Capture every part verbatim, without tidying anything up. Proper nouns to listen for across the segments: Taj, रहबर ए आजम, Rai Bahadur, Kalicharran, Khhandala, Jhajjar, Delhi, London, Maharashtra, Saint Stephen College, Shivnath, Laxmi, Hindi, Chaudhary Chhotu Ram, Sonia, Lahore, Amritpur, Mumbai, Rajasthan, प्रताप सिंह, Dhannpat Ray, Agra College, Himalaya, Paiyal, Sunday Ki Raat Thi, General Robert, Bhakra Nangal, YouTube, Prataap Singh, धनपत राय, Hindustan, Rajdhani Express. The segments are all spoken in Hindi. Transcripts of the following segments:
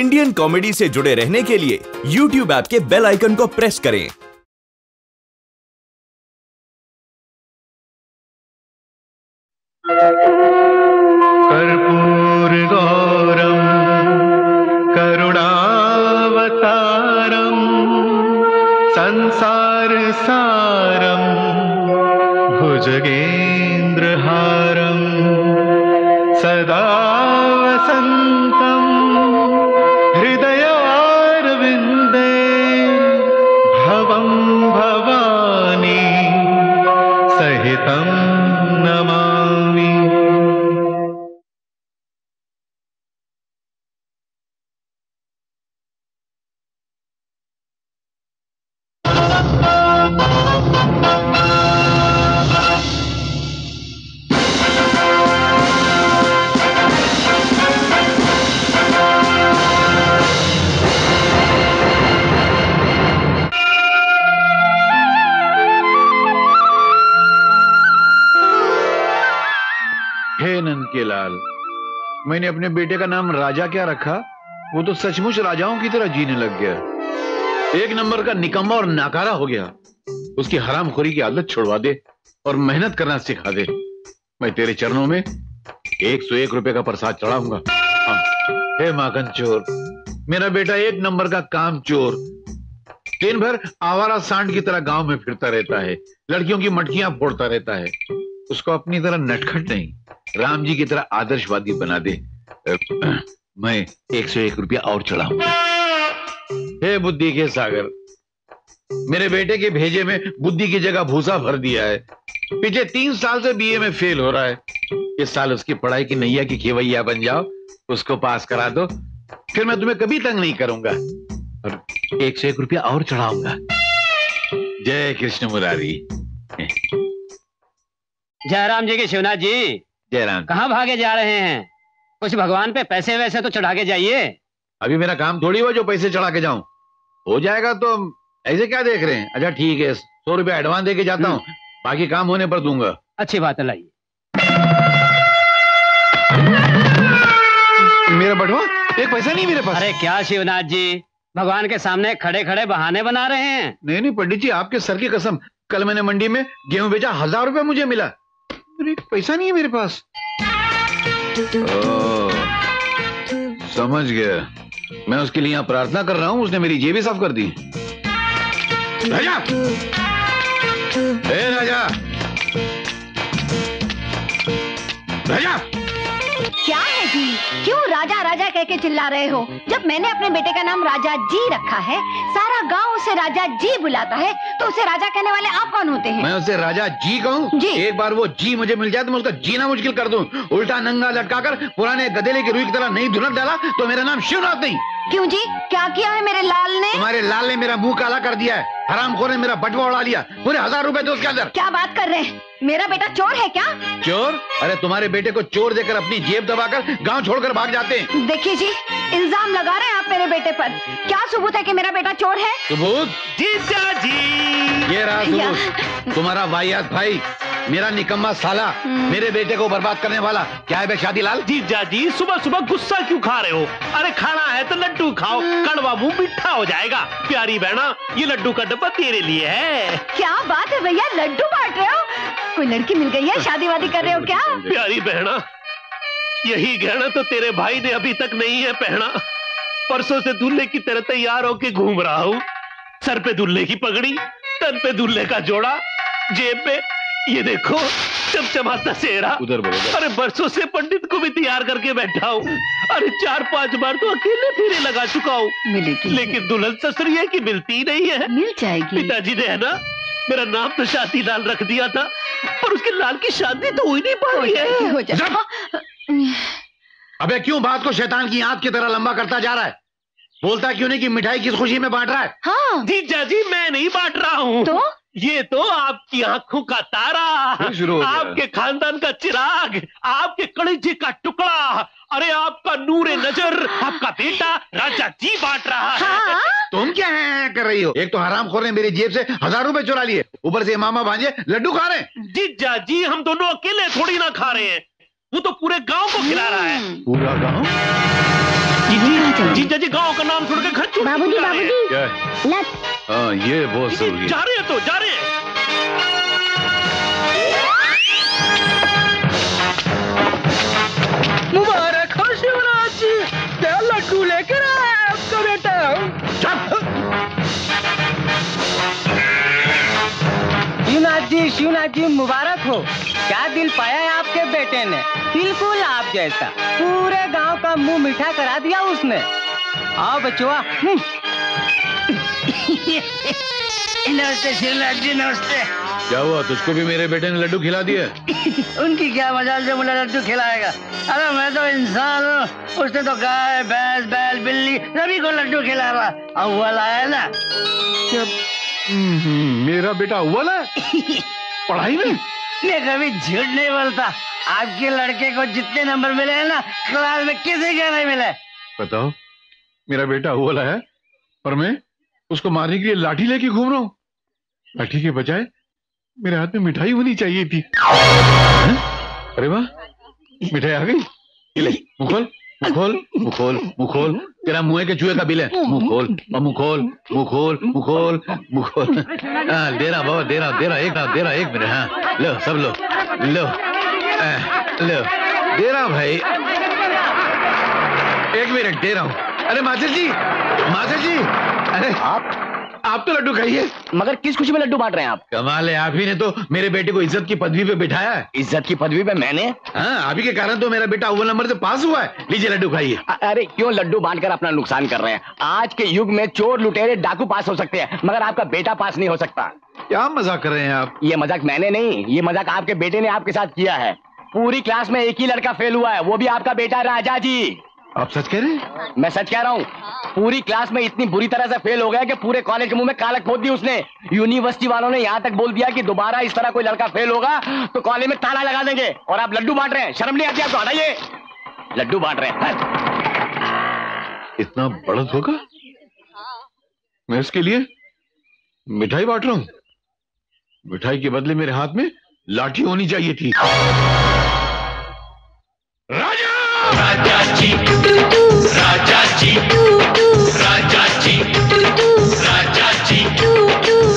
इंडियन कॉमेडी से जुड़े रहने के लिए YouTube ऐप के बेल आइकन को प्रेस करें। कर्पूर गौरम करुणावतारम संसार सारम भुजगेंद्रहारम सदा वसंतम हृदयारविंदे भवं भवानी सहितं नमामि। लाल, मैंने अपने बेटे का नाम राजा क्या रखा, वो तो सचमुच राजाओं की तरह जीने लग गया। एक नंबर का निकम्मा और नाकारा हो गया। उसकी हरामखोरी की आदत छुड़वा दे और मेहनत करना सिखा दे। मैं तेरे चरणों में एक सौ एक रुपए का प्रसाद चढ़ाऊंगा। हे माखन चोर, मेरा बेटा एक नंबर का काम चोर, दिन भर आवारा सांड की तरह गाँव में फिरता रहता है, लड़कियों की मटकियां फोड़ता रहता है। उसको अपनी तरह नटखट नहीं, राम जी की तरह आदर्शवादी बना दे। मैं एक सौ एक रुपया और चढ़ाऊंगा। हे बुद्धि के सागर, मेरे बेटे के भेजे में बुद्धि की जगह भूसा भर दिया है। पिछले तीन साल से बीए में फेल हो रहा है। इस साल उसकी पढ़ाई की नैया की खेवैया बन जाओ, उसको पास करा दो, फिर मैं तुम्हें कभी तंग नहीं करूंगा और एक सौ एक रुपया और चढ़ाऊंगा। जय कृष्ण मुरारी। जयराम जी के शिवनाथ जी, जयराम, कहाँ भागे जा रहे हैं? कुछ भगवान पे पैसे वैसे तो चढ़ा के जाइए। अभी मेरा काम थोड़ी हुआ जो पैसे चढ़ा के जाऊं। हो जाएगा तो ऐसे क्या देख रहे हैं। अच्छा ठीक है, सौ रुपया एडवांस दे के जाता हूँ, बाकी काम होने पर दूंगा। अच्छी बात है, लाइए। मेरा बटुआ, एक पैसा नहीं मेरे पास। अरे क्या शिवनाथ जी, भगवान के सामने खड़े खड़े बहाने बना रहे हैं। नहीं नहीं पंडित जी, आपके सर की कसम, कल मैंने मंडी में गेहूं बेचा, हजार रुपया मुझे मिला, पैसा नहीं है मेरे पास। ओ, समझ गया, मैं उसके लिए यहाँ प्रार्थना कर रहा हूँ, उसने मेरी जेबी साफ कर दी। राजा, ए राजा, राजा, क्या है जी, क्यों राजा राजा कह के चिल्ला रहे हो? जब मैंने अपने बेटे का नाम राजा जी रखा है, सारा गांव उसे राजा जी बुलाता है, तो उसे राजा कहने वाले आप कौन होते हैं? मैं उसे राजा जी कहूँ? एक बार वो जी मुझे मिल जाए तो मैं उसका जीना मुश्किल कर दूं। उल्टा नंगा लटका कर पुराने गधेले की रुई की तरह नहीं धुनक डाला तो मेरा नाम शिवनाथ नहीं। क्यों जी, क्या किया है मेरे लाल ने? तुम्हारे लाल ने मेरा मुँह काला कर दिया है, हरामखोर ने मेरा बटवा उड़ा लिया, पूरे हजार रुपए थे उसके अंदर। क्या बात कर रहे हैं, मेरा बेटा चोर है क्या? चोर? अरे तुम्हारे बेटे को चोर देकर अपनी जेब दबाकर गांव छोड़कर भाग जाते हैं। देखिए जी, इल्जाम लगा रहे हैं आप मेरे बेटे पर, क्या सबूत है कि मेरा बेटा चोर है? सबूत? जीजा जी, ये रहा सबूत। तुम्हारा वाहियात भाई, मेरा निकम्मा साला, मेरे बेटे को बर्बाद करने वाला। क्या है बे शादीलाल? जीजा जी, सुबह सुबह गुस्सा क्यों खा रहे हो? अरे खाना है तो लड्डू खाओ, कड़वा मुंह मीठा हो जाएगा। प्यारी बहना, ये लड्डू का डब्बा तेरे लिए है। क्या बात है भैया, लड्डू बांट रहे हो? कोई लड़की मिल गई है, शादी वादी कर रहे हो क्या? प्यारी बहना, यही गहना तो तेरे भाई ने अभी तक नहीं है पहना। परसों से दूल्हे की तरह तैयार होके घूम रहा हूँ। सर पे दूल्हे की पगड़ी, तन पे दूल्हे का जोड़ा, जेब में ये देखो चमचमाता सेहरा। उधर बोलो। अरे बरसों से पंडित को भी तैयार करके बैठा हूँ। अरे चार पांच बार तो अकेले फेरे लगा चुका हूँ, लेकिन दुल्हन ससुरिया की मिलती नहीं है। मिल जाएगी। पिताजी ने है ना, मेरा नाम तो शादीलाल रख दिया था, पर उसके लाल की शादी तो हुई नहीं पा रही है। अबे क्यों बात को शैतान की आंख की तरह लंबा करता जा रहा है? बोलता क्यों नहीं कि मिठाई किस खुशी में बांट रहा है? हाँ। जीजा जी, मैं नहीं बांट रहा हूँ, तो ये तो आपकी आंखों का तारा, आपके खानदान का चिराग, आपके कलेजे का टुकड़ा, अरे आपका नूरे नजर, आपका बेटा राजा जी बांट रहा है। हाँ? तुम क्या है कर रही हो? एक तो हरामखोर ने मेरी जेब से हजार रुपए चुरा लिए, ऊपर से मामा भांजे लड्डू खा रहे हैं। जीजा जी, हम दोनों अकेले थोड़ी ना खा रहे हैं, वो तो पूरे गाँव को खिला रहा है। पूरा गाँव? जीजा जी गांव का नाम छोड़ के घर छोड़ बाबूजी बाबूजी लत हाँ ये बहुत जरूरी है। जा रहे हैं तो जा रहे हैं। मुबारक हो शिवराज जी, क्या लड्डू लेकर आया आपका बेटा। शिवनाथ जी शिवनाथ जी मुबारक हो, क्या दिल पाया है आपके बेटे ने, बिल्कुल आप जैसा। पूरे गांव का मुंह मीठा करा दिया उसने। आओ बचुआ। नमस्ते शिवनाथ जी नमस्ते। क्या हुआ तुझको भी मेरे बेटे ने लड्डू खिला दिया? उनकी क्या मजाल जो मुझे लड्डू खिलाएगा, अरे मैं तो इंसान हूँ, उसने तो गाय भैंस बैल बिल्ली सभी को लड्डू खिला रहा। अव्वल आया ना मेरा बेटा, अव्वल है पढ़ाई में। मैं कभी झूठ नहीं बोलता, आपके लड़के को जितने नंबर मिले हैं ना क्लास में किसी का नहीं मिला। बताओ मेरा बेटा अव्वल है पर मैं उसको मारने के लिए लाठी लेके घूम रहा हूँ। लाठी के बजाय मेरे हाथ में मिठाई होनी चाहिए थी। है? अरे वाह मिठाई आ गई। ले मुखोल मुखोल मुखोल मुखोल, तेरा मुँह के चूहे का बिल है। मुखोल मुखोल मुखोल मुखोल मुखोल। हाँ देना बाबा देना देना एक ना देना एक मिनट। हाँ लो सब लो लो आ, लो देना भाई एक मिनट दे रहा हूँ। अरे मास्टर जी मास्टर जी अरे आप आप तो लड्डू खाइए। मगर किस खुशी में लड्डू बांट रहे हैं आप? कमाल है, आप ही ने तो मेरे बेटे को इज्जत की पदवी पे बिठाया है। इज्जत की पदवी पे मैंने? हाँ आप ही के कारण तो मेरा बेटा अव्वल नंबर से पास हुआ है। लीजिए लड्डू खाइए। अरे क्यों लड्डू बांटकर अपना नुकसान कर रहे हैं? आज के युग में चोर लुटेरे डाकू पास हो सकते हैं मगर आपका बेटा पास नहीं हो सकता। क्या मजाक कर रहे हैं आप? ये मजाक मैंने नहीं, ये मजाक आपके बेटे ने आपके साथ किया है। पूरी क्लास में एक ही लड़का फेल हुआ है, वो भी आपका बेटा राजा जी। आप सच कह रहे हैं? मैं सच कह रहा हूँ। पूरी क्लास में इतनी बुरी तरह से फेल हो गया कि पूरे कॉलेज के मुंह में कालक खोद दी उसने। यूनिवर्सिटी वालों ने यहाँ तक बोल दिया कि दोबारा इस तरह कोई लड़का फेल होगा तो कॉलेज में ताला लगा देंगे। और आप लड्डू बांट रहे हैं, शर्म नहीं आती आपको? हटाइए, लड्डू बांट रहे हैं। इतना बड़द होगा, मैं इसके लिए मिठाई बांट रहा हूँ। मिठाई के बदले मेरे हाथ में लाठी होनी चाहिए थी। राजा राजा जी राजा जी राजा जी राजा जी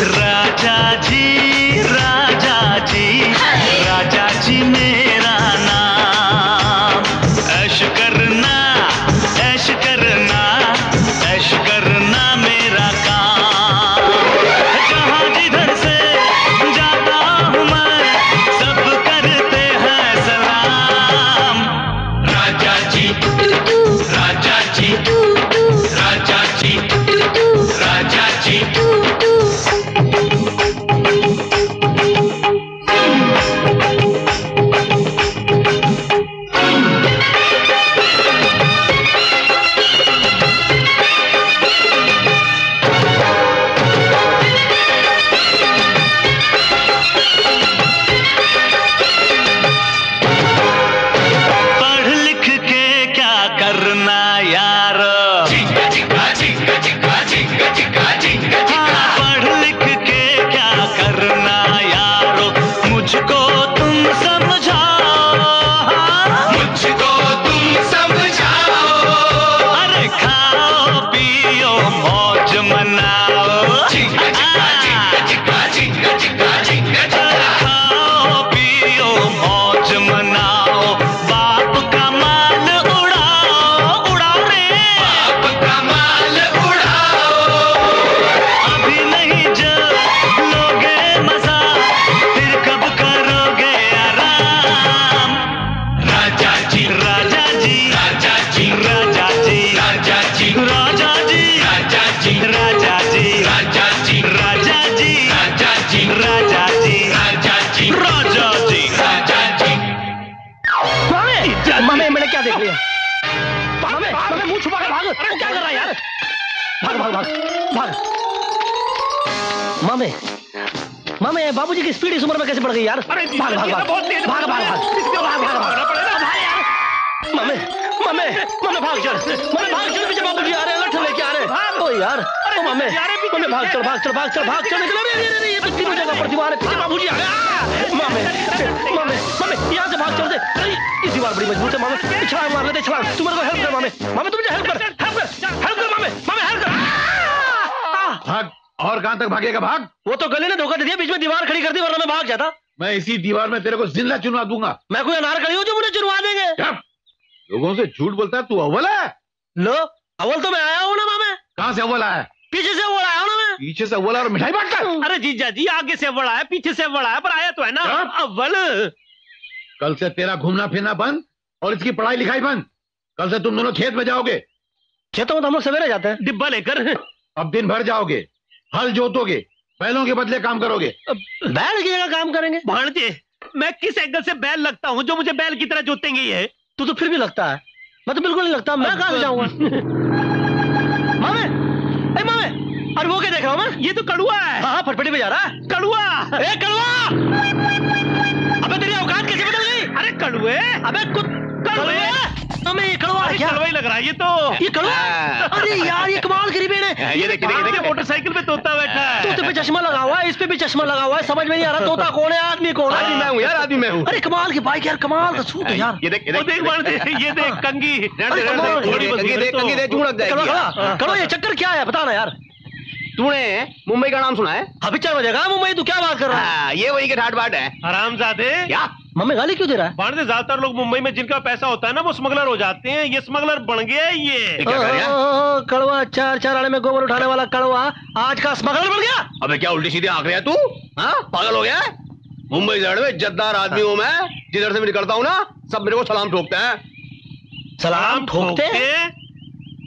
राजा जी राजा जी राजा जी मेरा नाम। ऐश करना ऐश करना ऐश करना मेरा काम। जहाँ जिधर से जाता हूँ मैं सब करते हैं सलाम। राजा जी राजा जी राजा जी राजा जी। पढ़ लिख के क्या करना यार, पढ़ लिख के क्या करना यारो, मुझको तुम समझाओ मुझको तुम समझाओ। अरे खाओ पियो मौज मनाओ। खाओ पियो मौज मनाओ, बाप का माल उड़ाओ उड़ाओ रे। अभी नहीं जब लोगे मजा फिर कब करोगे आराम। राजा जी राजा जी राजा जी राजा जी राजा जी राजा जी राजा जी राजा जी राजा जी राजा जी राजा जी राजा जी राजा जी राजा जी राजा जी। मामे मैंने क्या देख लिया? भाग बे, भाग बे, मुंह छुपा के भाग। तू क्या कर रहा है यार? भाग भाग भाग भाग। मामे मामे बाबूजी की स्पीड इस उम्र में कैसे बढ़ गई यार? अरे भाग भाग भाग बहुत तेज भाग भाग भाग इसको भाग भाग भाग भाग यार। मामे मामे मामे भाग चल, मामे भाग चल, पीछे बाबूजी आ रहे हैं, लठ लेके आ रहे हैं। ओए यार तुम हमें तुमने भाग चल भाग चल भाग चल भाग चल निकलो नहीं नहीं ये तो तीनों जगह पर दीवार है पीछे बाबूजी आ गए मामे मामे मामे यहाँ से भाग चल दे इस दीवार बड़ी मजबूत है मामे छलांग मार लेते छलांग तुम मेरे को हेल्प कर मामे मामे तुम मुझे हेल्प कर हेल्प कर हेल्प कर मामे मामे हेल्प कर भाग और कहाँ तक भागेगा भाग वो तो गले ने धोखा दे दिया बीच में दीवार खड़ी कर दी वरना मैं भाग जाता मैं इसी दीवार में तेरे को जिंदा चुनवा दूंगा मैं कोई अनारकली हूँ जो मुझे चुनवा देंगे लोगों से झूठ बोलता है तू अव्वल है लो अव्वल तो मैं आया हूँ ना मामे कहाँ से अव्वल आया पीछे से अव्वल आया हूँ ना मैं पीछे से अव्वल और मिठाई बांटता अरे जीजा जी आगे से अव्वल आया पीछे से अव्वल आया पर आया तो है ना अव्वल कल से तेरा घूमना फिरना बंद और इसकी पढ़ाई लिखाई बंद कल से तुम दोनों खेत में जाओगे खेतों में तो हम लोग सवेरे जाते हैं डिब्बा लेकर अब दिन भर जाओगे हल जोतोगे बैलों के बदले काम करोगे बैल की जगह काम करेंगे भांजे मैं किस एंगल से बैल लगता हूँ जो मुझे बैल की तरह जोतेंगे ये तू तो फिर भी लगता है मैं तो बिल्कुल नहीं लगता मैं कहाँ जाऊंगा मामे ए मामे अरे वो क्या देख रहा हूँ मैं ये तो कड़ुआ है हाँ फटफटी पे जा रहा है कड़ुआ ए कड़ुआ अबे तेरी औकात कैसे बदल गई अरे कड़ुए अबे कुछ ये कड़वा है क्या? कड़वा लग रहा है ये तो ये कड़वा अरे यार ये कमाल करी बेने ये देखिए देखिए मोटरसाइकिल पे तोता बैठा है तोते पे चश्मा लगा हुआ है इस पे भी चश्मा लगा हुआ है समझ में नहीं आ रहा तोता कौन है आदमी कौन है आदमी मैं हूँ यार आदमी मैं हूँ अरे कमाल की बाइक यार कमाल का सूट है यार ये देख ये देख कंगी कड़वा ये चक्कर क्या है बताना यार तूने मुंबई का नाम सुना है अभी चार बजेगा मुंबई तू क्या बात कर रहा है ये वही के ठाट बाट है हरामजादे क्या मम्मी गाली क्यों दे रहा है भारतीय ज्यादातर लोग मुंबई में जिनका पैसा होता है ना वो स्मगलर हो जाते हैं ये स्मगलर बन गया है ये कड़वा चार चार आड़े में गोबर उठाने वाला कड़वा आज का स्मगलर बन गया अबे क्या उल्टी सीधी आंख रहा है तू हाँ पागल हो गया मुंबई जड़ में इज्जतदार आदमी हूँ मैं जिधर से मैं निकलता हूँ ना सब मेरे को सलाम ठोकते हैं सलाम ठोकते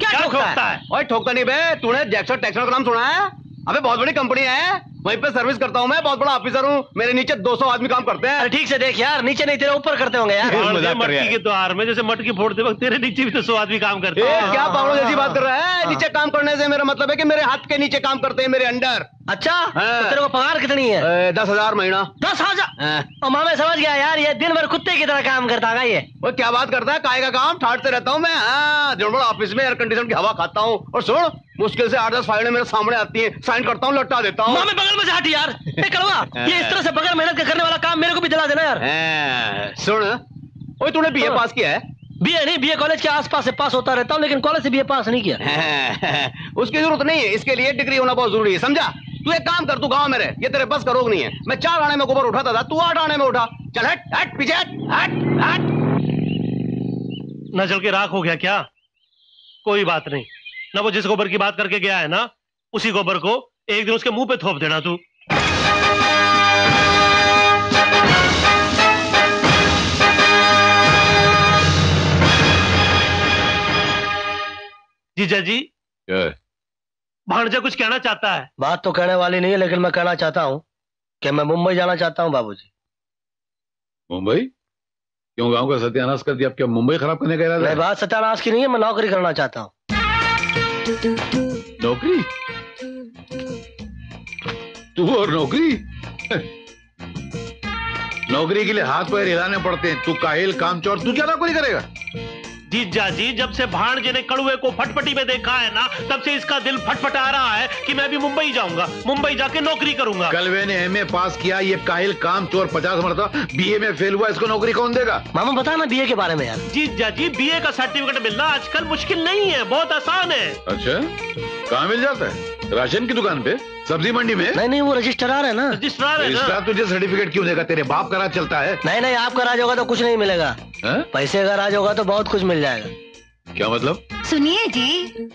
क्या ठोकता है और ठोकता नहीं बे तूने जैक्सन टैक्सन का नाम सुना है अबे बहुत बड़ी कंपनी है वहीं पे सर्विस करता हूँ मैं बहुत बड़ा ऑफिसर हूँ मेरे नीचे दो सौ आदमी काम करते हैं ठीक से देख यार नीचे नहीं तेरे ऊपर करते होंगे यार मटकी के द्वार में जैसे मटकी फोड़ते वक्त तेरे नीचे भी तो सौ आदमी काम करते हैं क्या पागलों जैसी बात कर रहा है नीचे काम करने से मेरा मतलब है कि मेरे हाथ के नीचे काम करते हैं मेरे अंडर अच्छा तेरे को पगार कितनी है दस हजार महीना दस हजार मामे समझ गया यार ये दिन भर कुत्ते की तरह काम करता है ये वो क्या बात करता है काय का काम ठाट से रहता हूँ मैं ऑफिस में एयर कंडीशन की हवा खाता हूँ और सुन मुश्किल से आठ दस फाइलें मेरे सामने आती है साइन करता हूँ लौटा देता हूँ बगल में जाती यार ए कड़वा ये इस तरह से बगैर मेहनत के करने वाला काम मेरे को भी दिला देना यार सुन ओए तूने बीए पास किया है बीए नहीं बीए कॉलेज के आसपास से पास होता रहता हूँ लेकिन कॉलेज से बीए पास नहीं किया उसकी जरूरत नहीं है इसके लिए डिग्री होना बहुत जरूरी है समझा तू एक काम कर तू गाँव में रह ये तेरे बस का रोग नहीं है मैं चार आने में गोबर उठाता था तू आठ आने में उठा चल हट हट पीछे हट हट न चल के राख हो गया क्या कोई बात नहीं ना वो जिस गोबर की बात करके गया है ना उसी गोबर को एक दिन उसके मुंह पे थोप देना तू जीजा जी भांजा कुछ कहना चाहता है बात तो कहने वाली नहीं है लेकिन मैं कहना चाहता हूँ कि मैं मुंबई जाना चाहता हूँ बाबूजी। मुंबई क्यों गांव का सत्यानाश कर दिया अब क्या मुंबई खराब करने का इरादा है? बात सत्यानाश की नहीं है मैं नौकरी करना चाहता हूँ। नौकरी तू और नौकरी नौकरी के लिए हाथ पैर हिलाने पड़ते हैं तू कायल कामचोर तू क्या नौकरी करेगा जीजा जी जब से भांजे ने कड़ुए को फटफटी में देखा है ना तब से इसका दिल फटफटा रहा है कि मैं भी मुंबई जाऊंगा मुंबई जाके नौकरी करूंगा कलवे ने एमए पास किया ये कायल कामचोर पचास मरता बीए में फेल हुआ इसको नौकरी कौन देगा मामा बता ना बीए के बारे में यार जीजा जी बीए का सर्टिफिकेट मिलना आजकल मुश्किल नहीं है बहुत आसान है अच्छा कहाँ मिल जाता है राशन की दुकान पे सब्जी मंडी में नहीं नहीं वो रजिस्ट्रार है ना रजिस्ट्रार है ना तुझे सर्टिफिकेट क्यों देगा तेरे बाप का राज चलता है नहीं नहीं आपका राज होगा तो कुछ नहीं मिलेगा है? पैसे का राज होगा तो बहुत कुछ मिल जाएगा क्या मतलब सुनिए जी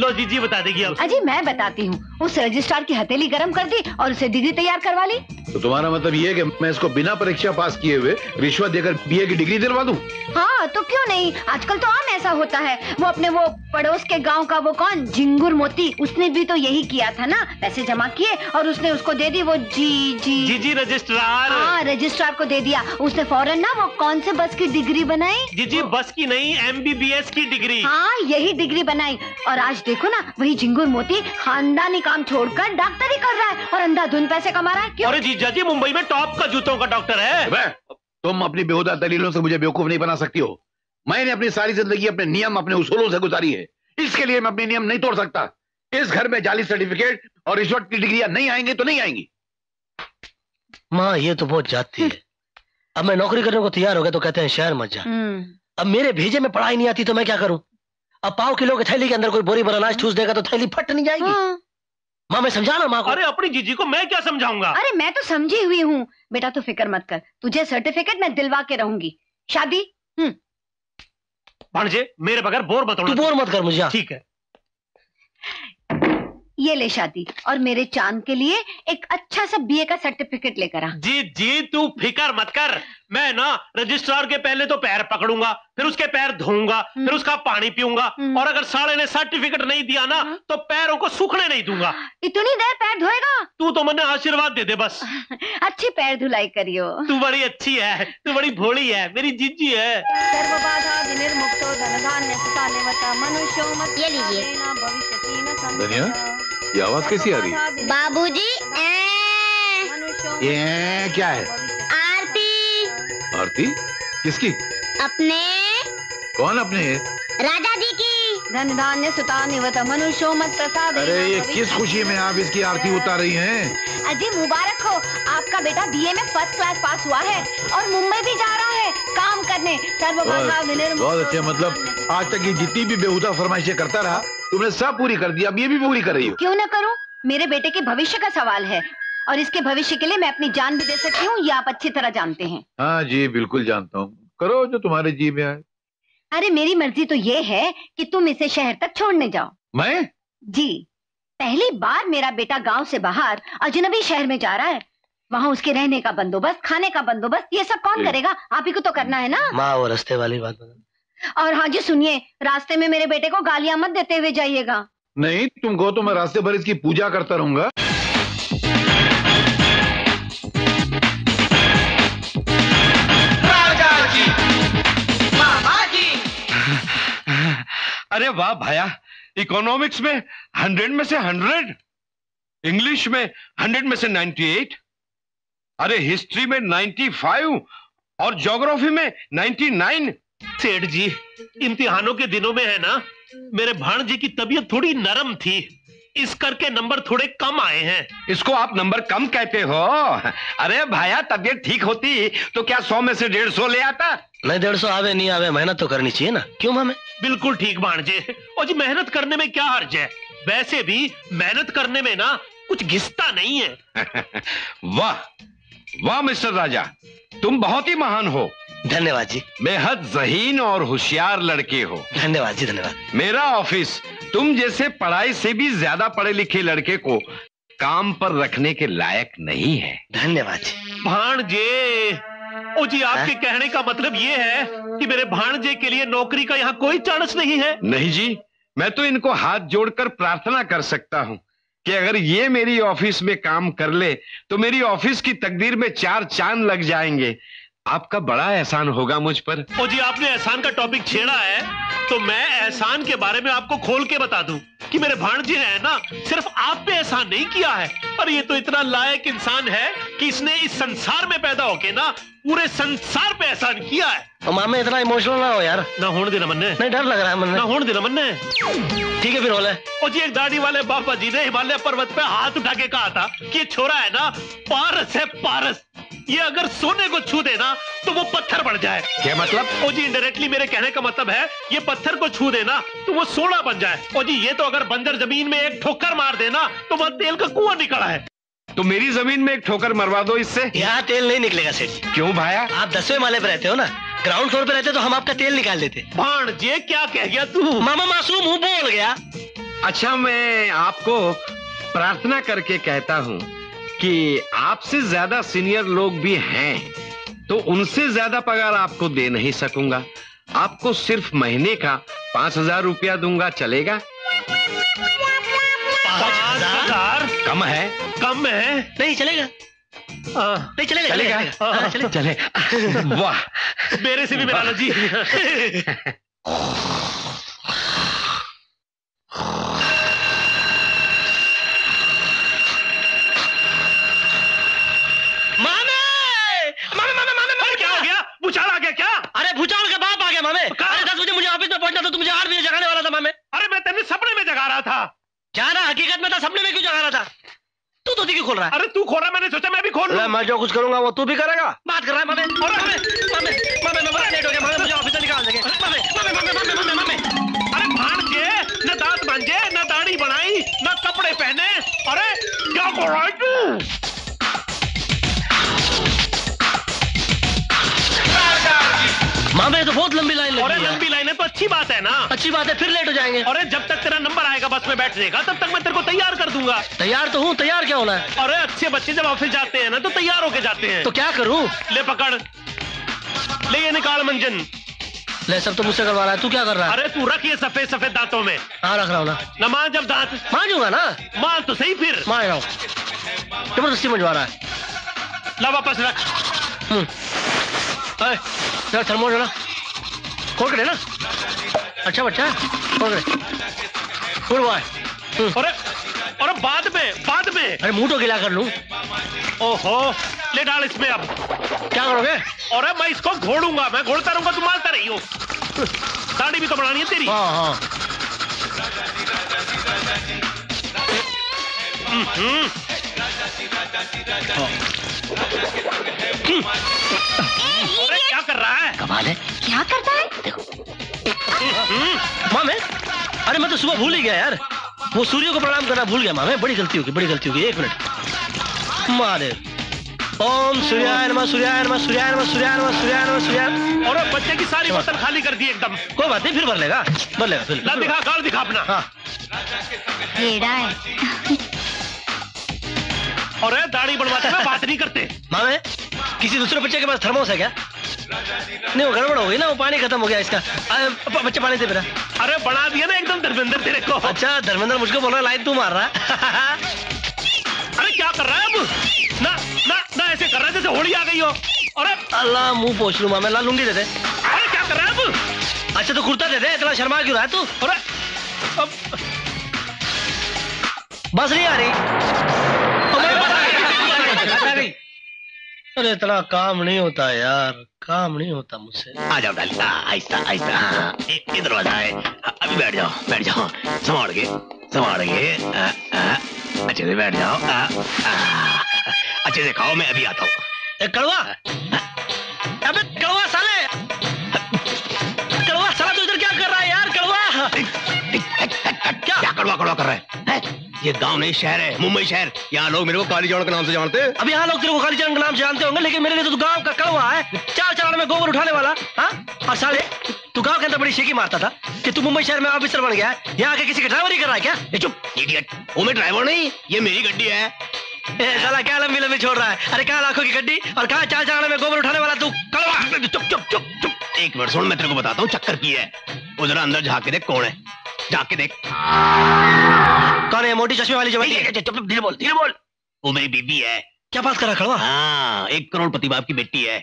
लो जी जी बता देगी आप अजी मैं बताती हूँ उस रजिस्ट्रार की हथेली गर्म कर दी और उसे डिग्री तैयार करवा ली तो तुम्हारा मतलब ये है कि मैं इसको बिना परीक्षा पास किए हुए रिश्वत देकर बीए की डिग्री दिलवा दूँ हाँ तो क्यों नहीं आजकल तो आम ऐसा होता है वो अपने वो पड़ोस के गांव का वो कौन झिंगुर मोती उसने भी तो यही किया था ना पैसे जमा किए और उसने उसको दे दी वो जी जी जी जी रजिस्ट्रार हाँ रजिस्ट्रार को दे दिया उसने फौरन ना वो कौन से बस की डिग्री बनाई जी जी बस की नहीं एम बी बी एस की डिग्री हाँ यही डिग्री बनाई और आज देखो ना वही झिंगुर मोती खानदानी काम छोड़कर डॉक्टरी कर रहा है और अंधाधुन पैसे कमा रहा है क्यों? अरे जीजा जी मुंबई में टॉप का जूतों का डॉक्टर है तुम अपनी बेहुदा दलीलों से मुझे बेवकूफ नहीं बना सकती हो मैंने अपनी सारी जिंदगी अपने नियम अपने उसूलों से गुजारी है इसके लिए मैं अपने नियम नहीं तोड़ सकता इस घर में जाली सर्टिफिकेट और रिश्वत की डिग्रियां नहीं आएंगी तो नहीं आएंगी। माँ ये तो बहुत जाती है। अब मैं नौकरी करने को तैयार हो गया तो कहते हैं शहर मत जा। अब मेरे भेजे में पढ़ाई नहीं आती तो मैं क्या करूं? अब पाव किलो के थैली के अंदर कोई बोरी भर अनाज ठूस देगा तो थैली फट नहीं जाएगी? माँ मैं समझाना माँ को। अरे अपनी जीजी को मैं क्या समझाऊंगा? अरे मैं तो समझी हुई हूँ बेटा, तू फिक्र मत कर, तुझे सर्टिफिकेट मैं दिलवा के रहूंगी। शादी भांजे मेरे बगैर बोर मत हो। बोर मत कर मुझे, ठीक है? ये ले शादी, और मेरे चांद के लिए एक अच्छा सा बीए का सर्टिफिकेट लेकर आ। जी जी तू फिक्र मत कर, मैं ना रजिस्ट्रार के पहले तो पैर पकड़ूंगा, फिर उसके पैर धोऊंगा, फिर उसका पानी पीऊंगा, और अगर साले ने सर्टिफिकेट नहीं दिया ना तो पैरों को सूखने नहीं दूंगा। इतनी देर पैर धोएगा? तू तो मुझे आशीर्वाद दे दे बस। अच्छी पैर धुलाई करियो। तू बड़ी अच्छी है, तू बड़ी भोली है, मेरी जीजी है। ये लीजिए। ये आवाज कैसी आ रही है? बाबूजी ये क्या है? आरती? किसकी? अपने। कौन अपने? राजा जी की। धन धान्य सुताने वत मनुष्यो मत प्रसाद। अरे ये किस खुशी में आप इसकी आरती उतार रही हैं? अजी मुबारक हो, आपका बेटा बीए में फर्स्ट क्लास पास हुआ है और मुंबई भी जा रहा है काम करने। बहुत अच्छे, मतलब आज तक ये जितनी भी बेहुदा फरमाइशें करता रहा तुमने सब पूरी कर दी, अब ये भी पूरी कर रही हो? क्यों न करूँ, मेरे बेटे के भविष्य का सवाल है और इसके भविष्य के लिए मैं अपनी जान भी दे सकती हूँ, ये आप अच्छी तरह जानते हैं। हाँ जी बिल्कुल जानता हूँ, करो जो तुम्हारे जी में आए। अरे मेरी मर्जी तो ये है कि तुम इसे शहर तक छोड़ने जाओ। मैं? जी, पहली बार मेरा बेटा गांव से बाहर अजनबी शहर में जा रहा है, वहाँ उसके रहने का बंदोबस्त, खाने का बंदोबस्त, ये सब कौन करेगा? आप ही को तो करना है ना। माँ वो रास्ते वाली बात। और हाँ जी सुनिए, रास्ते में मेरे बेटे को गालियाँ मत देते हुए जाइएगा। नहीं तुम कहो तो मैं रास्ते भर इसकी पूजा करता रहूंगा। अरे वाह भाया, इकोनॉमिक्स में हंड्रेड में से हंड्रेड, इंग्लिश में हंड्रेड में से नाइन्टी एट, अरे हिस्ट्री में नाइन्टी फाइव और ज्योग्राफी में नाइन्टी नाइन। सेठ जी इम्तिहानों के दिनों में है ना, मेरे भाणजी की तबीयत थोड़ी नरम थी, इस करके नंबर थोड़े कम आए हैं। इसको आप नंबर कम कहते हो? अरे भाया तबीयत ठीक होती तो क्या सौ में से डेढ़ सौ ले आता? नहीं डेढ़ सौ आवे नहीं आवे मेहनत तो करनी चाहिए ना, क्यों मामे? बिल्कुल ठीक भांजे, और जी मेहनत करने में क्या हर्ज है, वैसे भी मेहनत करने में ना कुछ घिसता नहीं है। वाह वाह मिस्टर राजा, तुम बहुत ही महान हो। धन्यवाद जी। बेहद जहीन और होशियार लड़के हो। धन्यवाद जी धन्यवाद। मेरा ऑफिस तुम जैसे पढ़ाई से भी ज्यादा पढ़े लिखे लड़के को काम पर रखने के लायक नहीं है। धन्यवाद जी। भांजे ओ जी आपके है? कहने का मतलब ये है कि मेरे भांजे के लिए नौकरी का यहाँ कोई चांस नहीं है? नहीं जी, मैं तो इनको हाथ जोड़कर प्रार्थना कर सकता हूँ कि अगर ये मेरी ऑफिस में काम कर ले तो मेरी ऑफिस की तकदीर में चार चांद लग जाएंगे। आपका बड़ा एहसान होगा मुझ पर। ओ जी आपने एहसान का टॉपिक छेड़ा है तो मैं एहसान के बारे में आपको खोल के बता दूं कि मेरे भांजी ने ना सिर्फ आप पे एहसान नहीं किया है, पर ये तो इतना लायक इंसान है कि इसने इस संसार में पैदा होके ना पूरे संसार पे एहसान किया है। तो मामे इतना इमोशनल ना हो यार। ना होने देना मन्ने, नहीं डर लग रहा है मन्ने। ना होने देना मन्ने। ठीक है फिर बोले। और जी एक दाढ़ी वाले बाबा जी ने हिमालय पर्वत पे हाथ उठा के कहा था कि छोरा है ना पारस है पारस, ये अगर सोने को छू देना तो वो पत्थर बन जाए। क्या मतलब? ओ जी इंडायरेक्टली मेरे कहने का मतलब है ये पत्थर को छू देना तो वो सोना बन जाए। ओ जी ये तो अगर बंदर जमीन में एक ठोकर मार देना तो वह तेल का कुआं निकला है। तो मेरी जमीन में एक ठोकर मरवा दो, इससे यहाँ तेल नहीं निकलेगा सेठ जी। क्यों भाया? आप दसवें माले पर रहते हो ना, ग्राउंड फ्लोर पे रहते तो हम आपका तेल निकाल देते। भांजे क्या कह गया तू? मामा मासूम हूँ बोल गया। अच्छा मैं आपको प्रार्थना करके कहता हूँ कि आपसे ज्यादा सीनियर लोग भी हैं तो उनसे ज्यादा पगार आपको दे नहीं सकूंगा, आपको सिर्फ महीने का पांच हजार रुपया दूंगा, चलेगा? पाँच हजार? कम है। कम है? नहीं चलेगा। आ, नहीं चलेगा चलेगा, चलेगा। आ, चले, चले। वाह मेरे से भी मिला लो जी। भूचाल के बाप आ गया मामे। अरे दस बजे मुझे ऑफिस में पहुंचना था, तो मुझे आठ बजे जगाने वाला था मामे। अरे मैं तेरे सपने में जगा रहा था। क्या ना हकीकत में था, सपने में क्यों जगा रहा था? तू धोती क्यों खोल रहा है? अरे तू खोल रहा, मैंने सोचा मैं भी खोल लूं। मैं जो कुछ करूंगा वो तू भी करेगा। बात कर रहा है मामे, मामे, मामे, मामे, मैं बहुत लेट हो गया मामे, मुझे ऑफिस से निकाल देंगे। मामे, मामे, मामे, मामे, मामे, अरे भाड़ के ना दांत बांधे, ना दाढ़ी बनाई, ना कपड़े पहने, अरे क्या कर रहा है तू? मामे तो बहुत लंबी लाइन लगी है। अरे लंबी लाइन है तो अच्छी बात है ना। अच्छी बात है, फिर लेट हो जाएंगे। अरे जब तक तेरा नंबर आएगा बस में बैठने का, तब तक मैं तेरे को तैयार कर दूंगा। तैयार तो हूँ, तैयार क्या होना है? अरे अच्छे बच्चे जब ऑफिस जाते हैं ना तो तैयार होके जाते हैं। तो क्या करूँ? ले पकड़, ले ये निकाल मंजन, ले। सब तो मुझसे करवा रहा है, तू क्या कर रहा है? अरे तू रख ये सफेद सफेद दांतों में। हाँ रख रहा हूँ ना। ना मान जब दांत मानूंगा ना, मान तो सही। फिर मान रहा हूँ, जबरदस्ती मंजवा रहा है। ला वापस रख। थर्मोस है ना, खोल के दे ना। अच्छा बच्चा, खोल के खोल हुआ है। अरे अरे बाद में, बाद में। अरे मुंह तो गिला कर लूं। ओहो, ले डाल इसमें। अब क्या करोगे? अरे मैं इसको घोड़ूंगा, मैं घोड़ता रहूंगा, तुम मारता रही हो। दाढ़ी भी तो बढ़ानी है तेरी। हाँ हाँ। अरे क्या कर रहा है? कमाल है, क्या करता है? देखो मामे, अरे मैं तो सुबह भूल ही गया यार, वो सूर्य को प्रणाम करना भूल गया मामे। बड़ी गलती होगी, बड़ी गलती होगी। एक मिनट मारे। ओम सूर्याय नमः, सूर्याय नमः, सूर्याय नमः, सूर्याय नमः, सूर्याय नमः, सूर्याय। और बच्चे की सारी बोतल खाली कर दी एकदम। कोई बात नहीं, फिर भर लेगा, भर लेगा। फिर ला दिखा, गाल दिखा अपना। हाँ और दाढ़ी बढ़वाते हुए बात नहीं करते। मामे किसी दूसरे बच्चे के पास थर्मोस है क्या? नहीं वो गड़बड़ हो गई ना, वो पानी खत्म हो गया इसका। बच्चा पानी दे मेरा। अरे बना दिया ना एकदम धर्मेंद्र तेरे को। अच्छा धर्मेंद्र मुझको बोल रहा है, लाइन तू मार रहा है। अरे क्या कर रहा है अब? ना ना ना ऐसे कर रहा है जैसे होड़ी आ गई हो। अरे अल्लाह, मुंह पोछ लूं मामे, ला लूंगी दे दे। अरे क्या कर रहा है अब? अच्छा तो कुर्ता दे दे, इतना शर्मा क्यों रहा है तू? अरे बस नहीं आ रही। अरे इतना काम नहीं होता यार, काम नहीं होता मुझसे। आ जाओ डालिता, आहिस्ता आहिस्ता। हाँ इधर वाला है, अभी बैठ जाओ, बैठ जाओ, संभाल के, संभाल के, अच्छे से बैठ जाओ, अच्छे से खाओ। मैं अभी आता हूँ। कड़वा, अबे कड़वा साले, कड़वा साला तू इधर क्या कर रहा है यार? कड़वा क्या? क्या कड़वा कड़वा कर रहा है? ये गांव नहीं शहर है, मुंबई शहर। यहाँ लोग मेरे को कालीचरण के नाम से जानते हैं। अब यहाँ लोग तेरे को कालीचरण के नाम से जानते होंगे, लेकिन मेरे लिए तो गांव का कड़वा है, चार चलाने में गोबर उठाने वाला। हाँ और साले तू गांव के अंदर बड़ी शेकी मारता था कि तू मुंबई शहर में ऑफिसर बन गया है। यहाँ आके किसी का ड्राइवर ही कर रहा है क्या? ये चुप इडियट, वो मैं ड्राइवर नहीं, ये मेरी गड्डी है। ए, साला क्या लंबी लंबी छोड़ रहा है? अरे कहाँ लाखों की गड्डी और कहाँ चार चलाने में गोबर उठाने वाला तू कड़वा। चुप चुप चुप चुप, एक मिनट सुन, मैं तेरे को बताता हूँ चक्कर की है। वो जरा अंदर झाँक के देख कौन है, झाँक के देख। कौन है? मोटी चश्मे वाली जो बैठी है। धीरे बोल, धीरे बोल। वो मेरी बीबी है। क्या बात कर रहा खड़वा? हाँ, एक करोड़पति बाप की बेटी है।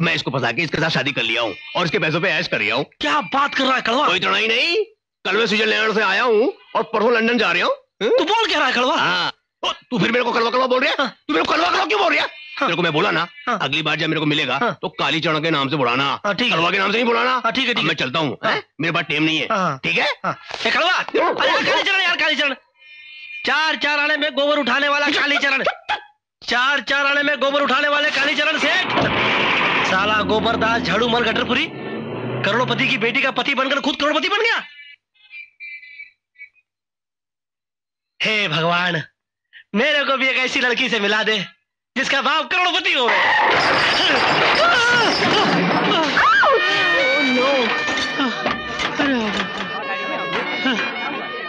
मैं इसको फंसा के इसके साथ शादी कर लिया हूँ और इसके पैसों पे ऐश कर लिया हूँ। क्या बात कर रहा है खड़वा? कोई चढ़ाई नहीं। कल मैं स्विट्जरलैंड से आया हूँ और परसों लंदन जा रहा हूँ। तू बोल क्या रहा है खड़वा? हाँ तू फिर मेरे को कड़वा कड़वा बोल रहा है। तू मेरे को कड़वा कड़वा क्यों बोल रहा है? तेरे को मैं बोला ना, अगली बार जब मेरे को मिलेगा तो कालीचरण के नाम से बुलाना, कड़वा के नाम से नहीं बुलाना। ठीक है, मैं चलता हूँ, मेरे पास टाइम नहीं है। ठीक है, चार चार आने में गोबर उठाने वाला कालीचरण, चार चार आने में गोबर उठाने वाले कालीचरण सेठ। साला गोबरदास झाड़ू मल गटरपुरी, करोड़पति की बेटी का पति बनकर खुद करोड़पति बन गया। हे भगवान, मेरे को भी एक ऐसी लड़की से मिला दे जिसका बाप करोड़पति हो।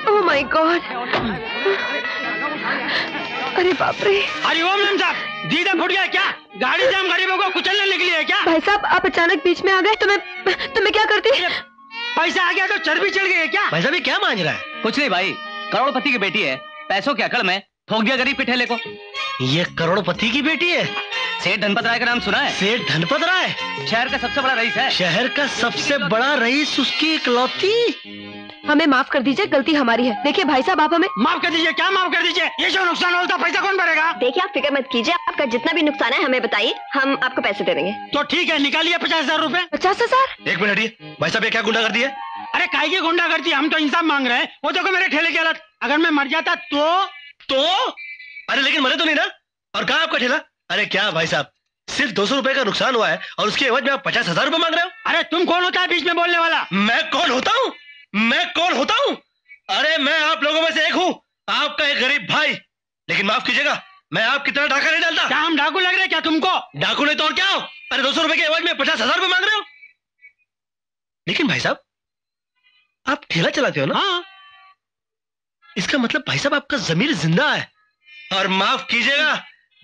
ओह माय गॉड, अरे बाप रे। अरे ओम नाम साहब, दीदा फुट गया क्या? गाड़ी से हम गरीबों को कुचलने निकली है क्या? भाई साहब आप अचानक बीच में आ गए तो मैं तो मैं क्या करती? पैसा आ गया तो चर्बी चढ़ गई है क्या? भाई साहब ये क्या मांझ रहा है? कुछ नहीं भाई, करोड़पति की बेटी है, पैसों की अकड़ में ठोक दिया गरीब के ठेले को। ये करोड़पति की बेटी है? सेठ धनपत राय का नाम सुना है? सेठ धनपत राय शहर का सबसे बड़ा रईस है। शहर का सबसे बड़ा रईस उसकी इकलौती। हमें माफ कर दीजिए, गलती हमारी है। देखिए भाई साहब आप हमें माफ कर दीजिए। क्या माफ कर दीजिए? ये जो नुकसान होता पैसा कौन भरेगा? देखिए आप फिक्र मत कीजिए, आपका जितना भी नुकसान है हमें बताइए, हम आपको पैसे दे देंगे। तो ठीक है, निकालिए पचास हजार रूपए। पचास हजार? एक मिनट, भाई साहब ये क्या गुंडा कर दी है? अरे काहे की गुंडा करती, हम तो इंसाफ मांग रहे हैं। वो देखो मेरे ठेले की हालत। अगर मैं मर जाता तो तो अरे लेकिन मरे तो नहीं ना। और कहाँ आपका ठेला? अरे क्या भाई साहब, सिर्फ दो सौ रुपए का नुकसान हुआ है और उसके एवज में आप पचास हजार रूपए मांग रहे हो। अरे तुम कौन होता है बीच में बोलने वाला? मैं कौन होता हूँ? मैं कौन होता हूँ? अरे मैं आप लोगों में से एक हूँ, आपका एक गरीब भाई। लेकिन माफ कीजिएगा, मैं आप कितना डाका नहीं डालता। क्या हम डाकू लग रहे हैं क्या तुमको? डाकू नहीं तो और क्या हो? अरे दो सौ रुपए के एवज में पचास हजार रूपए मांग रहे हो। लेकिन भाई साहब आप ठेला चलाते हो ना? हाँ। इसका मतलब भाई साहब आपका जमीर जिंदा है। और माफ कीजिएगा,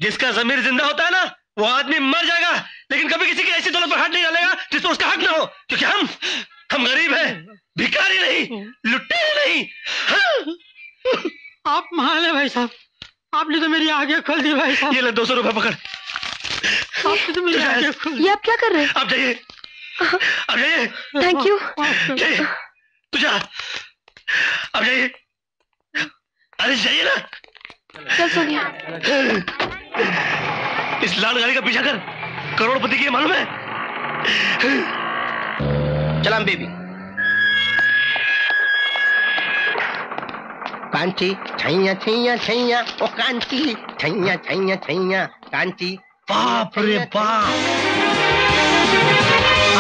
जिसका जमीर जिंदा होता है ना वो आदमी मर जाएगा, लेकिन कभी किसी की ऐसी दौलत पर हाथ नहीं डालेगा जिसमें उसका हक ना हो। क्योंकि हम हम गरीब हैं, भिखारी नहीं, लुटेरे नहीं। हाँ? आप महान है भाई साहब, आपने तो मेरी आगे खोल दी भाई साहब। ये ले दो सौ रुपए पकड़। आपने तो मेरी आगे खोल दी। ये आप क्या कर रहे हैं? आप जाइए, आप जाइए। Thank you. तू जा, आप जाइए। अरे जाइए ना। चल सोनिया, इस लाल गाड़ी का पीछा कर, करोड़पति की मालूम है। चलाम बेबी। कांची छैया छैया छैया, ओ कांची छैया छैया छैया, कांची। बाप रे बाप,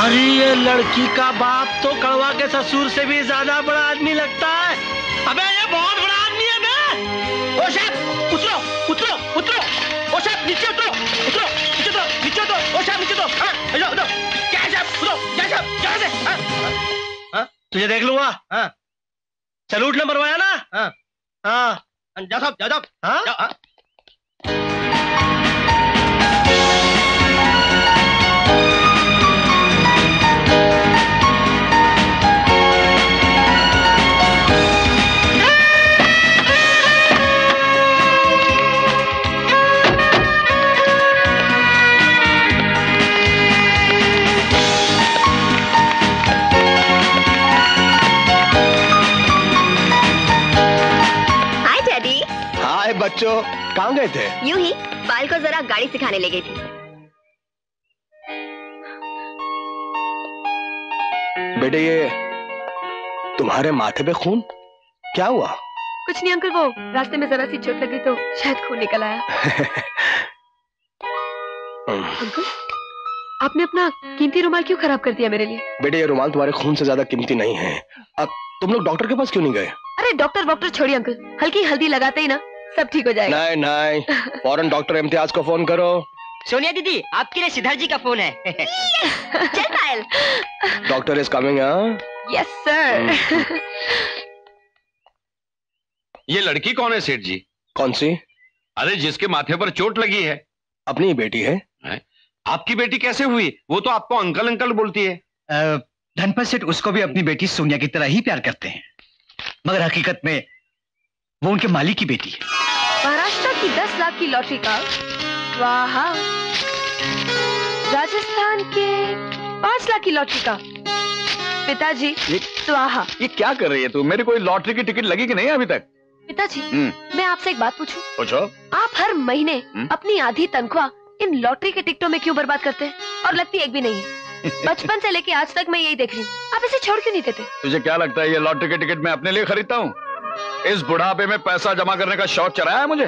अरे ये लड़की का बाप तो कड़वा के ससुर से भी ज्यादा बड़ा आदमी लगता है। अबे ये बहुत बड़ा आदमी है बे। ओ साहब उतरो उतरो उतरो, ओ साहब नीचे उतरो उतरो, नीचे उतरो नीचे उतरो, ओ साहब नीचे उतरो। हाँ उतरो उतरो, क्या साहब उतरो, क्या साहब क्या से। हाँ तुझे देख लूँगा। हाँ सलूट नंबर वाया ना। हाँ हाँ जा साहब जा साहब। हाँ बच्चों कहाँ गए थे? यूं ही पायल को जरा गाड़ी सिखाने ले गई थी। बेटे ये तुम्हारे माथे पे खून क्या हुआ? कुछ नहीं अंकल, वो रास्ते में जरा सी चोट लगी तो शायद खून निकल आया। अंकल आपने अपना कीमती रुमाल क्यों खराब कर दिया मेरे लिए? बेटे ये रुमाल तुम्हारे खून से ज्यादा कीमती नहीं है। अब तुम लोग डॉक्टर के पास क्यों नहीं गए? अरे डॉक्टर डॉक्टर छोड़िए अंकल, हल्की हल्दी लगाते ही ना सब ठीक हो जाएगा। नहीं नहीं, फौरन डॉक्टर इम्तियाज को फोन करो। सोनिया दीदी आपके लिए सिद्धार्थ जी का फोन है। चल Payal. Doctor is coming. Yes sir. ये लड़की कौन है सेठ जी? कौन सी? अरे जिसके माथे पर चोट लगी है। अपनी बेटी है। आपकी बेटी कैसे हुई? वो तो आपको अंकल अंकल बोलती है। धनपत सेठ उसको भी अपनी बेटी सोनिया की तरह ही प्यार करते हैं, मगर हकीकत में वो उनके मालिक की बेटी है। महाराष्ट्र की दस लाख की लॉटरी का वाह, राजस्थान के पांच लाख की लॉटरी का पिताजी स्वाहा। ये क्या कर रही है तू? मेरी कोई लॉटरी की टिकट लगी कि नहीं अभी तक? पिताजी मैं आपसे एक बात पूछूं? पूछो। आप हर महीने हुँ? अपनी आधी तनख्वाह इन लॉटरी के टिकटों में क्यों बर्बाद करते हैं? और लगती एक भी नहीं है। बचपन से लेके आज तक मैं यही देख रही हूँ, आप इसे छोड़ क्यों नहीं देते? तुझे क्या लगता है ये लॉटरी के टिकट मैं अपने लिए खरीदता हूँ? इस बुढ़ापे में पैसा जमा करने का शौक चढ़ाया है मुझे।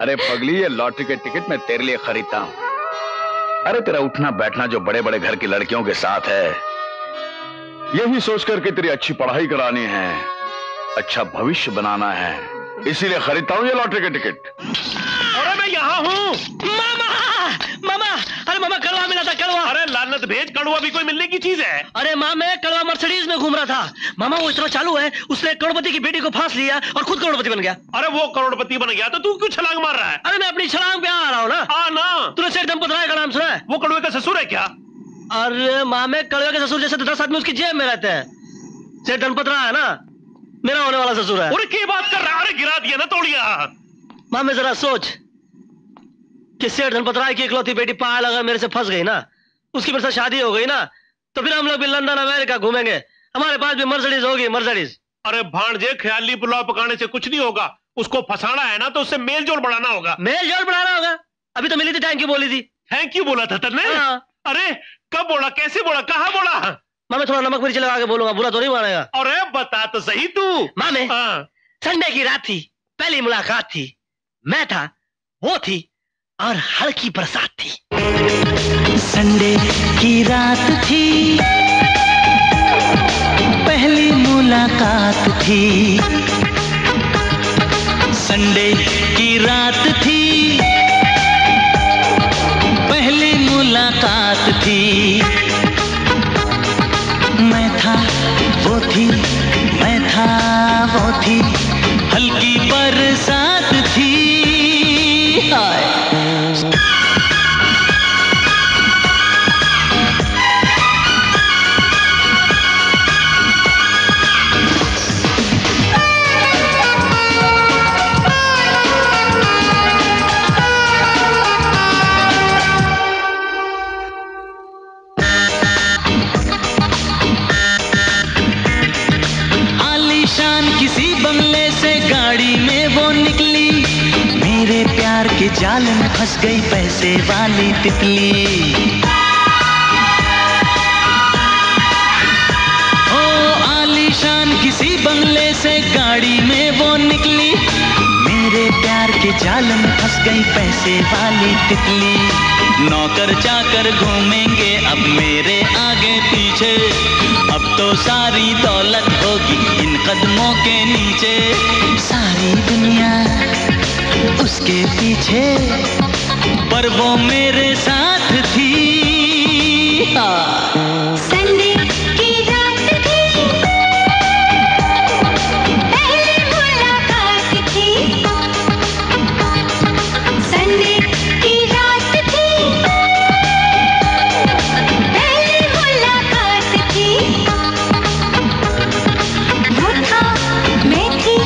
अरे पगली ये लॉटरी के टिकट मैं तेरे लिए खरीदता हूँ। अरे तेरा उठना बैठना जो बड़े बड़े घर की लड़कियों के साथ है, यही सोच करके तेरी अच्छी पढ़ाई करानी है, अच्छा भविष्य बनाना है, इसीलिए खरीदता हूँ ये लॉटरी के टिकट। अरे मैं यहाँ हूँ मामा, मामा। अरे मामा कड़वा मिला था, कड़वा। अरे लानत भेज, कड़वा भी कोई मिलने की चीज है? अरे माँ मैं कड़वा मर्सिडीज में घूम रहा था मामा, वो इतना चालू है, उसने करोड़पति की बेटी को फांस लिया और खुद करोड़पति बन गया। अरे वो करोड़पति बन गया तो तू क्यों छलांग मार रहा है? अरे मैं अपनी छलांग पे आ रहा हूँ ना। हाँ ना, तूने सेठ धनपत राय का नाम सुना है? वो कड़वे का ससुर है क्या? अरे माँ मैं कड़वे के ससुर जैसे दस आदमी उसकी जेब में रहते हैं। सेठ धनपत राय है ना, मेरा होने वाला ससुर है। क्या बात कर रहा है? अरे गिरा दिया ना तोड़िया। माँ मैं जरा सोच कि सेठ धनपत राय की इकलौती बेटी पायल अगर मेरे से फंस गई ना, उसकी मेरे से शादी हो गई ना, तो फिर हम लोग भी लंदन अमेरिका घूमेंगे, हमारे पास भी मर्सिडीज होगी, मर्सिडीज। अरे भांजे ख्याली पुलाव पकाने से कुछ नहीं होगा, उसको फंसाना है ना तो उससे मेल जोल बढ़ाना होगा। मेल जोल बढ़ाना होगा? अभी तो मिली थी, थैंक यू बोली थी। थैंक यू बोला था तुमने? अरे कब बोला, कैसे बोला, कहाँ बोला? मामे थोड़ा नमक मिर्ची लगा के बोलूंगा, बुरा तो नहीं मानेगा। अरे बता तो सही तू। मामे संडे की रात थी, पहली मुलाकात थी, मैं था, वो थी और हल्की बरसात थी। संडे की रात थी, पहली मुलाकात थी। संडे की रात थी, पहली मुलाकात थी। मैं था, वो थी, मैं था, वो थी, हल्की बरसात थी। जाल में फंस गई पैसे वाली तितली। ओ आलीशान किसी बंगले से गाड़ी में वो निकली, मेरे प्यार के जाल में फंस गई पैसे वाली तितली। नौकर चाकर घूमेंगे अब मेरे आगे पीछे, अब तो सारी दौलत होगी इन कदमों के नीचे। सारी दुनिया उसके पीछे, पर वो मेरे साथ थी। संडे की रात थी, पहली मुलाकात थी। संडे की रात थी, पहली मुलाकात थी। वो था, मैं थी,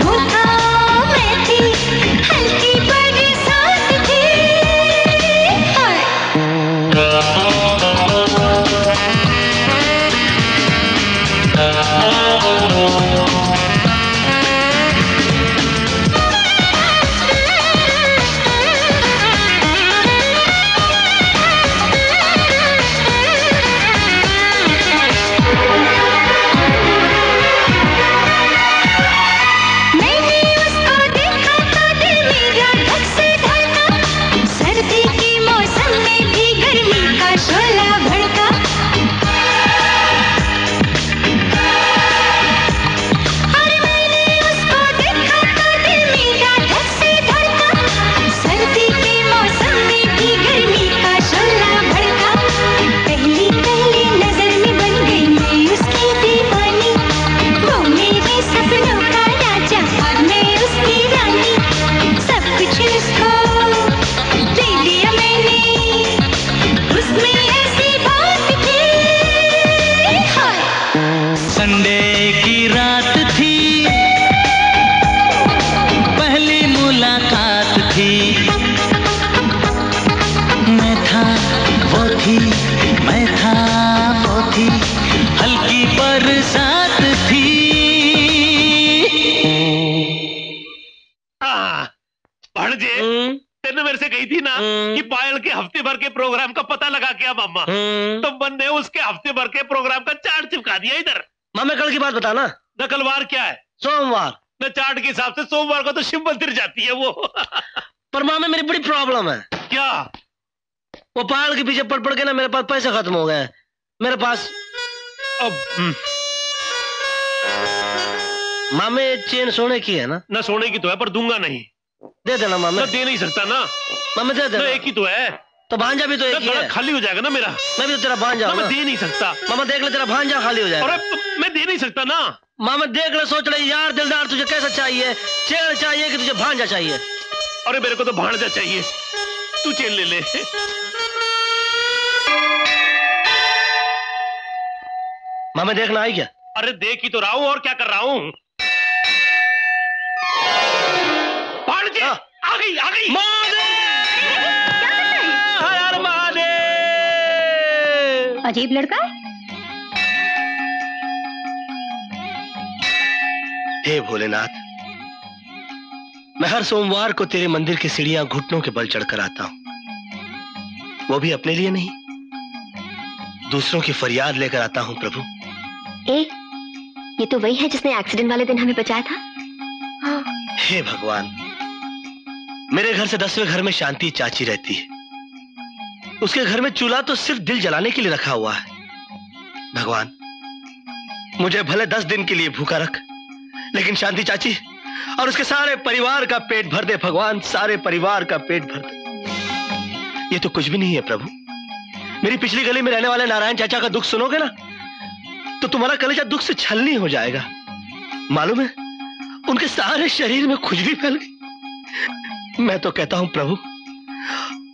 वो था, मैं थी, हल्की बरसात थी। मैंने उसको देखा तो दिल मेरा धक से धड़का, सर्दी के मौसम में भी गर्मी का शोला भड़का। और मैंने उसको देखा तो दिल मेरा धक से धड़का, सर्दी के मौसम में भी गर्मी का शोला भड़का। पहली पहली नजर में बन गई मैं उसकी दीवानी, वो मेरे सपनों का राजा और मैं उसकी रानी। सब कुछ उसको दे दिया मैंने, उसमें ऐसी बात थी। हाय संडे की रात थी, पहली मुलाकात थी। मैं था, वो थी, मैं था, वो थी, हल्की बरसात थी। आ, भाणजे हम्म, तेने मेरे से कही थी ना हम्म। कि पायल के हफ्ते भर के प्रोग्राम का पता लगा के आ मामा। हम्म। तुम बंदे उसके हफ्ते भर के प्रोग्राम का चार्ट चिपका दिया इधर। मामा कल की बात बताना, नकलवार क्या है सोमवार। न चार्ट के हिसाब से सोमवार को तो शिव मंदिर जाती है वो। पर मामा मेरी बड़ी प्रॉब्लम है, क्या वो पायल के पीछे पड़ पड़ के ना मेरे पास पैसे खत्म हो गए हैं। मेरे पास अब हम्म, मामे ये चेन सोने की है ना, न सोने की तो है पर दूंगा नहीं, दे देना मामे, न दे नहीं सकता ना, मामे दे न एक देना। ही तो है, तो भांजा भी तो न एक ही गला है, खाली हो जाएगा ना मेरा, मैं भी तो तेरा भांजा ना हूं मैं ना। दे नहीं सकता। मामा देख ले तेरा भांजा खाली हो जाएगा। अरे प- मैं दे नहीं सकता ना। मामा देख ले, सोच रही यार दिलदार तुझे कैसा चाहिए, चेन चाहिए कि तुझे भांजा चाहिए। अरे मेरे को तो भांजा चाहिए, तू चेन ले ले। मामा देखना आई क्या? अरे देख ही तो रहा हूँ और क्या कर रहा हूँ। भांजे हाँ। आ गई आ गई। महादेव, हर हर महादेव। अजीब लड़का है। हे भोलेनाथ, मैं हर सोमवार को तेरे मंदिर की सीढ़ियां घुटनों के बल चढ़कर आता हूं, वो भी अपने लिए नहीं, दूसरों की फरियाद लेकर आता हूं प्रभु। ए, ये तो वही है जिसने एक्सीडेंट वाले दिन हमें बचाया था। हे भगवान, मेरे घर से दसवें घर में शांति चाची रहती है। उसके घर में चूल्हा तो सिर्फ दिल जलाने के लिए रखा हुआ है। भगवान, मुझे भले दस दिन के लिए भूखा रख, लेकिन शांति चाची और उसके सारे परिवार का पेट भर दे। भगवान, सारे परिवार का पेट भर दे। ये तो कुछ भी नहीं है प्रभु। मेरी पिछली गली में रहने वाले नारायण चाचा का दुख सुनोगे ना तो तुम्हारा कलेजा दुख से छलनी हो जाएगा। मालूम है, उनके सारे शरीर में खुजली फैल गई। मैं तो कहता हूं प्रभु,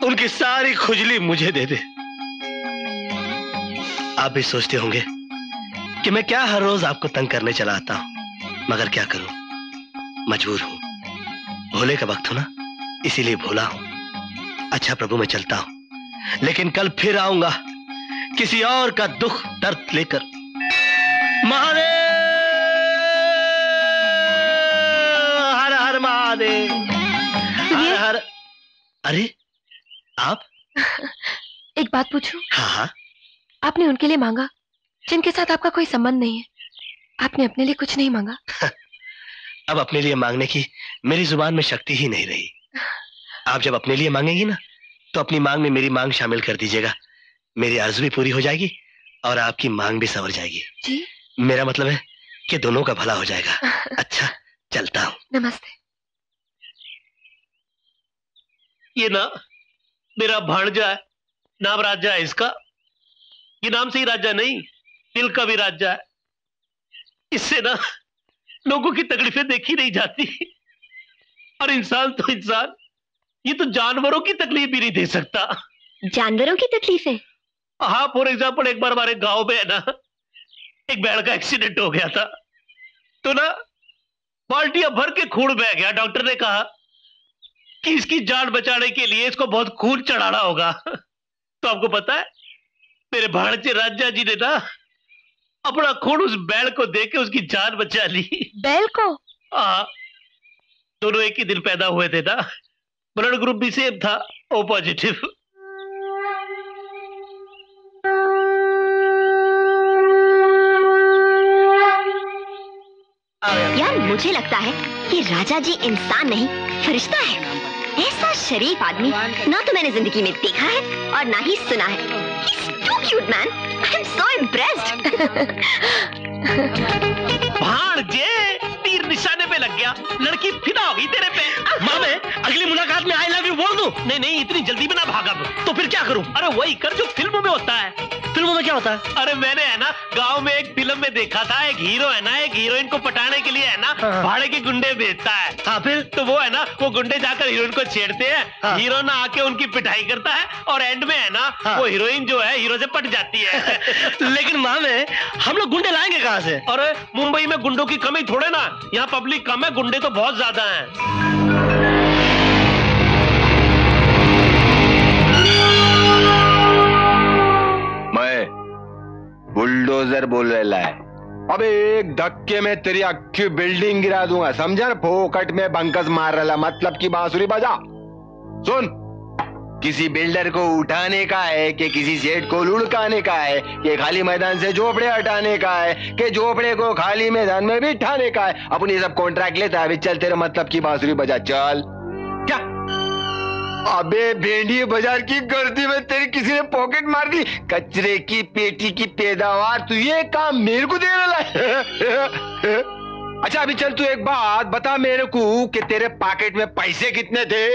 उनकी सारी खुजली मुझे दे दे। आप भी सोचते होंगे कि मैं क्या हर रोज आपको तंग करने चला आता हूं, मगर क्या करूं, मजबूर हूँ। भोले का वक्त हो ना, इसीलिए भोला हूँ। अच्छा प्रभु, मैं चलता हूँ, लेकिन कल फिर आऊंगा किसी और का दुख दर्द लेकर। महादेव, हर हर महादेव, हर हर। अरे आप, एक बात पूछूं? हाँ हाँ। आपने उनके लिए मांगा जिनके साथ आपका कोई संबंध नहीं है। आपने अपने लिए कुछ नहीं मांगा। अब अपने लिए मांगने की मेरी जुबान में शक्ति ही नहीं रही। आप जब अपने लिए मांगेंगी ना तो अपनी मांग में मेरी मांग शामिल कर दीजिएगा। मेरी आरज़ू भी पूरी हो जाएगी और आपकी मांग भी संवर जाएगी जी। मेरा मतलब है कि दोनों का भला हो जाएगा। अच्छा, चलता हूँ। नमस्ते। ये ना मेरा भांजा है, नाम राजा है इसका। ये नाम से ही राजा नहीं, दिल का भी राजा है। इससे ना लोगों की तकलीफें देखी नहीं जाती, और इंसान तो इंसान, ये तो जानवरों की तकलीफ भी नहीं दे सकता। जानवरों की तकलीफें? हाँ, फॉर एग्जाम्पल एक बार हमारे गांव में है ना, एक बैल का एक्सीडेंट हो गया था, तो ना बाल्टियां भर के खून बह गया। डॉक्टर ने कहा कि इसकी जान बचाने के लिए इसको बहुत खून चढ़ाना होगा। तो आपको पता है, मेरे भांजे राजा जी ने ना अपना खून उस बैल को देके उसकी जान बचा ली। बैल को? हाँ, दोनों एक ही दिन पैदा हुए थे ना, ब्लड ग्रुप भी सेम था, ओ पॉजिटिव। यार मुझे लगता है कि राजा जी इंसान नहीं फरिश्ता है। ऐसा शरीफ आदमी ना तो मैंने जिंदगी में देखा है और ना ही सुना है। He's too cute man. I'm so impressed. भांजे, तीर निशाने पे लग गया, लड़की फिदा हो गई तेरे पे। मामे, अगली मुलाकात में आई लव यू बोल दूं? नहीं नहीं, इतनी जल्दी में ना भागा दूं। तो फिर क्या करूं? अरे वही कर जो फिल्मों में होता है। फिल्मों में क्या होता है? अरे मैंने है ना गाँव में एक फिल्म में देखा था, एक हीरो है ना एक हीरोइन को पटाने के लिए है ना भाड़े के गुंडे भेजता है। हाँ, फिर तो वो है ना वो गुंडे जाकर हीरोइन को छेड़ते हैं। हाँ। हीरोइन आके उनकी पिटाई करता है और एंड में है ना, हाँ, वो हीरोइन जो है हीरो से पट जाती है। लेकिन मामे, हम लोग गुंडे लाएंगे कहाँ से? और मुंबई में गुंडों की कमी थोड़े ना, यहाँ पब्लिक कम है, गुंडे तो बहुत ज्यादा है। बुलडोजर बोल रहा है। अबे एक धक्के में तेरी अक्की बिल्डिंग गिरा दूंगा, समझा? फोकट में बंकस मार रहा, मतलब की बांसुरी बजा। सुन, किसी बिल्डर को उठाने का है कि किसी सेठ को लुढ़काने का है कि खाली मैदान से झोपड़े हटाने का है कि झोपड़े को खाली मैदान में भी बिठाने का है। अपन ये सब कॉन्ट्रैक्ट लेता है। अभी चल, तेरे मतलब की बांसुरी बजा। चल। क्या? अबे भेंडी बाजार की गर्दी में तेरी किसी ने पॉकेट मार दी। कचरे की पेटी की पैदावार, तू ये काम मेरे को दे रहा है? अच्छा अभी चल, तू एक बात बता मेरे को कि तेरे पॉकेट में पैसे कितने थे?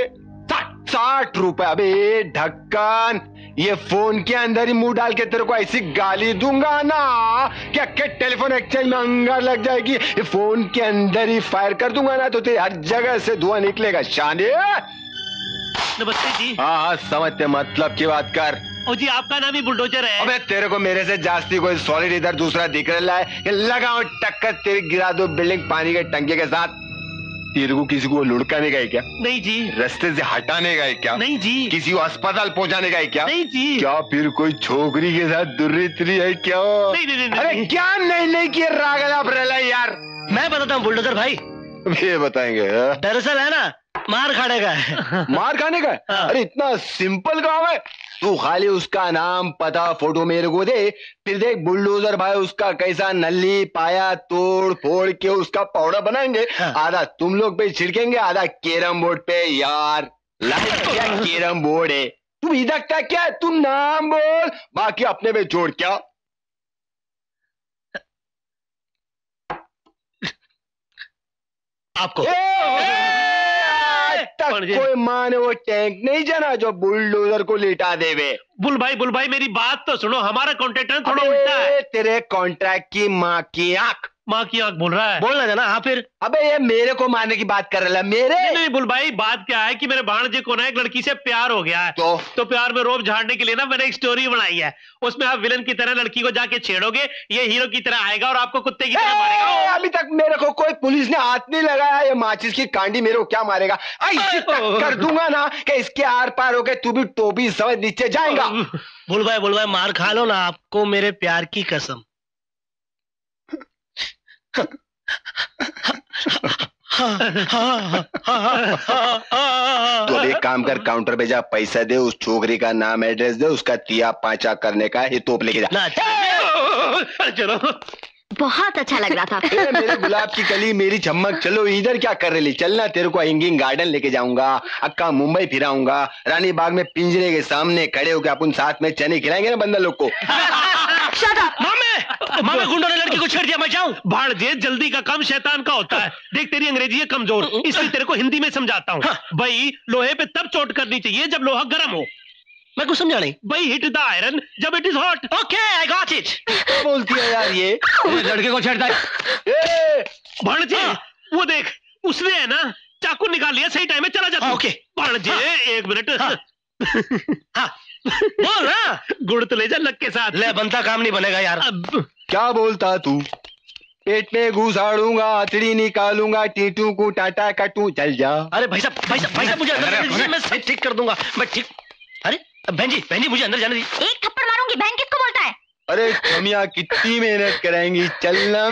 साठ साठ रुपए। अबे ढक्कन, ये फोन के अंदर ही मुंह डाल के तेरे को ऐसी गाली दूंगा ना क्या क्या टेलीफोन एक्सचेंज में अंगार लग जाएगी। ये फोन के अंदर ही फायर कर दूंगा ना तो तेरी हर जगह से धुआं निकलेगा। शाने नमस्ते जी। हाँ हाँ, समझते मतलब की बात कर। ओ जी, आपका नाम ही बुलडोजर है। अबे तेरे को मेरे से जास्ती कोई सॉलिड इधर दूसरा दिख रहा है। लगाओ टक्कर, तेरी गिरा दो बिल्डिंग पानी के टंके के साथ। तेरे को किसी को लुढ़काने का है क्या? नहीं जी। रास्ते से हटाने का है क्या? नहीं जी। किसी को अस्पताल पहुँचाने का है क्या? नहीं जी। क्या फिर कोई छोकरी के साथ दुर्रित्री है क्या? नहीं नहीं नहीं। अरे क्या नहीं नहीं किया रागला बरेला यार। मैं बताता हूँ बुलडोजर भाई। ये बताएंगे। दरअसल है ना मार खाने का है। मार खाने का है? हाँ। अरे इतना सिंपल काम है। तू खाली उसका नाम पता फोटो मेरे को दे, फिर देख बुलडोजर भाई उसका कैसा नली पाया तोड़ फोड़ के उसका पाउडर बनाएंगे। हाँ। आधा तुम लोग पे छिड़केंगे, आधा कैरम बोर्ड पे। यार लाइफ क्या कैरम बोर्ड है, तुम इधकता क्या? तुम नाम बोल, बाकी अपने पे छोड़। क्या आपको कोई माँ ने वो टैंक नहीं जाना जो बुलडोजर को लेटा देवे? बुल भाई बुल भाई मेरी बात तो सुनो, हमारा कॉन्ट्रैक्टर थोड़ा उल्टा है। तेरे कॉन्ट्रैक्ट की माँ की आंख, माँ की आंख बोल रहा है, बोलना जाना। हाँ फिर अबे ये मेरे को मारने की बात कर रहा है? मेरे नहीं, नहीं बुल भाई, बात क्या है कि मेरे भाणजे को ना एक लड़की से प्यार हो गया है, तो तो प्यार में रोब झाड़ने के लिए ना मैंने एक स्टोरी बनाई है, उसमें आप विलन की तरह लड़की को जाके छेड़ोगे, ये हीरो की तरह आएगा और आपको कुत्ते की तरह मारेगा। अभी तक मेरे को कोई पुलिस ने हाथ नहीं लगाया, ये माचिस की कांडी मेरे को क्या मारेगा? कर दूंगा ना कि इसके आर पार होके तू भी टोपी समझ नीचे जाएगा। बुल भाई बुल भाई मार खा लो ना, आपको मेरे प्यार की कसम। तो एक काम कर, काउंटर पे जा, पैसा दे, उस छोकरी का नाम एड्रेस दे, उसका तिया पांचा करने का ये तोप लेके जा। चलो बहुत अच्छा लग रहा था। मेरे गुलाब की कली मेरी चमक, चलो इधर क्या कर रही? चलना, तेरे को हैंगिंग गार्डन लेके जाऊंगा, अक्का मुंबई फिराऊंगा, रानी बाग में पिंजरे के सामने खड़े होकर अपन साथ में चने खिलाएंगे ना बंदा लोग को। मामे मामे गुंडों ने लड़की को छेड़ दिया, मैं जाऊं? भाड़ दे, जल्दी का काम शैतान का होता है। देख तेरी अंग्रेजी है कमजोर, इसलिए तेरे को हिंदी में समझाता हूँ। भाई लोहे पे तब चोट करनी चाहिए जब लोहा गर्म हो। मैं कुछ समझा नहीं। भाई हिट द आयरन जब it is hot. Okay I got it. क्या बोलती है यार ये, लड़के को छेड़ता है। भाणजे वो देख उसने है ना चाकू निकाल लिया, सही टाइम में चला जाता। ओके भाणजे एक मिनट, हाँ बोल ना, गुड़ तो ले जा लग के साथ। ले बनता काम नहीं बनेगा यार। अब क्या बोलता तू? पेट में घुसाड़ूंगा, हथड़ी निकालूंगा, टीटू को टाटा काटू, चल जा। अरे भाई साहब भाई साहब भाई साहब मुझे अंदर जाने दीजिए, मैं ठीक कर दूंगा मैं ठीक। अरे बहन जी बहन जी मुझे अंदर जाने दीजिए। एक थप्पड़ मारूंगी, बहन किसको बोलता है? अरे कमियां कितनी मेहनत कराएंगी, चलना।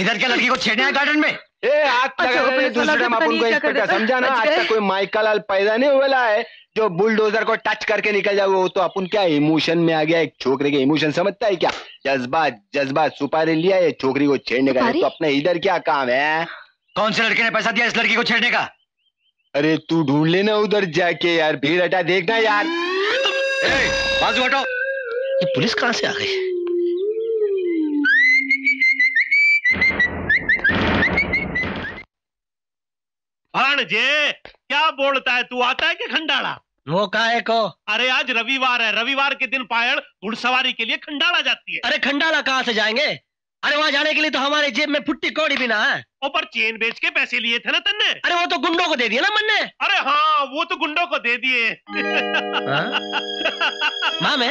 इधर क्या लड़की को छेड़ने आए गार्डन में? ए हाथ लगा, दूसरे टाइम आप उनको इंस्पेक्टर समझाना। आज तक कोई माइका लाल पैदा नहीं हुआ है जो बुलडोजर को टच करके निकल जाओ। वो तो अपन क्या इमोशन में आ गया, एक छोकरे के इमोशन समझता है क्या? जज्बात जज्बात सुपारी लिया ये छोकरी को छेड़ने का, तो अपने इधर क्या काम है? कौन से लड़के ने पैसा दिया इस लड़की को छेड़ने का? अरे तू ढूंढ लेना उधर जाके यार, भीड़ हटा देखना यार। बाजू हटो, ये पुलिस कहाँ से आ गई? भाणजे क्या बोलता है तू, आता है कि खंडाला? वो काहे को? अरे आज रविवार है, रविवार के दिन पायल घुड़सवारी के लिए खंडाला जाती है। अरे खंडाला कहाँ से जाएंगे? अरे वहाँ जाने के लिए तो हमारे जेब में फुट्टी कौड़ी भी ना है। ओ पर चेन बेच के पैसे लिए थे ना तन्ने। अरे वो तो गुंडों को दे दिए ना मन्ने। अरे हाँ वो तो गुंडों को दे दिए। मामे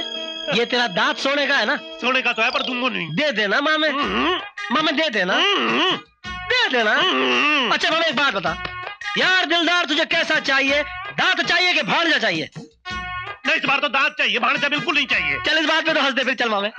ये तेरा दांत सोने का है ना? सोने का तो है पर दूंगा नहीं। दे देना मामे, मामे दे देना, दे देना। अच्छा मामे एक बात बता यार, दिलदार तुझे कैसा चाहिए, दांत चाहिए कि भांजा चाहिए? नहीं इस बार तो दांत चाहिए, भांजा बिल्कुल नहीं चाहिए। चल इस बात पे तो हंस दे फिर। चल मामे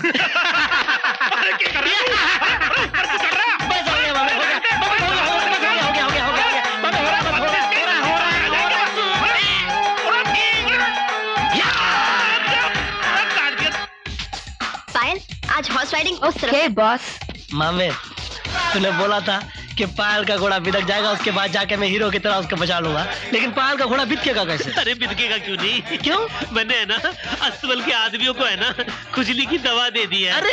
पायल आज हॉर्स राइडिंग उस तरफ है बॉस। मामे तूने बोला था कि पायल का घोड़ा बिदक जाएगा, उसके बाद जाके मैं हीरो की तरह उसको बचा लूंगा, लेकिन पायल का घोड़ा बिदकेगा कैसे? अरे बिदकेगा क्यों नहीं। क्यों? मैंने है ना अस्तबल के आदमियों को है ना खुजली की दवा दे दी है। अरे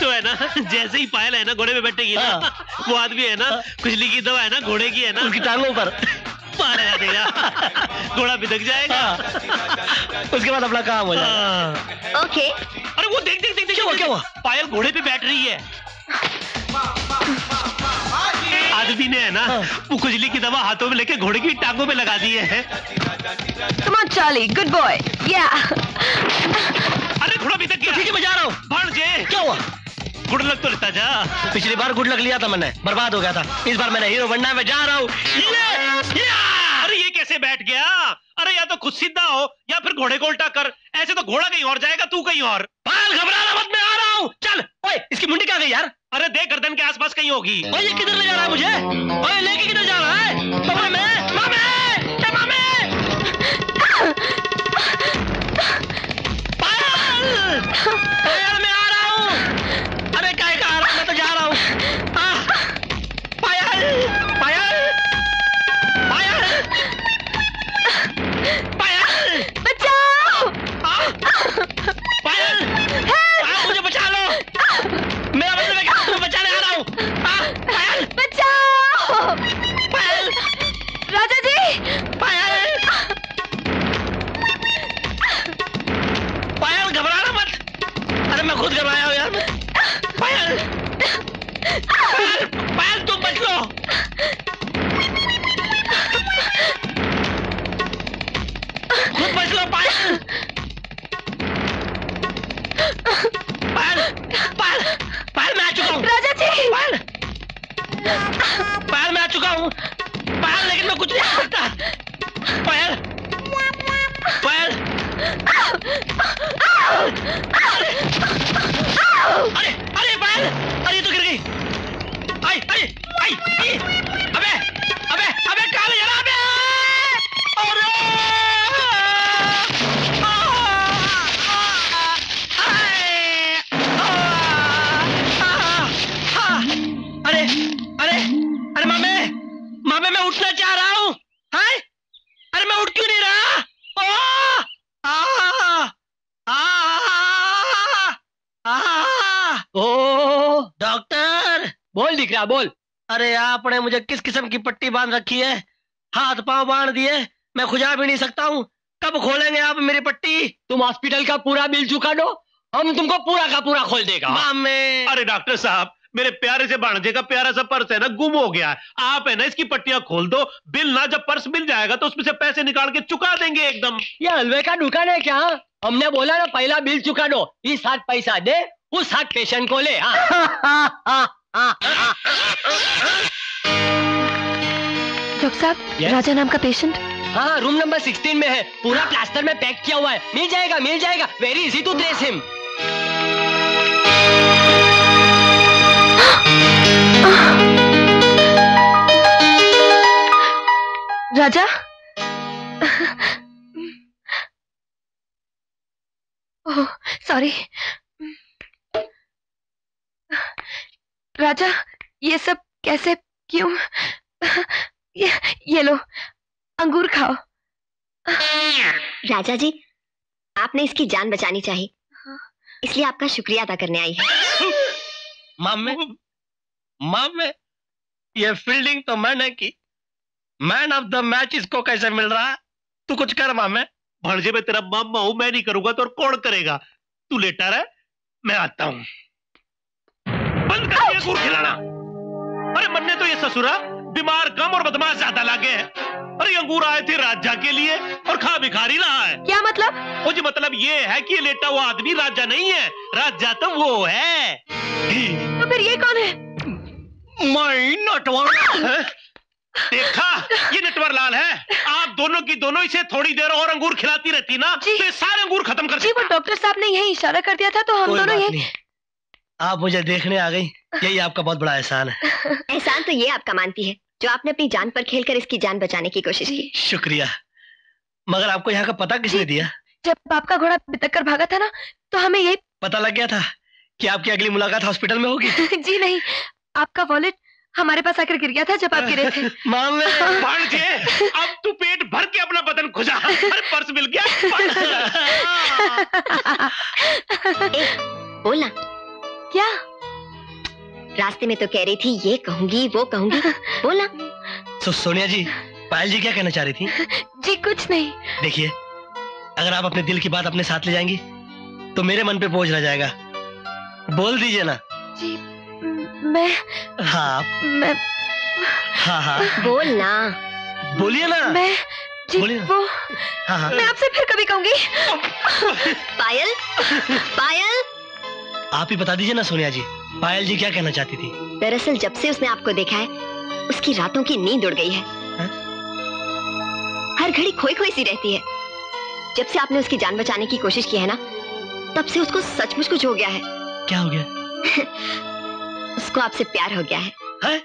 तो है ना जैसे ही पायल है ना घोड़े पे बैठेगी ना, वो आदमी है ना खुजली की दवा है ना घोड़े की है ना उसकी टांगों पर पाया देगा, घोड़ा बिदक जाएगा, उसके बाद अपना काम हो जाएगा। ओके। अरे वो देख देख देख क्या हुआ? पायल घोड़े पे बैठ रही है, आदमी ने है ना वो खुजली की दवा हाथों में लेके घोड़े की टांगों में लगा दी है। Come on Charlie, good boy, yeah। अरे घोड़ा भी तक गया। ठीक है मैं जा रहा हूँ। भांजे क्या हुआ? गुड लक तो लेता जा। पिछली बार गुड लक लिया था मैंने, बर्बाद हो गया था। इस बार मैंने हीरो बनना है, मैं जा रहा हूँ। अरे ये कैसे बैठ गया? अरे या तो खुद सीधा हो या फिर घोड़े को उल्टा कर, ऐसे तो घोड़ा कहीं और जाएगा तू कहीं और। पायल घबराना मत, मैं आ रहा हूँ। चल ओए इसकी मुंडी कहाँ गई यार? अरे देख गर्दन के आसपास कहीं होगी। ओए ये किधर ले जा रहा है मुझे? ओए लेके किधर जा रहा है? मामे मामे मामे हूँ पायल, लेकिन मैं कुछ नहीं करता। पायल पायल, अरे अरे पायल, अरे तो गिर गई। आई आई आई आई, अबे अबे अबे कहाँ ले जा रहा है? मामे मैं उठना चाह रहा हूँ। अरे मैं उठ क्यों नहीं रहा? ओ, आ, आ, आ, आ, ओ, डॉक्टर बोल दिख रहा, बोल। अरे आपने मुझे किस किस्म की पट्टी बांध रखी है, हाथ पांव बांध दिए, मैं खुजा भी नहीं सकता हूँ। कब खोलेंगे आप मेरी पट्टी? तुम हॉस्पिटल का पूरा बिल चुका दो, हम तुमको पूरा का पूरा खोल देगा मामे। अरे डॉक्टर साहब, मेरे प्यारे से भांजे का प्यारा सा पर्स है ना, गुम हो गया है। आप है ना इसकी पट्टियां खोल दो, बिल ना जब पर्स मिल जाएगा तो उसमें से पैसे निकाल के चुका देंगे एकदम। ये हलवे का दुकान है क्या? हमने बोला ना पहला बिल चुका दो, इस साथ पैसा दे उस साथ पेशेंट को ले। हाँ। डॉक्टर साहब, yes? राजा नाम का पेशेंट, हाँ रूम नंबर सिक्सटीन में है, पूरा प्लास्टर में पैक किया हुआ है, मिल जाएगा मिल जाएगा, very easy to trace him. Raja, oh sorry Raja, ये सब कैसे क्यों? ये ये लो अंगूर खाओ। राजा जी, आपने इसकी जान बचानी चाहिए, इसलिए आपका शुक्रिया अदा करने आई है। मामे मामे, ये फील्डिंग तो मैंने की, मैन ऑफ द मैच इसको कैसे मिल रहा है? तू कुछ कर मामे, भड़जे में तेरा मामा हूं मैं, नहीं करूंगा तो और कौन करेगा? तू लेटा रहा, मैं आता हूँ। बंद कर दिया अंगूर खिलाना। अरे मन्ने तो ये ससुरा बीमार कम और बदमाश ज्यादा लागे है। अरे अंगूर आए थे राजा के लिए और खा भिखारी रहा है। क्या मतलब? मुझे मतलब ये है कि ये लेटा हुआ आदमी राजा नहीं है, राजा तो वो है। तो फिर ये कौन है? मैं नटवर। देखा, ये नटवर लाल है। आप दोनों की दोनों इसे थोड़ी देर और अंगूर खिलाती रहती ना तो ये सारे अंगूर खत्म कर। जी वो डॉक्टर साहब ने यही इशारा कर दिया था तो हम दोनों यही। आप मुझे देखने आ गई, यही आपका बहुत बड़ा एहसान है। एहसान तो ये आपका मानती है जो आपने अपनी जान पर खेलकर इसकी जान बचाने की कोशिश की। शुक्रिया, मगर आपको यहाँ का पता किसने दिया? जब आपका घोड़ा बितक कर भागा था ना तो हमें यही पता लग गया था कि आपकी अगली मुलाकात हॉस्पिटल में होगी। जी नहीं, आपका वॉलेट हमारे पास आकर गिर गया था जब आप गिरे थे। मामे, अब तू पेट भर के अपना बदन खुजा, अरे पर्स मिल गया। ए, बोलना क्या? रास्ते में तो कह रही थी ये कहूंगी वो कहूंगी, बोलना। सो, सोनिया जी, पायल जी क्या कहना चाह रही थी? जी कुछ नहीं। देखिए, अगर आप अपने दिल की बात अपने साथ ले जाएंगी तो मेरे मन पे बोझ रह जाएगा, बोल दीजिए ना। जी मैं हाँ मैं हाँ हाँ बोल ना, बोलिए ना। मैं जी वो हाँ हाँ मैं आपसे फिर कभी कहूंगी। पायल पायल, आप ही बता दीजिए ना सोनिया जी, पायल जी क्या कहना चाहती थी? दरअसल जब से उसने आपको देखा है उसकी रातों की नींद उड़ गई है, हा? हर घड़ी खोई खोई सी रहती है। जब से आपने उसकी जान बचाने की कोशिश की है ना तब से उसको सचमुच कुछ हो गया है। क्या हो गया? उसको आपसे प्यार हो गया है, है?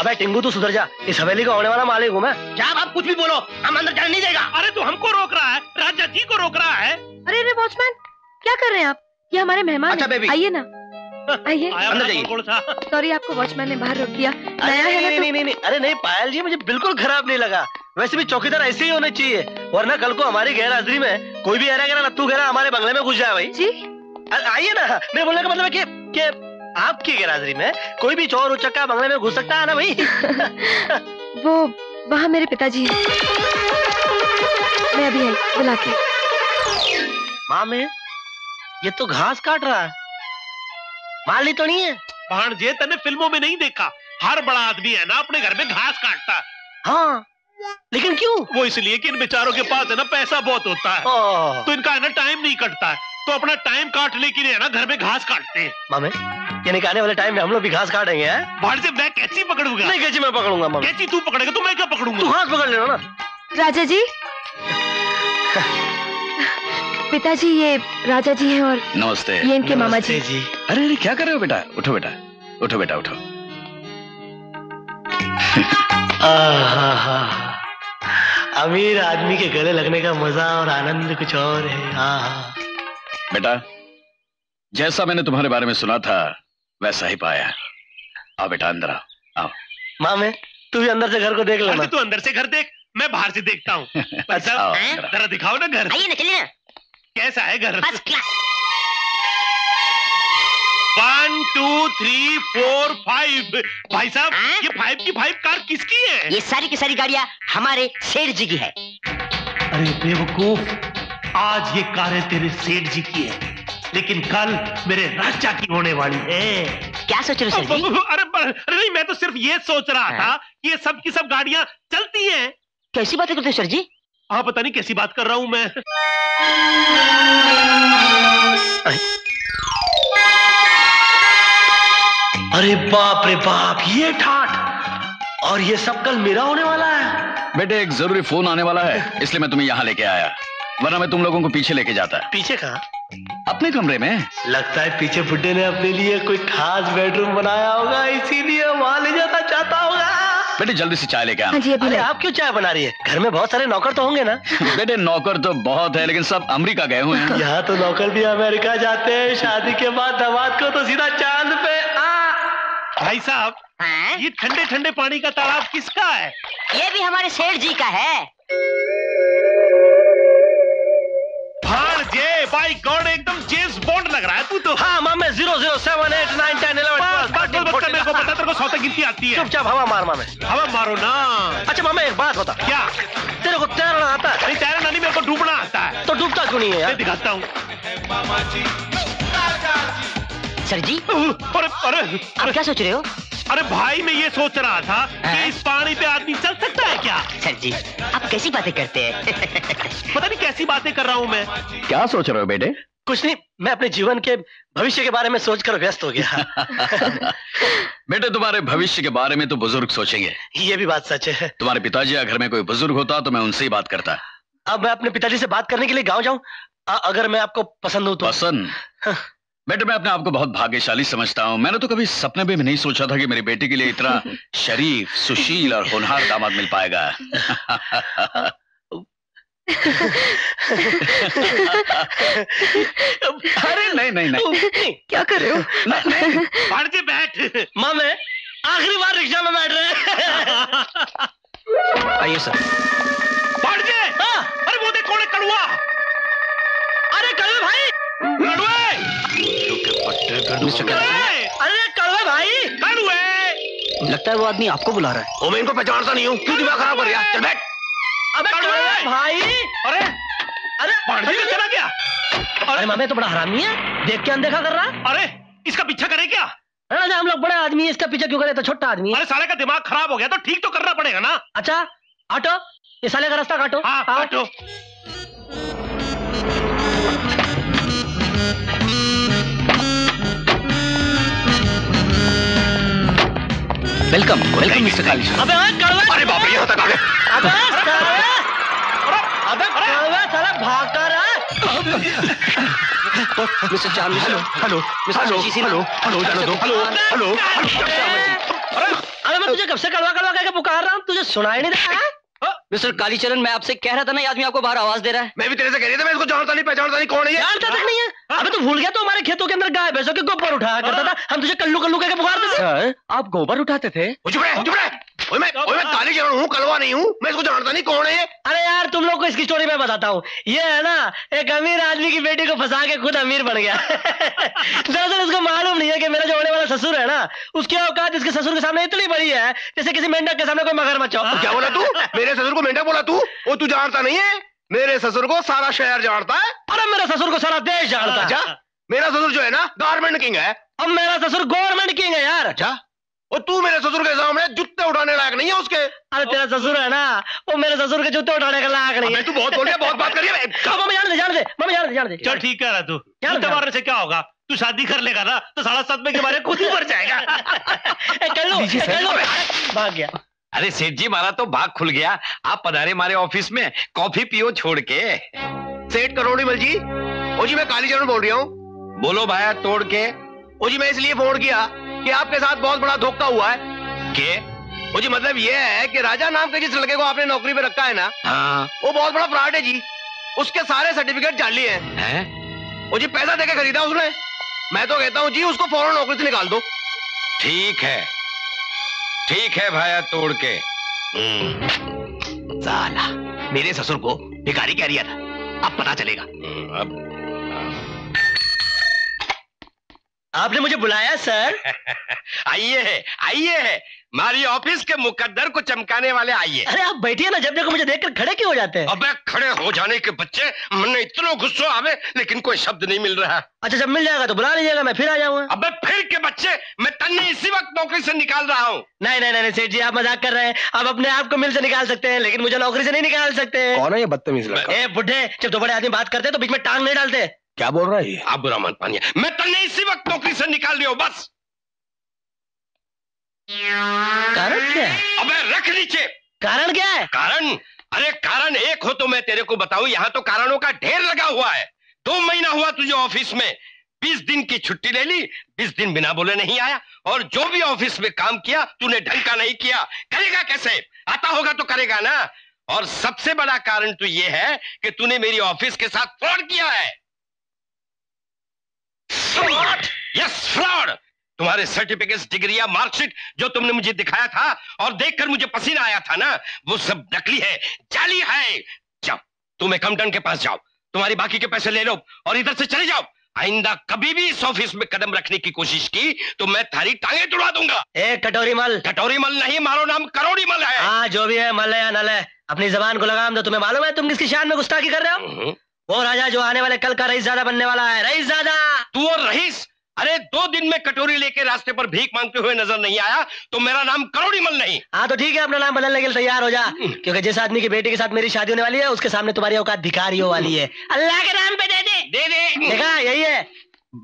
अबे टिंगू तू सुधर जा, इस हवेली का होने वाला मालिक हूँ मैं। क्या आप कुछ भी बोलो, हम अंदर जाने नहीं देगा। अरे तू हमको रोक रहा है, राजा जी को रोक रहा है। अरे अरे वॉचमैन, क्या कर रहे हैं आप? ये हमारे मेहमान हैं, आइए ना, आइए अंदर जाइए। सॉरी, आपको वॉचमैन ने बाहर रोक दिया। नहीं नहीं, अरे नहीं पायल जी, मुझे बिल्कुल खराब नहीं लगा। वैसे भी चौकीदार ऐसे ही होने चाहिए, वरना कल को हमारी गैर हाजिरी में कोई भी गहरा गहरा नत्थू गहरा हमारे बंगले में घुस जाए। भाई जी आइए ना, मेरे बोलने का मतलब है कि कि आपकी गैर हाजिरी में कोई भी चोर उचक्का बंगले में घुस सकता है ना भाई। वो वहाँ मेरे पिताजी हैं, मैं अभी आई बुला के। मामे, ये तो घास काट रहा है, माली तो नहीं है? भांजे तने फिल्मों में नहीं देखा, हर बड़ा आदमी है ना अपने घर में घास काटता है। हाँ लेकिन क्यों? वो इसलिए कि इन बेचारों के पास है ना पैसा बहुत होता है, तो इनका है ना टाइम नहीं कटता है, तो अपना टाइम काटने के लिए है ना घर में घास काटते हैं। मामे यानी आने वाले टाइम में हम लोग भी घास काटेंगे। बाहर से मैं कैची पकड़ूंगा। नहीं कैची मैं पकड़ूंगा। मामे कैची तू पकड़ेगा तो मैं क्या पकड़ूंगा? तू घास पकड़ लेना ना। राजा जी, पिताजी ये राजा जी हैं और नमस्ते, ये इनके मामा जी। अरे अरे क्या कर रहे हो बेटा? उठो बेटा, उठो बेटा, उठो। अमीर आदमी के गले लगने का मजा और आनंद कुछ और है। आहा बेटा, जैसा मैंने तुम्हारे बारे में सुना था वैसा ही पाया। आओ बेटा अंदर आओ। आओ मामे, तू भी अंदर से घर को देख लेना। तू अंदर से घर देख, मैं बाहर से देखता हूँ। जरा दिखाओ ना घर। आइए ना, चलिए ना। कैसा है घर? First class. One two three four five. भाई साहब ये फाइव की फाइव कार किसकी है? ये सारी की सारी गाड़ियाँ हमारे सेठ जी की है। अरे बेवकूफ, आज ये कारें तेरे सेठ जी की है, लेकिन कल मेरे राजा की होने वाली है। क्या सोच रहे हो सर जी? अरे अरे नहीं, मैं तो सिर्फ ये सोच रहा हाँ? था कि ये सब की सब गाड़ियां चलती हैं। कैसी बातें करते हो सर जी आप? पता नहीं कैसी बात कर रहा हूं मैं। अरे बाप रे बाप, ये ठाठ! और ये सब कल मेरा होने वाला है। बेटे एक जरूरी फोन आने वाला है, इसलिए मैं तुम्हें यहाँ लेके आया, वरना मैं तुम लोगों को पीछे लेके जाता। पीछे कहाँ? अपने कमरे में। लगता है पीछे बुड्ढे ने अपने लिए कोई खास बेडरूम बनाया होगा, इसीलिए वहाँ ले जाना चाहता होगा। बेटे जल्दी से चाय लेके आना। अरे आप क्यों चाय बना रही है? घर में बहुत सारे नौकर तो होंगे ना? बेटे नौकर तो बहुत है, लेकिन सब अमेरिका गए हुए हैं। यहाँ तो नौकर भी अमेरिका जाते हैं, शादी के बाद दामाद को तो सीधा चांद पे। आ भाई साहब, ये ठंडे ठंडे पानी का तालाब किसका है? ये भी हमारे सेठ जी का है। ये भाई गॉड, एकदम जेम्स बॉन्ड लग रहा है तू तो। हाँ मामे, zero zero seven eight nine ten eleven को पता, तेरे को सौते गिनती आती है। चुपचाप हवा मार मामे, हवा मारो ना। अच्छा मामे एक बात बता, क्या तेरे को तैरना आता है? नहीं तैरना नहीं, मेरे को डूबना आता है। तो डूबता क्यों नहीं है? मैं दिखाता हूँ सर जी। अरे अरे आप क्या सोच रहे हो? अरे भाई मैं ये सोच रहा था कि इस पानी पे आदमी चल सकता है क्या? सर जी आप कैसी बातें करते हैं। पता नहीं कैसी बातें कर रहा हूँ मैं। क्या सोच रहे हो बेटे? कुछ नहीं, मैं अपने जीवन के भविष्य के बारे में सोचकर व्यस्त हो गया। बेटे तुम्हारे भविष्य के बारे में तो बुजुर्ग सोचेंगे। ये भी बात सच है। तुम्हारे पिताजी अगर में कोई बुजुर्ग होता तो मैं उनसे ही बात करता। अब मैं अपने पिताजी से बात करने के लिए गाँव जाऊँ? अगर मैं आपको पसंद हूँ तो। पसंद? बेटे मैं अपने आप को बहुत भाग्यशाली समझता हूँ। मैंने तो कभी सपने में भी नहीं सोचा था कि मेरी बेटी के लिए इतना शरीफ, सुशील और होनहार दामाद मिल पाएगा। अरे नहीं नहीं नहीं, क्या कर रहे हो? भांजे बैठ। मामे आखिरी बार रिक्शा में बैठ रहे। आइए सर। भांजे, अरे वो देखो ना कड़वा। अरे कड़वे भाई, कड़वे। अरे कड़वे भाई, कड़वे। लगता है वो आदमी आपको बुला रहा है। ओ मैं इनको पहचानता नहीं हूँ, क्यों दिमाग खराब कर रहा है? चल बैठ। अबे कड़वे भाई, अरे अरे भांजे तो चला गया। अरे मामे तो बड़ा हरामी है, देख के अनदेखा कर रहा है। अरे इसका पीछा करे क्या? अरे हम लोग बड़े आदमी है, इसका पीछा क्यों करे? तो छोटा आदमी। अरे साले का दिमाग खराब हो गया तो ठीक तो करना पड़ेगा ना। अच्छा हटो, ये साले का रास्ता काटो। हाँ काटो। Welcome welcome mister Kalicharan. अबे कड़वा! अरे बाप रे, यहाँ तक आ गए। अबे अबे कड़वा साला भागता रहा। मिस्टर चांद, हेलो मिस्टर जी, hello hello hello hello hello. अरे मैं तुझे कब से कड़वा कड़वा कह के पुकार रहा हूँ, तुझे सुनाई नहीं रहा है? मिस्टर कालीचरण, मैं आपसे कह रहा था ना, ये आदमी आपको बाहर आवाज दे रहा है। मैं भी तेरे से कह रही था, मैं इसको जानता नहीं पहचानता नहीं, कौन है ये? जानता तक नहीं है। अबे तू भूल गया तो हमारे खेतों के अंदर गाय भैंसों के गोबर उठाया करता था, हम तुझे कल्लू कल्लू कह के पुकारते थे। आप गोबर उठाते थे? ओए मैं ओए मैं कालीचरण हूँ, कलवा नहीं हूँ, मैं इसको जानता नहीं, कौन है ये? अरे यार तुम लोग को इसकी स्टोरी मैं बताता हूँ। ये है ना एक अमीर आदमी की बेटी को फंसा के खुद अमीर बन गया। दरअसल इसको मालूम नहीं है कि मेरा जो होने वाला ससुर है ना, उसकी औकात इसके ससुर के सामने इतनी बड़ी है जैसे किसी मेंढक के सामने कोई मगरमच्छ हो। क्या बोला तू? मेरे ससुर को मेंढक बोला तू? वो तू जानता नहीं है, मेरे ससुर को सारा शहर जानता है। अरे मेरे ससुर को सारा देश जानता है। मेरा ससुर जो है ना गारमेंट किंग है। अब मेरा ससुर गवर्नमेंट किंग है यार। अच्छा, और तू मेरे ससुर के सामने जूते उठाने लायक नहीं है उसके। अरे तेरा ससुर है ना, वो मेरे ससुर के जूते उठाने का लायक नहीं है। तू बहुत बोल रहा है, बहुत बात कर रही है। जान दे, जान दे, जान दे, जान दे। चल ठीक है, तू जूते मारने से क्या होगा? तू शादी कर लेगा ना तो साढ़े सात में के बारे खुद ही मर जाएगा। कर लो, कर लो। भाग गया। अरे सेठ जी, मारा तो भाग खुल गया। आप पधारे हमारे ऑफिस में, कॉफी पियो छोड़ के। सेठ करोड़ीमल जी, ओ जी मैं कालीचरण बोल रहा हूँ। बोलो भाया तोड़ के। ओ जी मैं इसलिए फोन किया कि आपके साथ बहुत बड़ा धोखा हुआ है। के? वो जी मतलब ये है कि राजा नाम के जिस लड़के को आपने नौकरी पे रखा है ना, हाँ। वो बहुत बड़ा फ्रॉड है जी, उसके सारे सर्टिफिकेट जाली हैं। हैं? वो जी पैसा देके खरीदा उसने। मैं तो कहता हूँ जी उसको फौरन नौकरी से निकाल दो। ठीक है, ठीक है भाया तोड़ के। साला मेरे ससुर को भिखारी कह रहा था, अब पता चलेगा। अब आपने मुझे बुलाया सर? आइए आइए, हमारी ऑफिस के मुकद्दर को चमकाने वाले आइए। अरे आप बैठिए ना, जब देखो मुझे देखकर खड़े क्यों हो जाते हैं? अबे खड़े हो जाने के बच्चे, मुझे इतना गुस्सा आवे लेकिन कोई शब्द नहीं मिल रहा। अच्छा जब मिल जाएगा तो बुला लीजिएगा, मैं फिर आ जाऊंगा। अबे फिर के बच्चे, मैं तन्ने इसी वक्त नौकरी से निकाल रहा हूँ। नहीं नहीं नहीं सेठ जी, आप मजाक कर रहे हैं। आप अपने आप को मिल से निकाल सकते हैं लेकिन मुझे नौकरी से नहीं निकाल सकते। कौन है ये बदतमीज लड़का? बुढ़े, जब दो बड़े आदमी बात करते तो बीच में टांग नहीं डालते। क्या बोल रहा है आप? बुरा मत मानिए, मैं तन्ने इसी वक्त नौकरी से निकाल रही हूँ। बस कारण क्या है? अबे रख नीचे। कारण क्या है? कारण, अरे कारण एक हो तो मैं तेरे को बताऊं, यहाँ तो कारणों का ढेर लगा हुआ है। दो महीना हुआ तुझे ऑफिस में, बीस दिन की छुट्टी ले ली, बीस दिन बिना बोले नहीं आया, और जो भी ऑफिस में काम किया तूने ढंग का नहीं किया। करेगा कैसे? आता होगा तो करेगा ना। और सबसे बड़ा कारण तो ये है कि तूने मेरी ऑफिस के साथ फ्रॉड किया है। फ्रॉड? Yes fraud. तुम्हारे सर्टिफिकेट्स, डिग्रियां, मार्कशीट जो तुमने मुझे दिखाया था और देखकर मुझे पसीना आया था ना, वो सब नकली है, जाली है। जाओ तुम अकाउंटेंट के पास जाओ, तुम्हारी बाकी के पैसे ले लो और इधर से चले जाओ। आइंदा कभी भी इस ऑफिस में कदम रखने की कोशिश की तो मैं थारी टांगे तुड़ा दूंगा। ए कटोरी मल, कटोरी मल नहीं, मारो नाम करोड़ी मल है। हाँ जो भी है, मल है या नल है, अपनी जबान को लगाम दो। तुम्हें मालूम है तुम किसकी शान में गुस्ताखी कर रहे हो? वो राजा जो आने वाले कल का रईस ज्यादा बनने वाला है। रईस ज्यादा? तू और रईस? अरे दो दिन में कटोरी लेके रास्ते पर भीख मांगते हुए नजर नहीं आया तो मेरा नाम करोड़ीमल नहीं। हाँ तो ठीक है, अपना नाम बदलने के लिए तैयार हो जा, क्योंकि जिस आदमी की बेटी के साथ मेरी शादी होने वाली है उसके सामने तुम्हारी औकात भिखारी हो वाली है। अल्लाह के नाम पे दे दे, दे दे। देखा, यही है।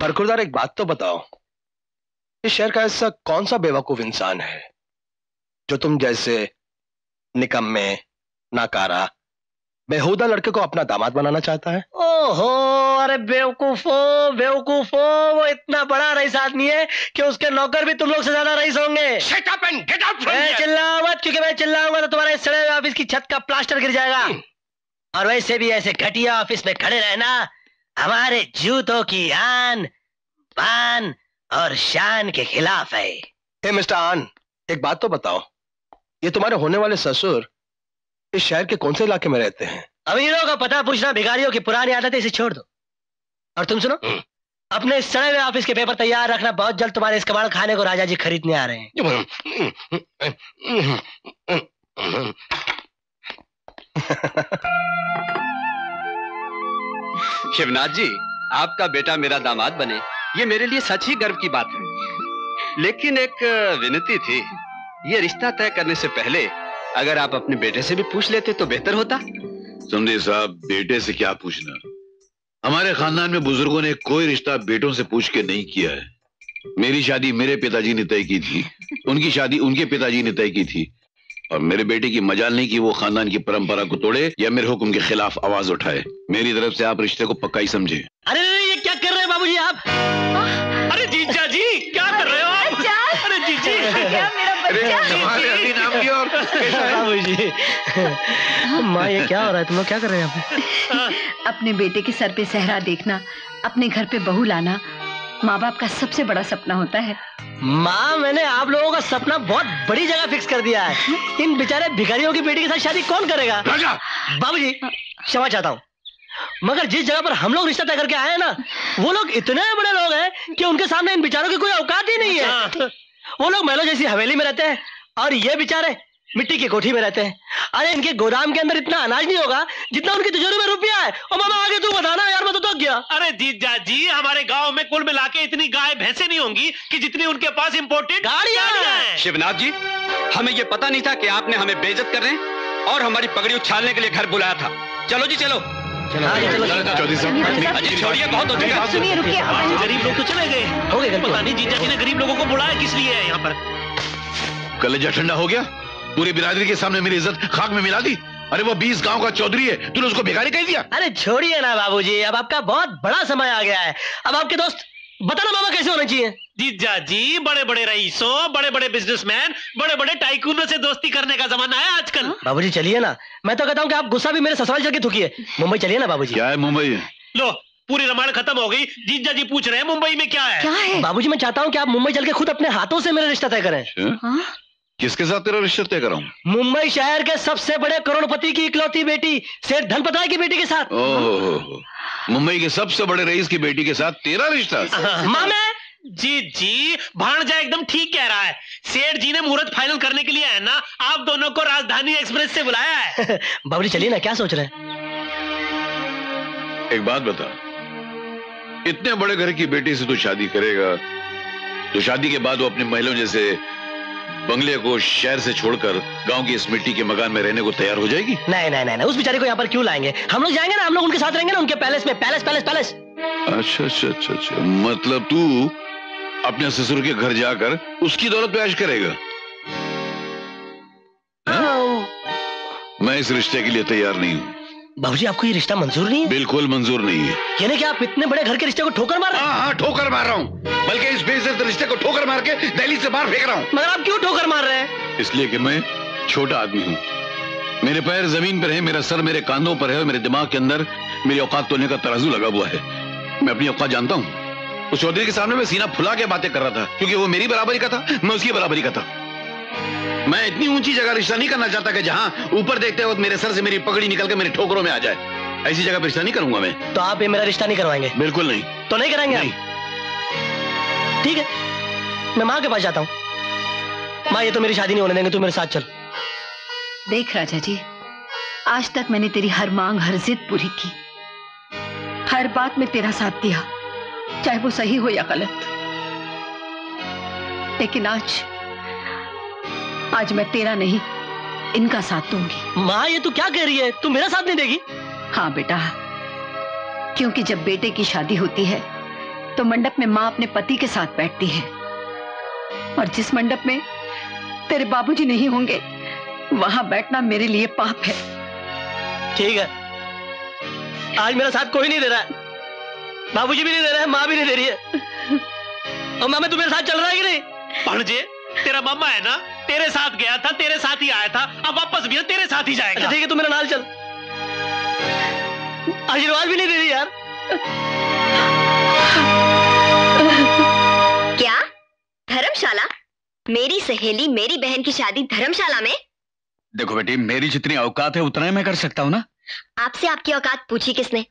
बरकुरदार एक बात तो बताओ, इस शहर का ऐसा कौन सा बेवकूफ इंसान है जो तुम जैसे निकम्मे, नाकारा, बेहुदा लड़के को अपना दामाद बनाना चाहता है? ओहो, अरे बेवकूफो बेवकूफो, वो इतना बड़ा रईस आदमी है कि उसके नौकर भी तुम लोग से ज्यादा रईस होंगे। Shut up and get out from here! चिल्लाओ मत, क्योंकि मैं चिल्लाऊंगा तो तुम्हारे इस सड़े ऑफिस की छत का प्लास्टर गिर जाएगा। और वैसे भी ऐसे घटिया ऑफिस में खड़े रहना हमारे जूतों की आन बान और शान के खिलाफ है। हे मिस्टर आन, एक बात तो बताओ, ये तुम्हारे होने वाले ससुर इस शहर के कौन से इलाके में रहते हैं? अमीरों का पता पूछना भिखारियों की पुरानी आदत है, इसे छोड़ दो। और तुम सुनो, अपने सड़े हुए ऑफिस के पेपर तैयार रखना, बहुत जल्द तुम्हारे इस कमाल खाने को राजा जी खरीदने आ रहे हैं। शिवनाथ जी, आपका बेटा मेरा दामाद बने ये मेरे लिए सच ही गर्व की बात है, लेकिन एक विनती थी, ये रिश्ता तय करने से पहले अगर आप अपने बेटे से भी पूछ लेते तो बेहतर होता। समझे साहब, बेटे से क्या पूछना, हमारे खानदान में बुजुर्गों ने कोई रिश्ता बेटों से पूछ के नहीं किया है। मेरी शादी मेरे पिताजी ने तय की थी, उनकी शादी उनके पिताजी ने तय की थी, और मेरे बेटे की मजाल नहीं कि वो खानदान की परंपरा को तोड़े या मेरे हुक्म के खिलाफ आवाज उठाए। मेरी तरफ से आप रिश्ते को पक्का ही समझे। अरे ये क्या कर रहे हैं बाबू जी आप? अरे जीजा जी क्या कर रहे हो? अरे जीजा, माँ ये क्या हो रहा है, तुम लोग क्या कर रहे हैं? अपने बेटे के सर पे सेहरा देखना, अपने घर पे बहू लाना, माँ बाप का सबसे बड़ा सपना होता है। माँ मैंने आप लोगों का सपना बहुत बड़ी जगह फिक्स कर दिया है। इन बेचारे भिखारियों की बेटी के साथ शादी कौन करेगा? बाबूजी क्षमा चाहता हूँ, मगर जिस जगह पर हम लोग रिश्ता तय करके आए हैं ना, वो लोग इतने बड़े लोग हैं कि उनके सामने इन बेचारों की कोई औकात ही नहीं है। वो लोग महलों जैसी हवेली में रहते हैं और ये बेचारे मिट्टी की कोठी में रहते हैं। अरे इनके गोदाम के अंदर इतना अनाज नहीं होगा जितना उनकी तिजोरी में रुपया है। और मामा आगे तू बताना यार, मैं तो तो गया। अरे जीजा जी, हमारे गांव में कुल मिला के इतनी गाय भैंसे नहीं होंगी कि जितनी उनके पास इम्पोर्टेड गाड़ियां हैं। शिवनाथ जी, हमें ये पता नहीं था कि आपने हमें बेइज्जत करने और हमारी पगड़ी उछालने के लिए घर बुलाया था। चलो जी चलो। छोड़िए, बहुत हो गया। सुनिए रुकिए, गरीब लोग तो चले गए, पता नहीं जीजा जी ने गरीब लोगों को बुलाया किस लिए है यहाँ पर। कलेजा ठंडा हो गया, पूरी बिरादरी के सामने मेरी इज्जत खाक में मिला दी। अरे वो बीस गांव का चौधरी है, तूने उसको भिखारी कह दिया। अरे छोड़िए ना बाबूजी, अब आपका बहुत बड़ा समय आ गया है। अब आपके दोस्त बताना मामा कैसे होना चाहिए। जीजा जी, बड़े बड़े रईसों, बड़े बड़े बिजनेसमैन, बड़े बड़े टाइकूनों से दोस्ती करने का जमाना है आजकल। बाबूजी चलिए ना, मैं तो कहता हूँ कि आप गुस्सा भी मेरे ससुराल चल के थूकिए। मुंबई चलिए ना बाबूजी। क्या है मुंबई? लो पूरी रामायण खत्म हो गई, जीजा जी पूछ रहे हैं मुंबई में क्या है। क्या है? बाबूजी मैं चाहता हूँ कि आप मुंबई चल के खुद अपने हाथों से मेरा रिश्ता तय करें। किसके साथ तेरा रिश्ता तय कराऊं? मुंबई शहर के सबसे बड़े करोड़पति की इकलौती बेटी सेठ धनपत राय की बेटी के साथ। ओह, मुंबई के सबसे बड़े रईस की बेटी के साथ तेरा रिश्ता? मामा जी जी भांजा एकदम ठीक कह रहा है। सेठ जी ने मुहूर्त फाइनल करने के लिए है ना आप दोनों को राजधानी एक्सप्रेस से बुलाया है। बाबूजी चलिए ना, क्या सोच रहे हैं? एक बात बता, इतने बड़े घर की बेटी से तू शादी करेगा तो शादी के बाद वो अपने महलों जैसे बंगले को शहर से छोड़कर गांव की इस मिट्टी के मकान में रहने को तैयार हो जाएगी? नहीं नहीं नहीं, उस बेचारे को यहाँ पर क्यों लाएंगे? हम लोग जाएंगे ना, हम लोग उनके साथ रहेंगे ना, उनके पैलेस में। Palace palace palace. अच्छा अच्छा अच्छा अच्छा, मतलब तू अपने ससुर के घर जाकर उसकी दौलत पे ऐश करेगा? हाँ? मैं इस रिश्ते के लिए तैयार नहीं हूँ। बाबूजी आपको ये रिश्ता मंजूर नहीं है? बिल्कुल मंजूर नहीं है। यानी कि आप इतने बड़े घर के रिश्ते को ठोकर मार रहे हैं? हाँ हाँ ठोकर मार रहा हूँ, बल्कि इस बेइज्जत रिश्ते को ठोकर मार के दिल्ली से बाहर फेंक रहा हूँ। मगर आप क्यों ठोकर मार रहे हैं? इसलिए कि मैं छोटा आदमी हूँ, मेरे पैर जमीन पर है, मेरा सर मेरे कांधों पर है और मेरे दिमाग के अंदर मेरी औकात तोलने का तराजू लगा हुआ है। मैं अपनी औकात जानता हूँ। उस चौधरी के सामने मैं सीना फुला के बातें कर रहा था क्योंकि वो मेरी बराबरी का था, मैं उसकी बराबरी का था। मैं इतनी ऊंची जगह रिश्ता नहीं करना चाहता कि जहाँ ऊपर देखते वक्त मेरे सर से मेरी पगड़ी निकल के मेरे ठोकरों में आ जाए। ऐसी जगह पर रिश्ता नहीं करूंगा मैं। तो आप ये मेरा रिश्ता नहीं करवाएंगे? बिल्कुल नहीं। तो नहीं कराएंगे? ठीक है, मैं माँ के पास जाता हूँ। माँ ये तो मेरी शादी नहीं होने देंगे, तू मेरे साथ चल। देख राजा जी, आज तक मैंने तेरी हर मांग हर जिद पूरी की, हर बात में तेरा साथ दिया, चाहे वो सही हो या गलत। लेकिन आज आज मैं तेरा नहीं इनका साथ दूंगी। माँ ये तू क्या कह रही है, तू मेरा साथ नहीं देगी? हाँ बेटा, क्योंकि जब बेटे की शादी होती है तो मंडप में माँ अपने पति के साथ बैठती है, और जिस मंडप में तेरे बाबूजी नहीं होंगे वहां बैठना मेरे लिए पाप है। ठीक है, आज मेरा साथ कोई नहीं दे रहा है, बाबूजी भी नहीं दे रहा है, माँ भी नहीं दे रही है। और मामा तू मेरे साथ चल रहा है कि नहीं? भांजे तेरा मामा है ना, तेरे साथ गया था, तेरे साथ ही आया था, अब वापस भी तेरे साथ ही जाएगा। ठीक है तू मेरे नाल चल। आशीर्वाद भी नहीं दे रही यार। क्या धर्मशाला? मेरी सहेली मेरी बहन की शादी धर्मशाला में? देखो बेटी, मेरी जितनी औकात है उतना ही मैं कर सकता हूँ ना। आपसे आपकी औकात पूछी किसने?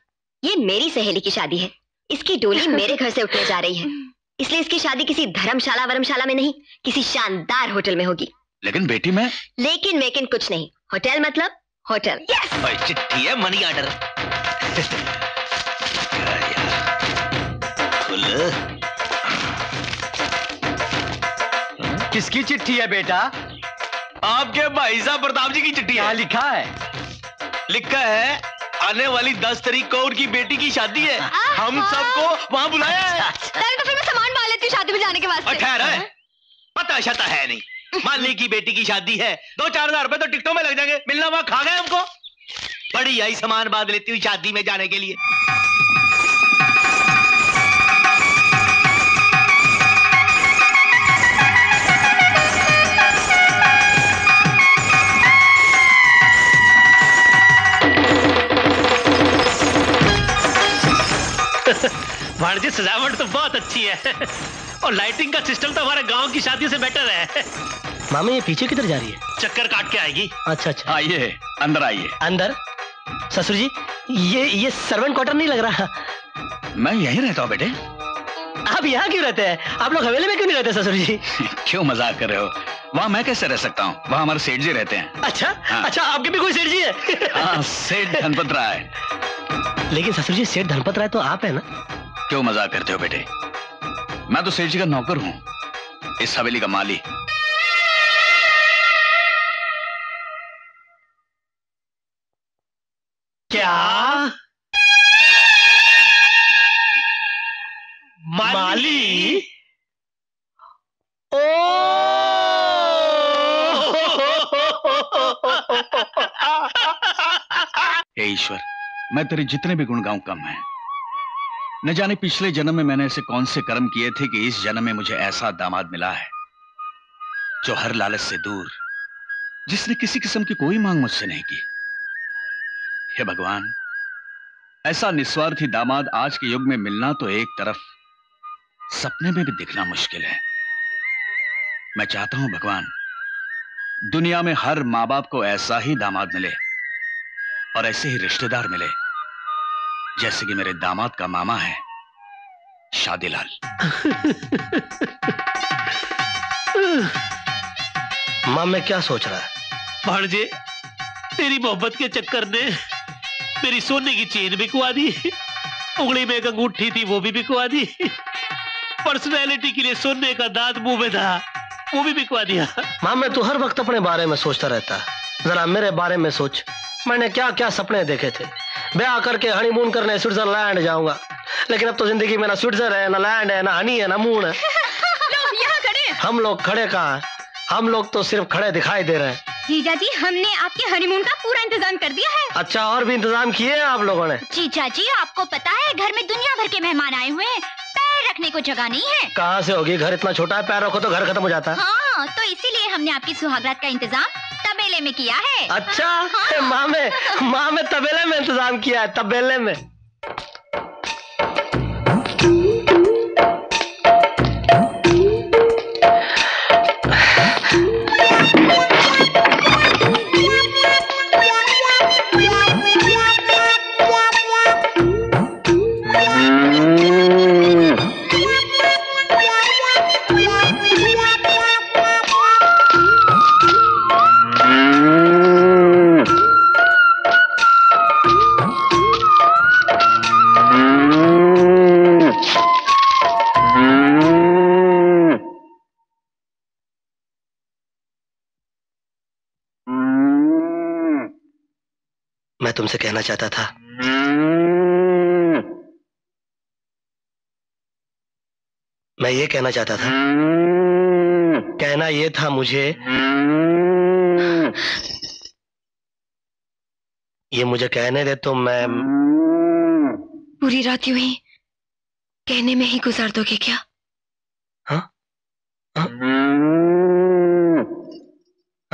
ये मेरी सहेली की शादी है, इसकी डोली मेरे घर से उठने जा रही है, इसलिए इसकी शादी किसी धर्मशाला वर्मशाला में नहीं, किसी शानदार होटल में होगी। लेकिन बेटी मैं लेकिन लेकिन कुछ नहीं, होटल मतलब होटल। चिट्ठी है, मनी ऑर्डर। किसकी चिट्ठी है बेटा? आपके भाई साहब प्रताप जी की चिट्ठी है। लिखा है? लिखा है आने वाली दस तारीख को उनकी बेटी की शादी है, हम सबको वहाँ बुलाया है। तो फिर मैं सामान बाल लेती हूँ शादी में जाने के वास्ते। ठहरा है, पता शता है नहीं, माली की बेटी की शादी है, दो चार हजार रुपए तो टिकटों में लग जाएंगे, मिलना वहाँ खा गए हमको। बड़ी आई सामान बांध लेती हुई शादी में जाने के लिए। सजावट तो बहुत अच्छी है और लाइटिंग का सिस्टम तो हमारे गांव की शादी से बेटर है। मामा ये पीछे किधर जा रही है? चक्कर काट के आएगी। अच्छा अच्छा आइए अंदर आइए। अंदर? ससुर जी ये ये सर्वेंट क्वार्टर नहीं लग रहा। मैं यहीं रहता हूँ बेटे। आप यहाँ क्यों रहते हैं? आप लोग हवेली में क्यों नहीं रहते ससुर जी? क्यों मजाक कर रहे हो? वहाँ मैं कैसे रह सकता हूँ, वहाँ हमारे सेठ जी रहते हैं। अच्छा हाँ। अच्छा आपके भी कोई सेठ जी है? हाँ सेठ धनपत राय। लेकिन ससुर जी सेठ धनपत राय तो आप है ना? क्यों मजाक करते हो बेटे, मैं तो सेठ जी का नौकर हूँ, इस हवेली का माली। क्या माली? ओ हे ईश्वर, मैं तेरे जितने भी गुण गाऊं कम है। न जाने पिछले जन्म में मैंने ऐसे कौन से कर्म किए थे कि इस जन्म में मुझे ऐसा दामाद मिला है जो हर लालच से दूर, जिसने किसी किस्म की कोई मांग मुझसे नहीं की। हे भगवान, ऐसा निस्वार्थी दामाद आज के युग में मिलना तो एक तरफ, सपने में भी दिखना मुश्किल है। मैं चाहता हूं भगवान, दुनिया में हर माँ बाप को ऐसा ही दामाद मिले और ऐसे ही रिश्तेदार मिले जैसे कि मेरे दामाद का मामा है शादीलाल। माँ मैं क्या सोच रहा है? भांजे तेरी मोहब्बत के चक्कर ने मेरी सोने की चेन बिकवा दी, उंगली में एक अंगूठी थी वो भी बिकवा दी, पर्सनैलिटी के लिए सोने का दांत मुंह में था वो भी बिकवा दिया। माँ मैं तो हर वक्त अपने बारे में सोचता रहता, जरा मेरे बारे में सोच। मैंने क्या क्या सपने देखे थे, ब्याह करके हनीमून करने स्विट्जरलैंड जाऊंगा, लेकिन अब तो जिंदगी में ना स्विट्जर है ना लैंड है ना हनी है ना मून है। लोग यहाँ खड़े। हम लोग खड़े कहाँ है, हम लोग तो सिर्फ खड़े दिखाई दे रहे हैं। जीजा जी हमने आपके हनीमून का पूरा इंतजाम कर दिया है। अच्छा और भी इंतजाम किए हैं आप लोगों ने? जीजा जी आपको पता है घर में दुनिया भर के मेहमान आए हुए हैं, पैर रखने को जगह नहीं है। कहाँ से होगी, घर इतना छोटा है, पैर रखो तो घर खत्म हो जाता है। हाँ तो इसीलिए हमने आपकी सुहागरात का इंतजाम तबेले में किया है। अच्छा हाँ। माँ में माँ में तबेले में इंतजाम किया है, तबेले में। तुमसे कहना चाहता था मैं, ये कहना चाहता था, कहना ये था मुझे, ये मुझे कहने दे तो मैं। पूरी रात यूं ही कहने में ही गुजार दोगे क्या? हाँ हाँ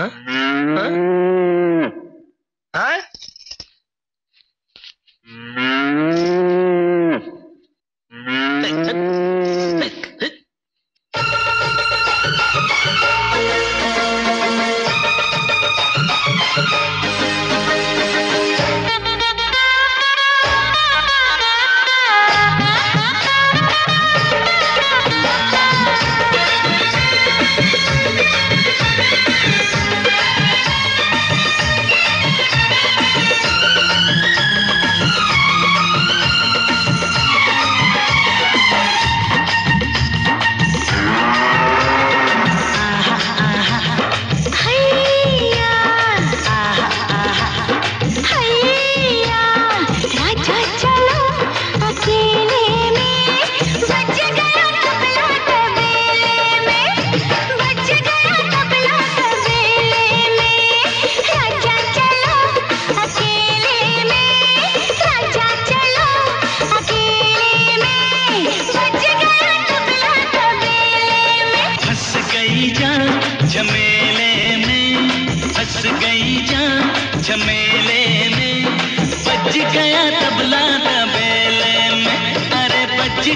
हाँ हाँ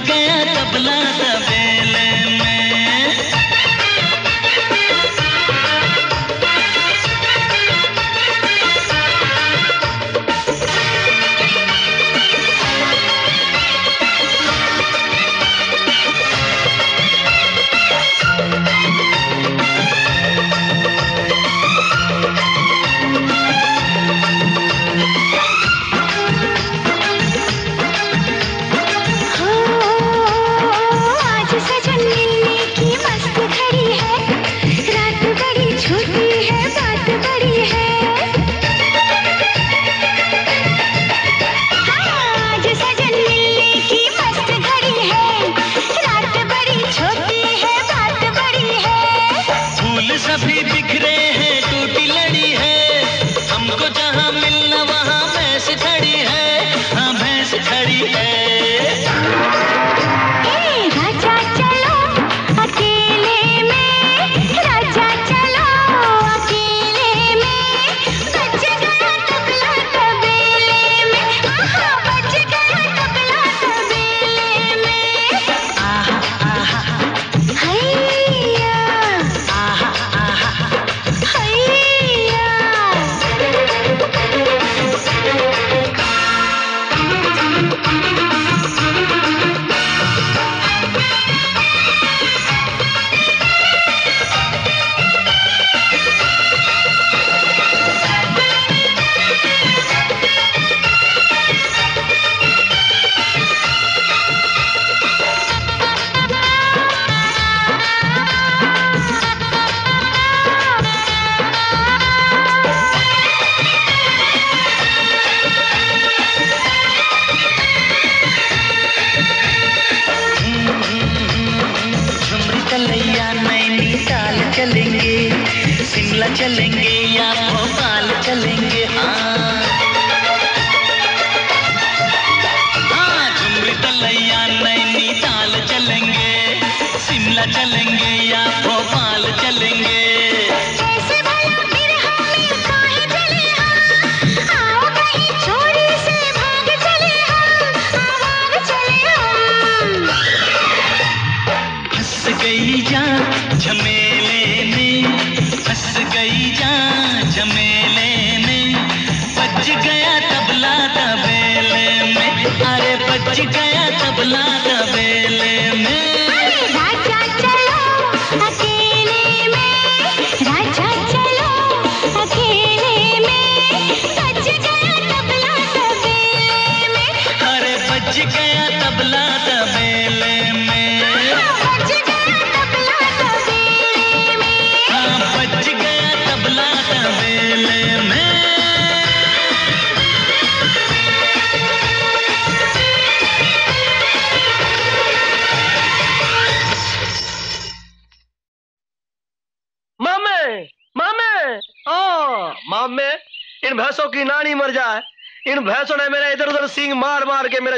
गया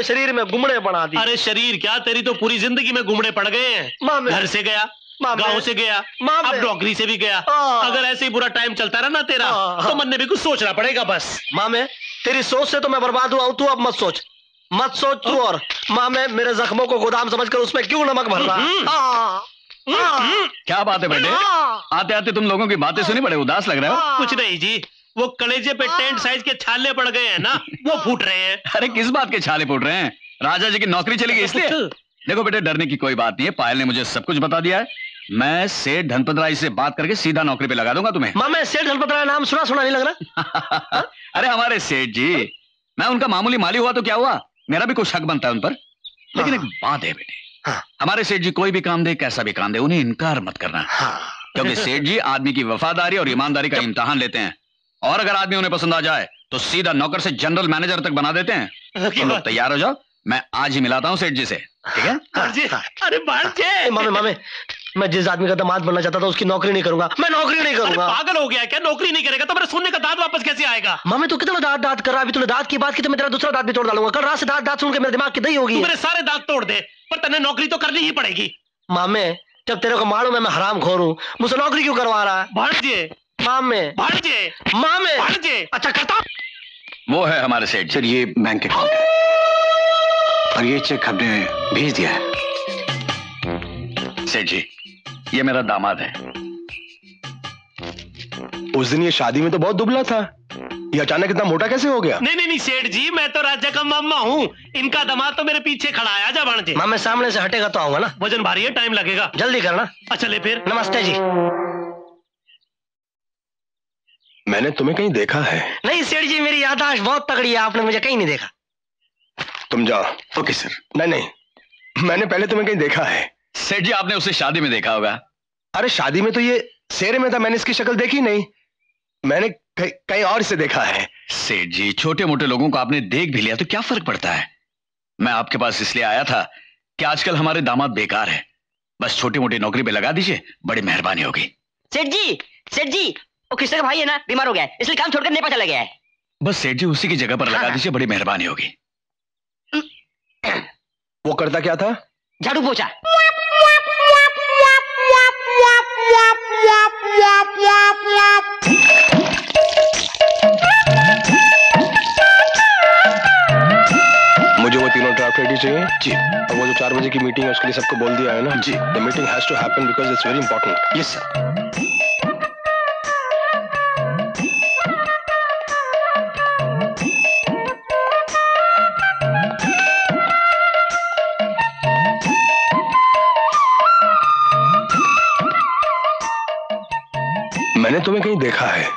शरीर में घुमड़े पड़ा दी। अरे शरीर क्या, तेरी तो पूरी जिंदगी में घुमड़े पड़ गए हैं। घर से गया, गांव से गया, अब नौकरी से भी गया। अगर ऐसे ही बुरा टाइम चलता रहा ना तेरा, तो मन ने भी कुछ सोचना पड़ेगा। बस मामे तेरी सोच से तो मैं बर्बाद हुआ हूँ, तू अब मत सोच, मत सोच तू। और मामे मेरे जख्मों को गोदाम समझकर उसमें क्यों नमक भर रहा? क्या बात है बेटे, आते आते तुम लोगों की बातें सुनी, बड़े उदास लग रहे हो। कुछ नहीं जी, वो कलेजे पे टेंट साइज के छाले पड़ गए हैं ना, वो फूट रहे हैं। अरे किस बात के छाले फूट रहे हैं? राजा जी की नौकरी चली गई इसलिए? देखो बेटे, डरने की कोई बात नहीं है, पायल ने मुझे सब कुछ बता दिया है। मैं सेठ धनपत राय से बात करके सीधा नौकरी पे लगा दूंगा तुम्हें। मामा सेठ धनपत राय नाम सुना सुना नहीं लग रहा? अरे हमारे सेठ जी, मैं उनका मामूली माली हुआ तो क्या हुआ, मेरा भी कुछ हक बनता है उन पर। लेकिन एक बात है बेटे, हमारे सेठ जी कोई भी काम दे, कैसा भी काम दे, उन्हें इनकार मत करना, क्योंकि सेठ जी आदमी की वफादारी और ईमानदारी का इम्तिहान लेते हैं। और अगर आदमी उन्हें पसंद आ जाए तो सीधा नौकर से जनरल मैनेजर तक बना देते हैं। तुम लोग तैयार हो जाओ, मैं आज ही मिलाता हूँ सेठ जी से, ठीक है? अरे मामे, मामे, मैं जिस आदमी का दामाद बनना चाहता था उसकी नौकरी नहीं करूंगा, मैं नौकरी नहीं करूंगा। पागल हो गया क्या? नौकरी नहीं करेगा तो मेरे सोने का दांत वापस कैसे आएगा? मामे तू कितना दांत दांत कर रहा है, अभी तूने दांत की बात की तो मैं तेरा दूसरा दांत भी तोड़ डालूंगा। कल रात से दांत दांत सुनकर मेरे दिमाग की दही होगी। मेरे सारे दांत तोड़ दे, पर तेने नौकरी तो करनी ही पड़ेगी। मामे जब तेरे को मालूम है मैं हराम खोर हूँ, मुझसे नौकरी क्यों करवा रहा है? भांजे मामे, भांजे मामे, भांजे। अच्छा करता वो है हमारे सेठ। सर ये बैंक अकाउंट है और ये चेक हमने भेज दिया है। सिंह जी, ये मेरा दामाद है। उस दिन ये शादी में तो बहुत दुबला था, ये अचानक इतना मोटा कैसे हो गया? नहीं नहीं नहीं सेठ जी, मैं तो राजा का मामा हूँ, इनका दामाद तो मेरे पीछे खड़ा है। आजा भाणजे, मैं सामने से हटेगा तो आऊंगा ना। वजन भारी है, टाइम लगेगा, जल्दी करना। अच्छा ले फिर, नमस्ते जी। मैंने तुम्हें कहीं देखा है? नहीं सेठ जी, मेरी याददाश्त बहुत तगड़ी है, आपने मुझे कहीं नहीं देखा। तुम जाओ। Okay sir. नहीं नहीं, मैंने पहले तुम्हें कहीं देखा है। सेठ जी, आपने उसे शादी में देखा होगा। अरे शादी में तो ये शेरे में था, मैंने इसकी शक्ल देखी नहीं, मैंने कहीं कहीं और इसे देखा है। सेठ जी, छोटे मोटे लोगों को आपने देख भी लिया तो क्या फर्क पड़ता है? मैं आपके पास इसलिए आया था कि आजकल हमारे दामाद बेकार है, बस छोटी मोटी नौकरी पे लगा दीजिए, बड़ी मेहरबानी होगी। सेठ जी, सेठ जी, वो किसका भाई है ना, बीमार हो गया है, इसलिए काम छोड़कर नेपाल चला गया है। बस सेठ जी, उसी की जगह पर हाँ। लगा दीजिए, बड़ी मेहरबानी होगी। वो करता क्या था? झाड़ू पोछा। मुझे वो तीनों ड्राफ्ट रेडी चाहिए जी, और वो जो चार बजे की मीटिंग है उसके लिए सबको बोल दिया है ना जी। The meeting has to happen because it's very important. Yes sir. मैंने तुम्हें कहीं देखा है?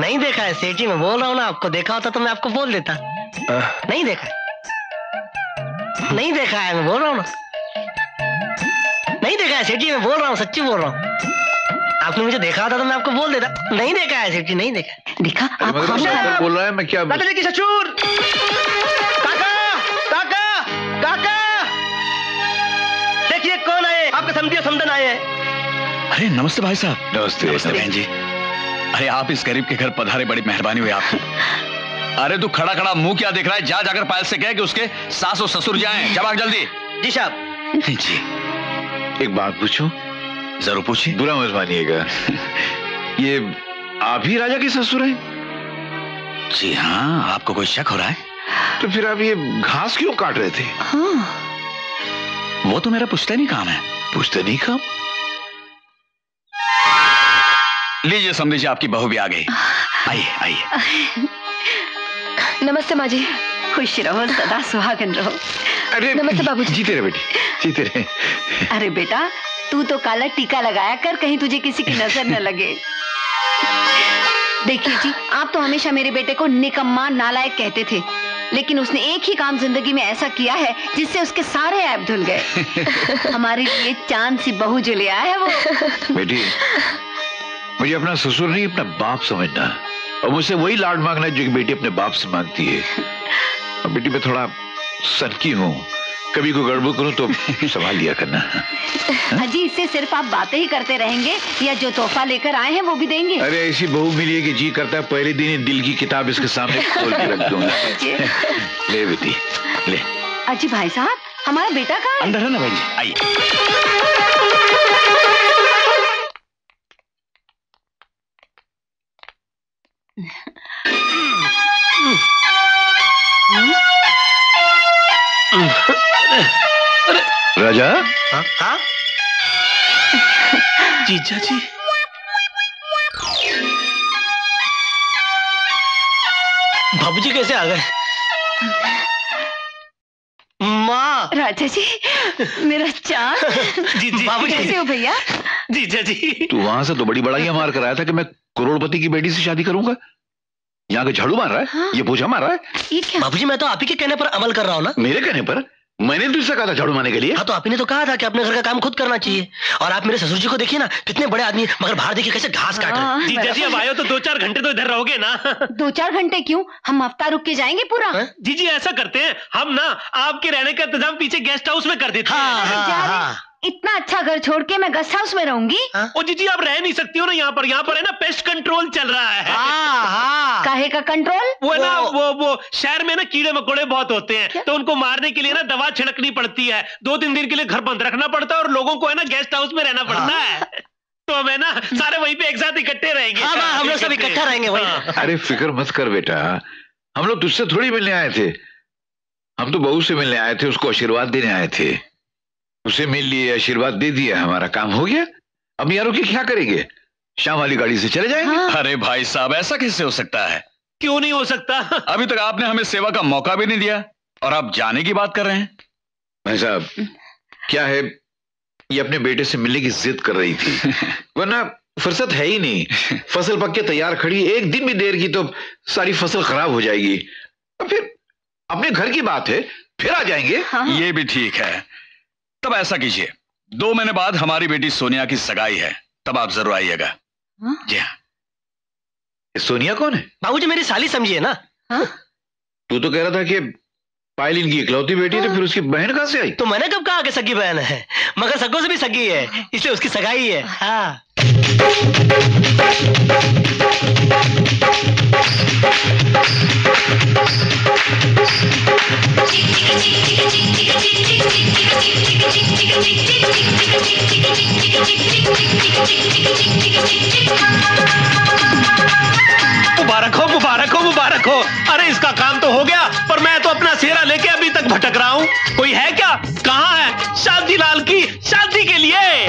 नहीं देखा है सेठ जी, मैं बोल रहा हूँ ना, आपको देखा होता तो मैं आपको बोल देता। आ? नहीं देखा है, नहीं देखा है, मैं बोल रहा हूँ ना, नहीं देखा है सेठ जी, मैं बोल रहा हूँ, सच्ची बोल रहा हूँ। आपने मुझे देखा होता तो मैं आपको बोल देता। नहीं देखा है सेठ जी, नहीं देखा। देखा आप बोल रहे हैं, मैं क्या सचूर देखिए कौन आए, आपके समझिए समदन आए हैं। अरे नमस्ते भाई साहब। नमस्ते नमस्ते बहन जी। अरे आप इस गरीब के घर पधारे, बड़ी मेहरबानी हुई आपकी। अरे तू खड़ा खड़ा मुंह क्या देख रहा है, जा जाकर पायल से कह कि उसके सास और ससुर जाएं। जवाब जल्दी। जी साहब। जी एक बात पूछूं? जरूर पूछिए। बुरा मत मानिएगा, ये आप ही राजा के ससुर हैं? जी हाँ। आपको कोई शक हो रहा है? तो फिर आप ये घास क्यों काट रहे थे? हाँ। वो तो मेरा पूछते नहीं काम है। पूछते नहीं काम? लीजिए समधी जी, आपकी बहू भी आ गई। आइए आइए। नमस्ते माँ जी। खुश रहो, सदा सुहागन रहो। अरे नमस्ते बाबूजी। जीते रहे बेटी, जीते रहे। अरे बेटा, तू तो काला टीका लगाया कर, कहीं तुझे किसी की नजर न लगे। देखिए जी, आप तो हमेशा मेरे बेटे को निकम्मा नालायक कहते थे, लेकिन उसने एक ही काम जिंदगी में ऐसा किया है जिससे उसके सारे ऐब धुल गए। हमारे लिए चांद सी बहू जो ले आया है वो। बेटी, मुझे अपना ससुर नहीं, अपना बाप समझना, और मुझसे वही लाड मांगना जो कि बेटी अपने बाप से मांगती है। अब बेटी, मैं थोड़ा सनकी हूँ, कभी को गड़बड़ करूँ तो संभाल लिया करना। अजी, इससे सिर्फ आप बातें ही करते रहेंगे या जो तोहफा लेकर आए हैं वो भी देंगे? अरे ऐसी बहू मिली है कि जी करता है पहले दिन ही दिल की किताब इसके सामने खोल के रख दूँ। ले बेटी ले। अजी भाई साहब, हमारा बेटा कहाँ? अंदर है ना भाई जी, आइए। राजा। हाँ हाँ जीजा जी। बाबूजी कैसे आ गए? माँ। राजा जी, मेरा चांद। जी जी। बाबूजी कैसे हो भैया? जीजा जी। तू वहां से तो बड़ी बड़ाइयां मार कर आया था कि मैं करोड़पति की बेटी से शादी करूंगा, यहाँ के झाड़ू मार रहा है। हाँ? ये पूजा मार रहा है। बाबूजी, मैं तो आप ही के कहने पर अमल कर रहा हूँ ना। मेरे कहने पर? मैंने तो इससे कहा था झाड़ू मारने के लिए। हाँ, तो आप ही ने तो कहा था कि अपने घर का काम खुद करना चाहिए। और आप मेरे ससुर जी को देखिए ना, कितने बड़े आदमी, मगर बाहर देखिए कैसे घास काट रहे हैं। जीजा जी, अब आयो तो दो चार घंटे तो इधर रहोगे ना। दो चार घंटे क्यों, हम हफ्ता रुक के जाएंगे पूरा। जी जी, ऐसा करते हैं हम ना, आपके रहने का इंतजाम पीछे गेस्ट हाउस में कर देते हैं। इतना अच्छा घर छोड़ के मैं गेस्ट हाउस में रहूंगी? ओ जीजी, आप रह नहीं सकती हो ना यहाँ पर। यहाँ पर है ना पेस्ट कंट्रोल चल रहा है। हाँ, हाँ। काहे का कंट्रोल? वो ना वो वो शहर में ना कीड़े मकोड़े बहुत होते हैं, क्या? तो उनको मारने के लिए ना दवा छिड़कनी पड़ती है, दो तीन दिन के लिए घर बंद रखना पड़ता है, और लोगों को है ना गेस्ट हाउस में रहना पड़ता हाँ। है। तो हमें ना सारे वहीं पे एक साथ इकट्ठे रहेंगे। हम लोग सब इकट्ठा रहेंगे वही। अरे फिक्र मत कर बेटा, हम लोग तुझसे थोड़ी मिलने आए थे, हम तो बहू से मिलने आए थे, उसको आशीर्वाद देने आए थे। उसे मिल लिए, आशीर्वाद दे दिया, हमारा काम हो गया। अब यारों की क्या करेंगे? शाम वाली गाड़ी से चले जाएंगे? हाँ। अरे भाई साहब, ऐसा कैसे हो सकता है? क्यों नहीं हो सकता? अभी तक आपने हमें सेवा का मौका भी नहीं दिया और आप जाने की बात कर रहे हैं। भाई साहब, क्या है, ये अपने बेटे से मिलने की जिद कर रही थी, वरना फुर्सत है ही नहीं। फसल पक के तैयार खड़ी, एक दिन भी देर की तो सारी फसल खराब हो जाएगी। फिर अपने घर की बात है, फिर आ जाएंगे। हाँ। ये भी ठीक है। तब ऐसा कीजिए, दो महीने बाद हमारी बेटी सोनिया की सगाई है, तब आप जरूर आइएगा। हाँ? जी हाँ। सोनिया कौन है? बाबूजी मेरी साली समझिए ना। हाँ? तू तो कह रहा था कि पायल इनकी इकलौती बेटी है। हाँ? तो फिर उसकी बहन कहाँ से आई? तो मैंने कब कहा कि सगी बहन है, मगर सगों से भी सगी है, इसलिए उसकी सगाई है। हाँ। मुबारक हो, मुबारक हो, मुबारक हो। अरे इसका काम तो हो गया, पर मैं तो अपना सेहरा लेके अभी तक भटक रहा हूँ। कोई है क्या? कहाँ है शादी लाल की शादी के लिए?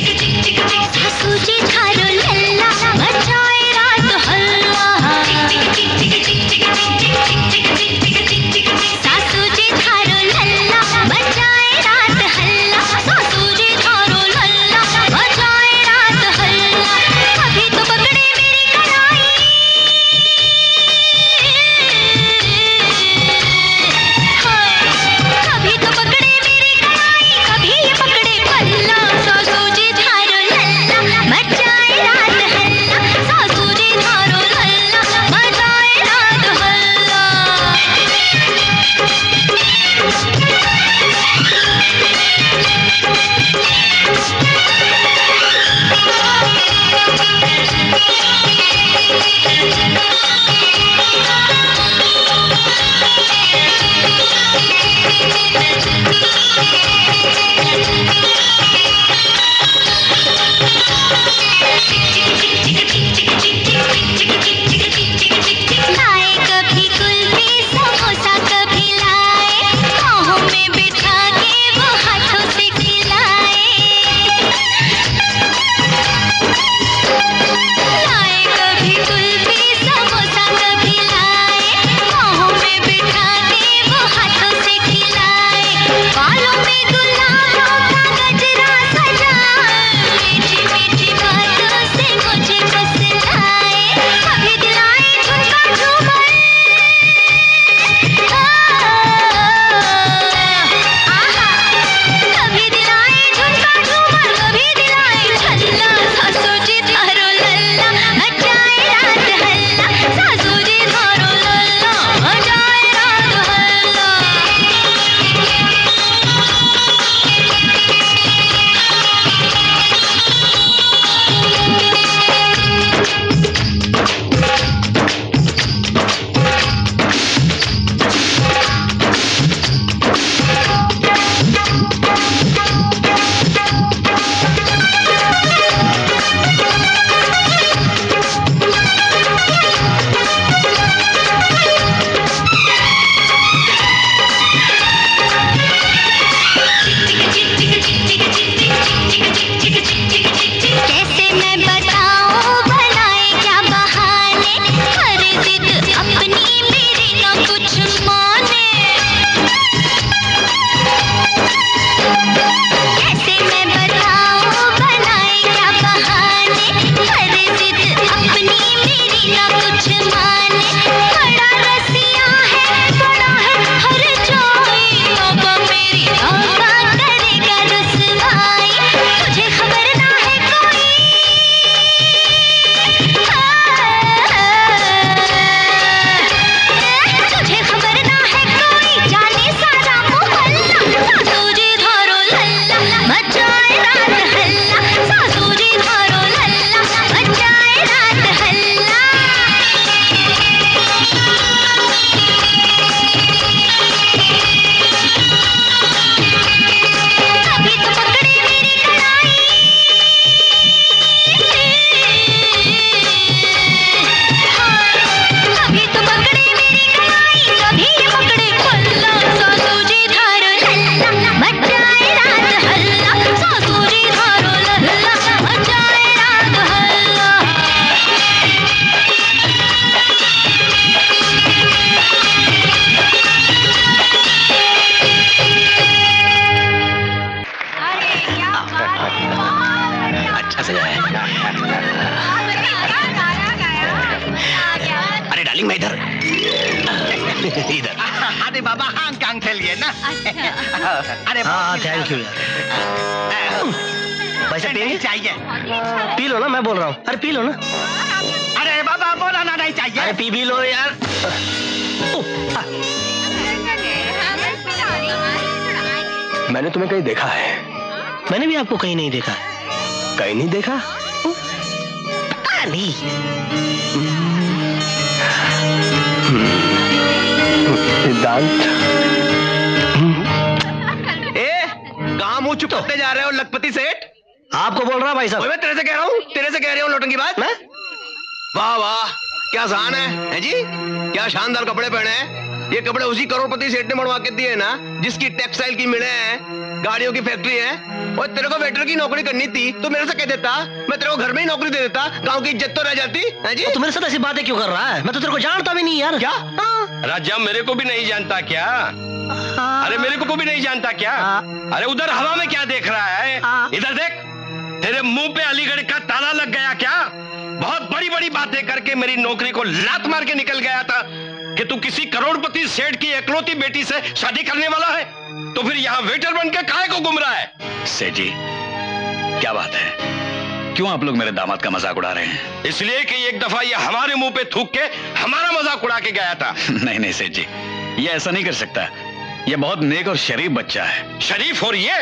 सासू जी झाड़ू लल्ला, बजाए रात हल्ला। सासू बैठेंगे मैं इधर इधर। अरे बाबा हांग कांग खेलिए ना। अरे हाँ थैंक यू यार। पैसा पीने चाहिए? पी लो ना, मैं बोल रहा हूँ। अरे पी लो ना। अरे बाबा बोला ना नहीं चाहिए। अरे पी भी लो यार। मैंने तुम्हें कहीं देखा है? मैंने भी आपको कहीं नहीं देखा। कहीं नहीं देखा? पता नहीं। सिद्धांत ए काम हो चुका तो। जा रहे हो लखपति सेठ? आपको बोल रहा भाई साहब। मैं तेरे से कह रहा हूँ, तेरे से कह रही हूँ लोटन की बात। वाह वाह क्या शान है, है जी, क्या शानदार कपड़े पहने हैं। ये कपड़े उसी करोड़पति सेठ ने बनवा के दिए ना जिसकी टेक्सटाइल की मिले हैं, गाड़ियों की फैक्ट्री है। और तेरे को वेटर की नौकरी करनी थी तो मेरे से कह देता, मैं तेरे को घर में ही नौकरी दे देता, गांव की इज्जत तो रह जाती है जी। तो मेरे साथ ऐसी बातें क्यों कर रहा है? मैं तो तेरे को जानता भी नहीं यार। क्या राजा मेरे को भी नहीं जानता क्या? अरे मेरे को भी नहीं जानता क्या? अरे उधर हवा में क्या देख रहा है? इधर देख, तेरे मुंह पे अलीगढ़ का ताला लग गया क्या? बहुत बड़ी बड़ी बातें करके मेरी नौकरी को लात मार के निकल गया था कि तू किसी करोड़पति सेठ की एकलौती बेटी से शादी करने वाला है, तो फिर यहाँ वेटर बनकर काहे को घूम रहा है? सेठ जी क्या बात है, क्यों आप लोग मेरे दामाद का मजाक उड़ा रहे हैं? इसलिए कि एक दफा ये हमारे मुंह पे थूक के हमारा मजाक उड़ा के गया था। नहीं नहीं सेठ जी, ये ऐसा नहीं कर सकता। ये बहुत नेक और शरीफ बच्चा है। शरीफ? और ये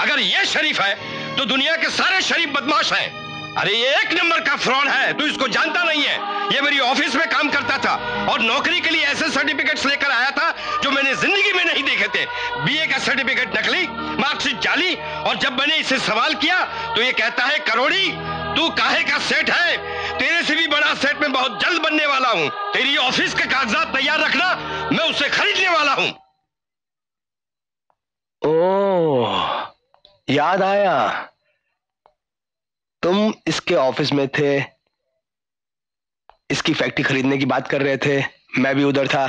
अगर ये शरीफ है तो दुनिया के सारे शरीफ बदमाश है। अरे ये एक नंबर का फ्रॉड है, तू इसको जानता नहीं है। ये मेरी ऑफिस में काम करता था और नौकरी के लिए ऐसे सर्टिफिकेट्स लेकर आया था जो मैंने जिंदगी में नहीं देखे थे। बीए का सर्टिफिकेट नकली, मार्कशीट जाली। और जब मैंने इसे सवाल किया तो ये कहता है करोड़ी तू काहे का सेठ है, तेरे से भी बड़ा सेठ मैं बहुत जल्द बनने वाला हूँ। तेरी ऑफिस के कागजात तैयार रखना, मैं उसे खरीदने वाला हूँ। ओ याद आया, तुम इसके ऑफिस में थे, इसकी फैक्ट्री खरीदने की बात कर रहे थे, मैं भी उधर था।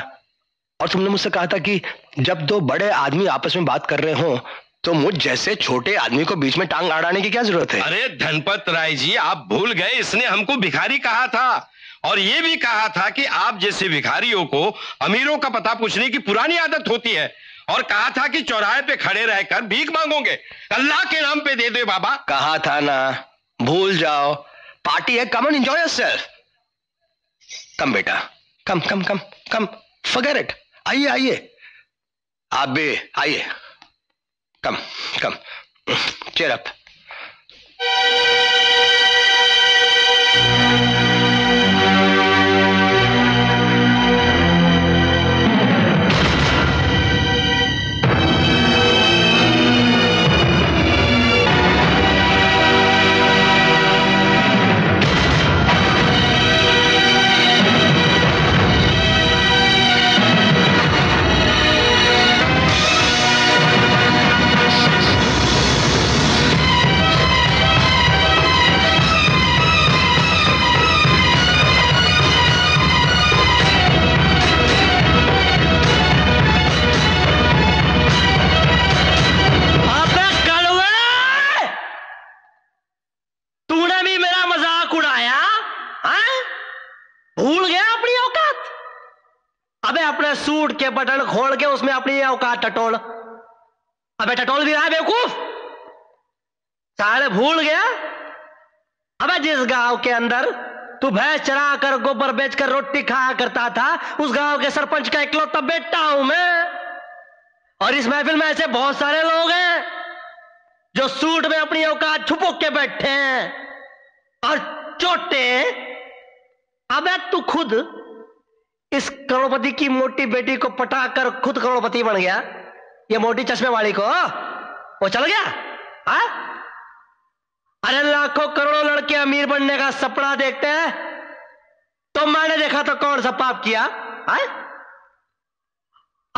और तुमने मुझसे कहा था कि जब दो बड़े आदमी आपस में बात कर रहे हो तो मुझ जैसे छोटे आदमी को बीच में टांग अड़ाने की क्या जरूरत है? अरे धनपत राय जी आप भूल गए, इसने हमको भिखारी कहा था और ये भी कहा था कि आप जैसे भिखारियों को अमीरों का पता पूछने की पुरानी आदत होती है, और कहा था कि चौराहे पे खड़े रहकर भीख मांगोगे, अल्लाह के नाम पे दे दो बाबा। कहा था ना, भूल जाओ। पार्टी है, come and enjoy yourself. Come बेटा, come come come come, forget it. आइए आइए आप भी आइए, कम कम, चेयर अप। अबे अपने सूट के बटन खोल के उसमें अपनी औकात टटोल। अबे टटोल भी रहा बेवकूफ, साले भूल गया। अबे जिस गांव के अंदर तू भैंस चरा कर गोबर बेच कर रोटी खाया करता था, उस गांव के सरपंच का इकलौता बेटा हूं मैं। और इस महफिल में ऐसे बहुत सारे लोग हैं जो सूट में अपनी औकात छुपो के बैठे हैं और चोटे। अबे तू खुद इस करोड़पति की मोटी बेटी को पटा कर खुद करोड़पति बन गया। ये मोटी चश्मे वाली को वो चल गया आ? अरे लाखों करोड़ों लड़के अमीर बनने का सपना देखते हैं, तो मैंने देखा तो कौन सा पाप किया आ?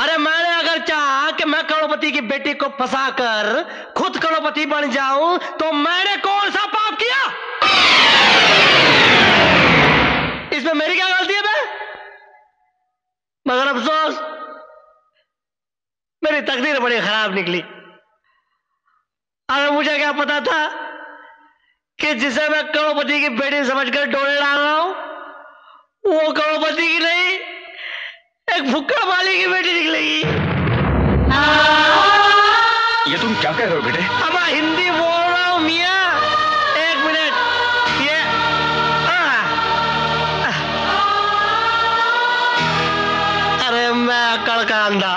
अरे मैंने अगर चाहा कि मैं करोड़पति की बेटी को फंसा कर खुद करोड़पति बन जाऊं तो मैंने कौन सा पाप किया? इसमें मेरी क्या गलती है? मगर अफसोस मेरी तकदीर बड़ी खराब निकली। अगर मुझे क्या पता था कि जिसे मैं करोड़पति की बेटी समझकर डोले डाल रहा हूं वो करोड़पति की नहीं, एक भुक्कड़ वाली की बेटी निकलेगी। ये तुम क्या कह रहे हो बेटे? अब हिंदी बोल रहा हूँ मियाँ। एक मिनट, ये आ, आ, अरे मैं अकड़ का अंधा,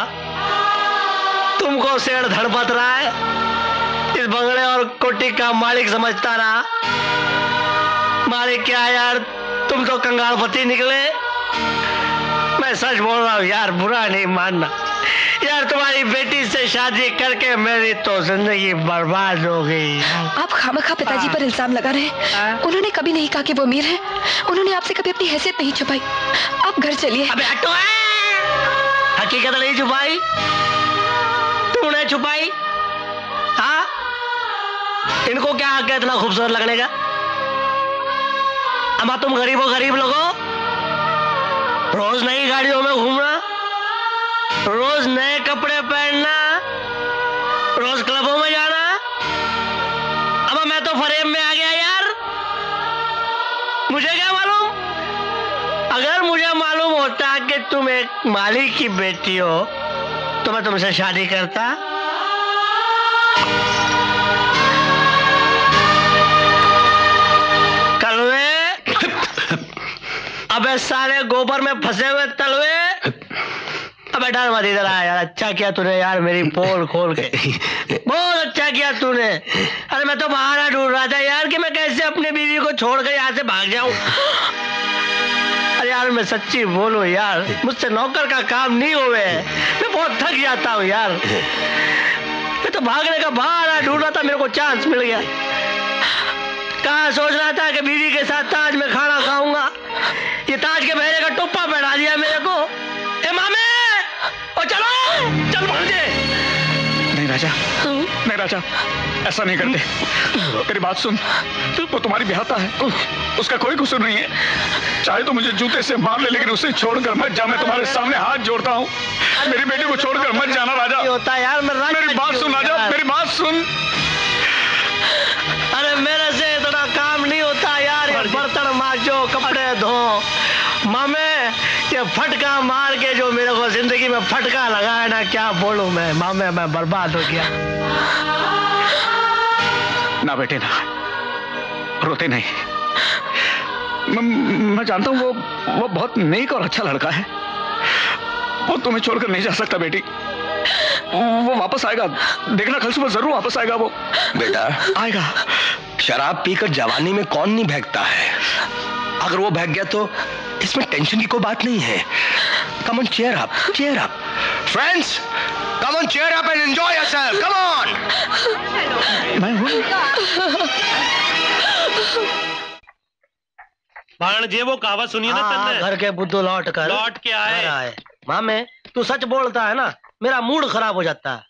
तुमको शेर धड़पत रहा है, इस बंगले और कोठी का मालिक समझता रहा। मालिक क्या यार, तुम तो कंगालपति निकले। मैं सच बोल रहा हूँ यार, बुरा नहीं मानना यार, तुम्हारी बेटी से शादी करके मेरी तो जिंदगी बर्बाद हो गई। आप खामखा पिताजी पर इल्जाम लगा रहे हैं। उन्होंने कभी नहीं कहा कि वो अमीर है, उन्होंने आपसे कभी अपनी हैसियत नहीं छुपाई। आप घर चलिए। अबे हटो, हकीकत नहीं छुपाई तुमने, छुपाई। हाँ, इनको क्या हक है इतना खूबसूरत लगने का? अमा तुम गरीब हो, गरीब लोगों, रोज नई गाड़ियों में घूमना, रोज नए कपड़े पहनना, रोज क्लबों में जाना। अमा मैं तो फ्रेम में आ गया यार, मुझे क्या मालूम? अगर मुझे मालूम होता कि तुम एक मालिक की बेटी हो तो मैं तुमसे शादी करता। अबे सारे गोबर में फंसे हुए तलवे। अबे डर मत, इधर आया यार। अच्छा किया तूने यार मेरी पोल खोल के, बहुत अच्छा किया तूने। अरे मैं तो बहाना ढूंढ रहा था यार कि मैं कैसे अपने बीवी को छोड़ कर यहाँ से भाग जाऊं। अरे यार मैं सच्ची बोलूं यार, मुझसे नौकर का काम नहीं हुए, मैं बहुत थक जाता हूँ यार। मैं तो भागने का बहाना ढूंढ रहा था, मेरे को चांस मिल गया। कहाँ सोच रहा था कि बीवी के साथ ताज में खाना खाऊंगा, ये ताज के बहरे का टोपा पहना दिया मेरे को। ए मामे, ओ चलो, चल भाग दे। नहीं राजा, नहीं राजा, ऐसा नहीं करते। तेरी बात सुन, वो तुम्हारी ब्याहता है, उसका कोई कसूर नहीं है। चाहे तो मुझे जूते से मार ले, लेकिन उसे छोड़कर मत जा। मैं तुम्हारे सामने हाथ जोड़ता हूँ, मेरी बेटी को छोड़कर मत जाना राजा। होता यार, मेरी बात सुन राजा, मेरी बात सुन। अरे मेरे से इतना काम नहीं होता यार, बर्तन मांजो, कपड़े धो। मामे ये फटका मार के जो मेरे को जिंदगी में फटका लगाया ना, क्या बोलूं मैं मामे, मैं बर्बाद हो गया। ना बेटे ना, रोते नहीं। म, मैं जानता हूँ वो वो बहुत नेक और अच्छा लड़का है, वो तुम्हें छोड़कर नहीं जा सकता बेटी। वो वापस आएगा, देखना, कल सुबह जरूर वापस आएगा। वो बेटा आएगा। शराब पीकर जवानी में कौन नहीं भागता है? अगर वो भाग गया तो इसमें टेंशन की कोई बात नहीं है। Come on, cheer up, cheer up friends, come on cheer up and enjoy yourself, come on. मैं हूं भाणजे, वो कहावत सुनिए ना तुमने, घर के बुद्धू लौट कर लौट के आए। मामे तू सच बोलता है ना, मेरा मूड खराब हो जाता है।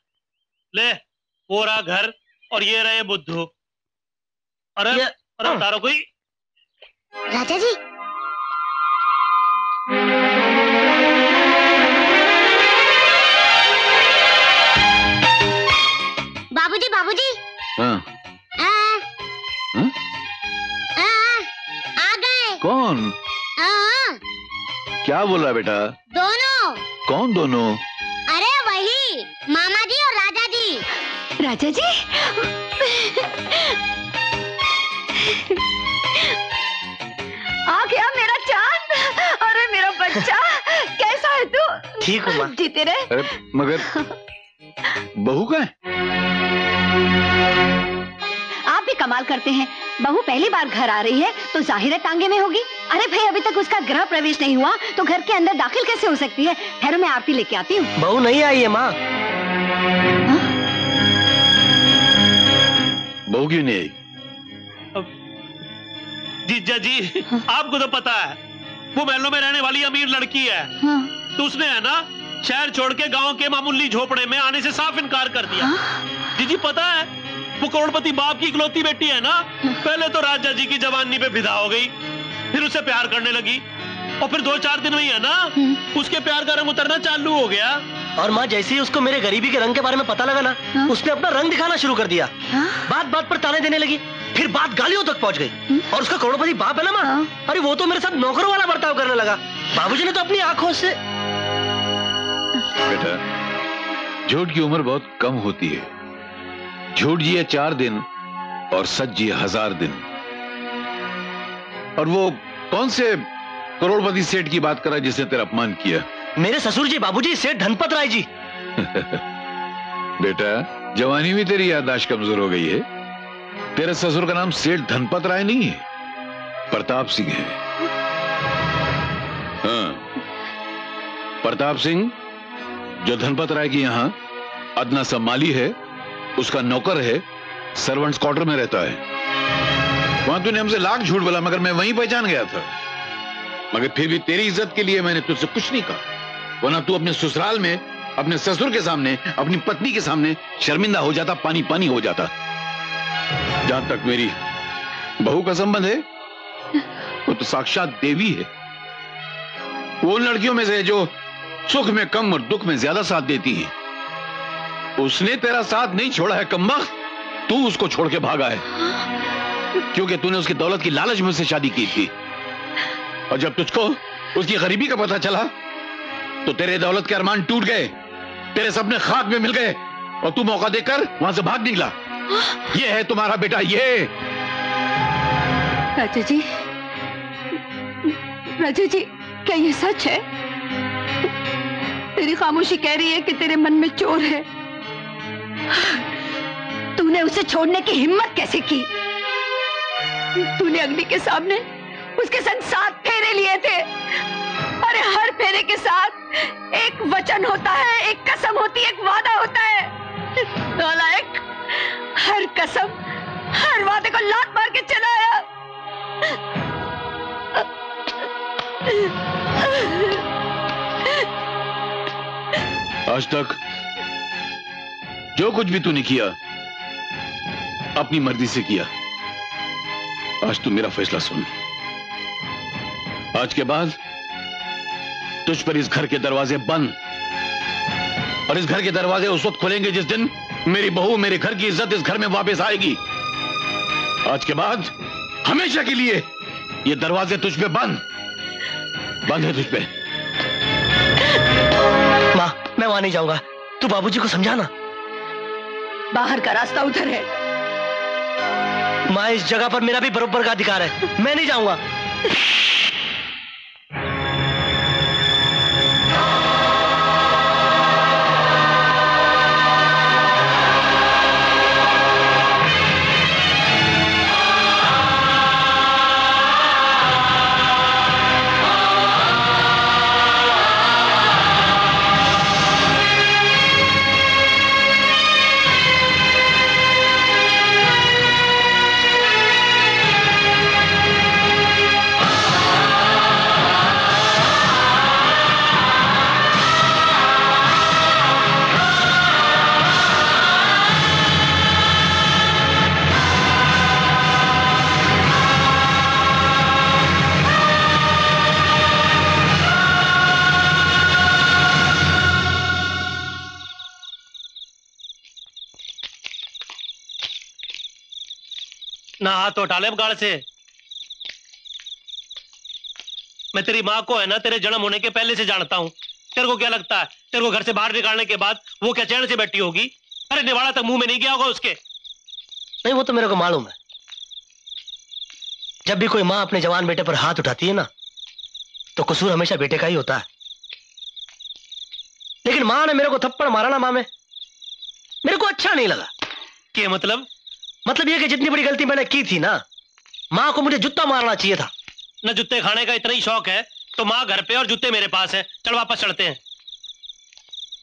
ले वो रहा घर और ये रहे बुद्धू। अरे अरे उतारो कोई। राजा जी, बाबूजी, बाबूजी। हाँ। आ, आ, आ, आ गए। कौन? आ, आ, क्या बोल रहा बेटा? दोनों। कौन दोनों? अरे वही, मामा जी और राजा जी। राजा जी, आ गया मेरा चांद। अरे मेरा बच्चा, कैसा है तू? ठीक हूँ माँ, जीते रहे। अरे मगर बहू कहाँ है? आप भी कमाल करते हैं, बहू पहली बार घर आ रही है तो जाहिर है तांगे में होगी। अरे भाई अभी तक उसका गृह प्रवेश नहीं हुआ तो घर के अंदर दाखिल कैसे हो सकती है? ठहरो मैं आरती लेके आती हूँ। बहू नहीं आई है माँ। बहू क्यों नहीं आई? जीजा जी, आपको तो पता है वो महलों में रहने वाली अमीर लड़की है। हाँ। तो उसने है ना शहर छोड़ के गाँव के मामूली झोपड़े में आने से साफ इनकार कर दिया। हाँ। जीजी पता है वो करोड़पति बाप की इकलौती बेटी है ना। पहले तो राजा जी की जवानी पे फिदा हो गई, फिर उससे प्यार करने लगी और फिर दो चार दिन में ही है ना उसके प्यार का रंग उतरना चालू हो गया। और माँ जैसे ही उसको मेरे गरीबी के रंग के बारे में पता लगा ना, उसने अपना रंग दिखाना शुरू कर दिया। बात बात पर ताने देने लगी, फिर बात गालियों तक पहुंच गई। हुँ? और उसका करोड़पति बाप है ना माँ। हाँ? अरे वो तो मेरे साथ नौकरों वाला बर्ताव करने लगा। बाबूजी ने तो अपनी आंखों से। बेटा, झूठ की उम्र बहुत कम होती है। झूठ जिए चार दिन और सच जिए हजार दिन। और वो कौन से करोड़पति सेठ की बात कर रहा है जिसने तेरा अपमान किया? मेरे ससुर जी बाबूजी सेठ धनपत राय जी। बेटा, जवानी में तेरी याददाश्त कमजोर हो गई है। तेरे ससुर का नाम सेठ धनपत राय नहीं है, प्रताप सिंह है। हाँ, प्रताप सिंह जो धनपत राय की यहाँ अदना सा माली है, उसका नौकर है, सर्वेंट्स क्वार्टर में रहता है। वहां तूने हमसे लाख झूठ बोला, मगर मैं वहीं पहचान गया था। मगर फिर भी तेरी इज्जत के लिए मैंने तुझसे कुछ नहीं कहा, वरना तू अपने ससुराल में, अपने ससुर के सामने, अपनी पत्नी के सामने शर्मिंदा हो जाता, पानी पानी हो जाता। जहां तक मेरी बहू का संबंध है, वो तो साक्षात देवी है। वो उन लड़कियों में से जो सुख में कम और दुख में ज्यादा साथ देती है। उसने तेरा साथ नहीं छोड़ा है कमबख्त, तू उसको छोड़ के भागा है, क्योंकि तूने उसकी दौलत की लालच में उससे शादी की थी। और जब तुझको उसकी गरीबी का पता चला तो तेरे दौलत के अरमान टूट गए, तेरे सपने खाक में मिल गए, और तू मौका देकर वहां से भाग निकला। ये है तुम्हारा बेटा, ये। राजा जी, राजा जी, क्या ये सच है? तेरी खामोशी कह रही है कि तेरे मन में चोर है। तूने उसे छोड़ने की हिम्मत कैसे की? तूने अग्नि के सामने उसके संग साथ फेरे लिए थे। अरे हर फेरे के साथ एक वचन होता है, एक कसम होती है, एक वादा होता है। नालायक, हर कसम हर वादे को लात मार के चला आया। आज तक जो कुछ भी तूने किया अपनी मर्जी से किया। आज तू मेरा फैसला सुन। आज के बाद तुझ पर इस घर के दरवाजे बंद। और इस घर के दरवाजे उस वक्त खुलेंगे जिस दिन मेरी बहू, मेरे घर की इज्जत इस घर में वापस आएगी। आज के बाद हमेशा के लिए ये दरवाजे तुझ पे बंद बंद है। तुझ पे। माँ, मैं वहां नहीं जाऊंगा, तू बाबूजी को समझाना। बाहर का रास्ता उधर है। माँ, इस जगह पर मेरा भी बरोबर का अधिकार है, मैं नहीं जाऊंगा। ना हाथ तो टाले गाड़ से। मैं तेरी माँ को है ना तेरे जन्म होने के पहले से जानता हूँ। तेरे को क्या लगता है तेरे को घर से बाहर निकालने के बाद वो क्या चैन से बैठी होगी? अरे निवाड़ा तक मुंह में नहीं गया होगा उसके। नहीं, वो तो मेरे को मालूम है। जब भी कोई माँ अपने जवान बेटे पर हाथ उठाती है ना, तो कसूर हमेशा बेटे का ही होता है। लेकिन माँ ने मेरे को थप्पड़ मारा ना, माँ में मेरे को अच्छा नहीं लगा। क्या मतलब? मतलब ये कि जितनी बड़ी गलती मैंने की थी ना, माँ को मुझे जूता मारना चाहिए था ना। जूते खाने का इतना ही शौक है तो माँ घर पे और जूते मेरे पास है। चल वापस चलते हैं।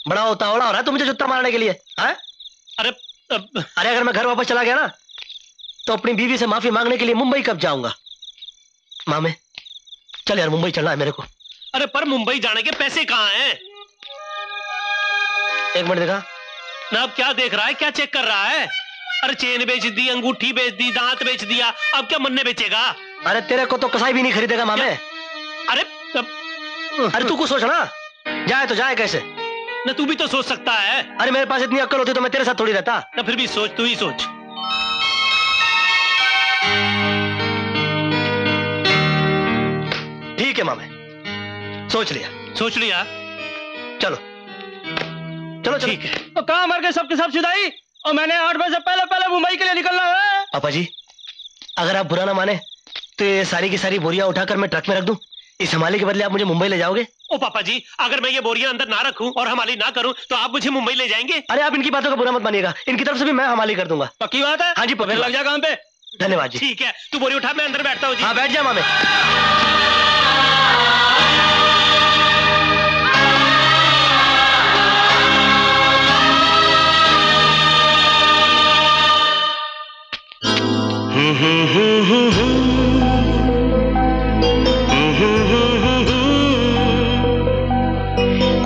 बड़ा उतावड़ा हो रहा है तो मुझे जूता मारने के लिए है? अरे अब... अरे अगर मैं घर वापस चला गया ना तो अपनी बीवी से माफी मांगने के लिए मुंबई कब जाऊंगा? मामे चल यार, मुंबई चलना है मेरे को। अरे पर मुंबई जाने के पैसे कहाँ है? एक मिनट देखा ना। अब क्या देख रहा है? क्या चेक कर रहा है? अरे चेन बेच दी, अंगूठी बेच दी, दांत बेच दिया, अब क्या मन्ने बेचेगा? अरे तेरे को तो कसाई भी नहीं खरीदेगा मामे। अरे तब... अरे तू कुछ सोच ना, जाए तो जाए कैसे ना, तू भी तो सोच सकता है। अरे मेरे पास इतनी अक्कल होती तो मैं तेरे साथ थोड़ी रहता ना। फिर भी सोच, तू ही सोच। ठीक है मामे, सोच लिया सोच लिया चलो चलो ठीक है। तो कहाँ मर गए सबके सब जुदाई, और मैंने आठ बजे से पहले पहले मुंबई के लिए निकलना है। पापा जी अगर आप बुरा ना माने तो ये सारी की सारी बोरियां उठाकर मैं ट्रक में रख दूं, इस हमाले के बदले आप मुझे मुंबई ले जाओगे? ओ पापा जी अगर मैं ये बोरियां अंदर ना रखूं और हमाली ना करूं तो आप मुझे मुंबई ले जाएंगे? अरे आप इनकी बातों का बुरा मत मानिएगा, इनकी तरफ से भी मैं हमाली कर दूंगा। पक्की बात है? हाँ जी पक्की, लग जा काम पे। धन्यवाद जी। ठीक है तू बोरी उठा, मैं अंदर बैठता हूँ। हाँ बैठ जा मामे। हम्म हम्म हम्म हम्म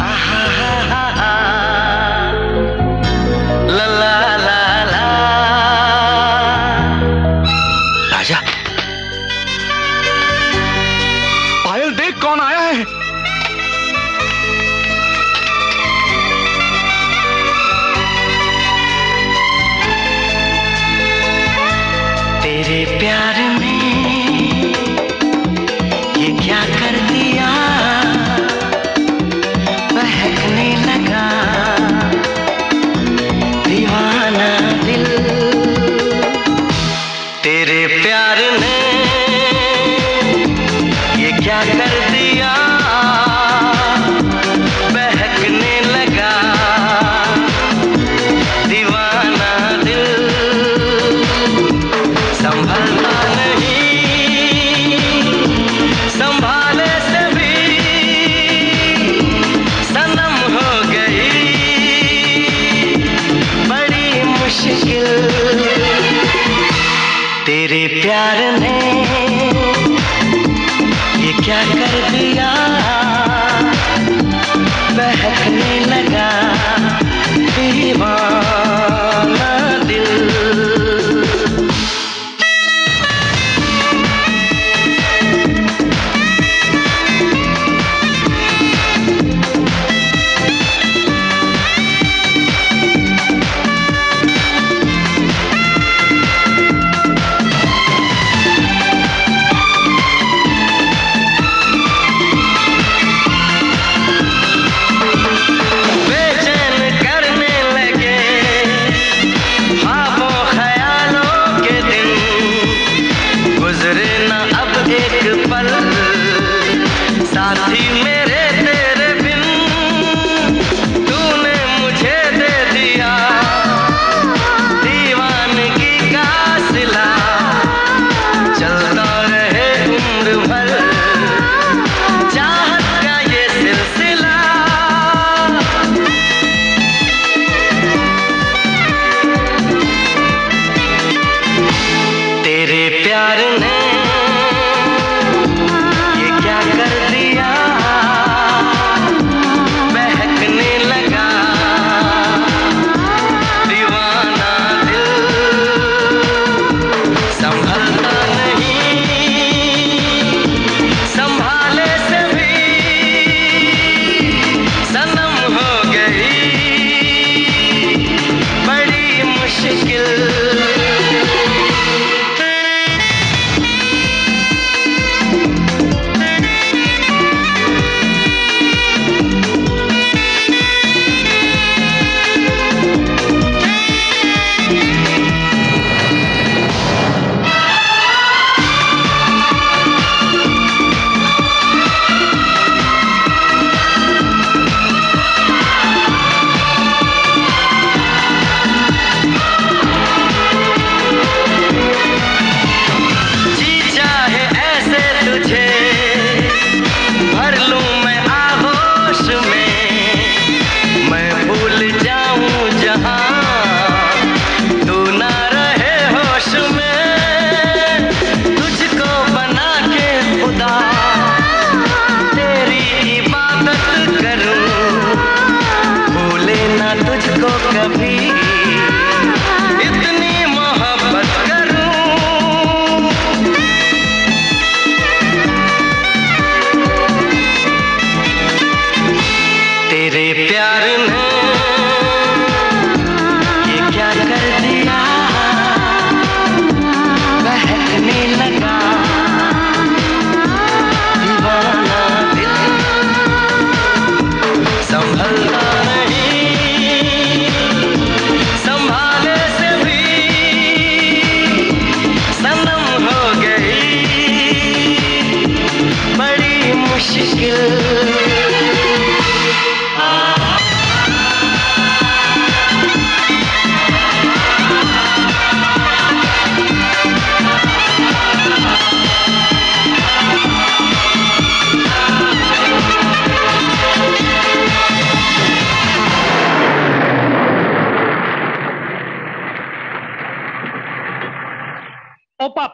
आहा हा हा हा ला ला ला ला। आजा पायल, देख कौन आया है। प्यार में ये क्या कर दिया, बहकने लगा दीवाना दिल। तेरे प्यार ने ये क्या कर दिया, बहकने लगा दीवाना दिल। I'm not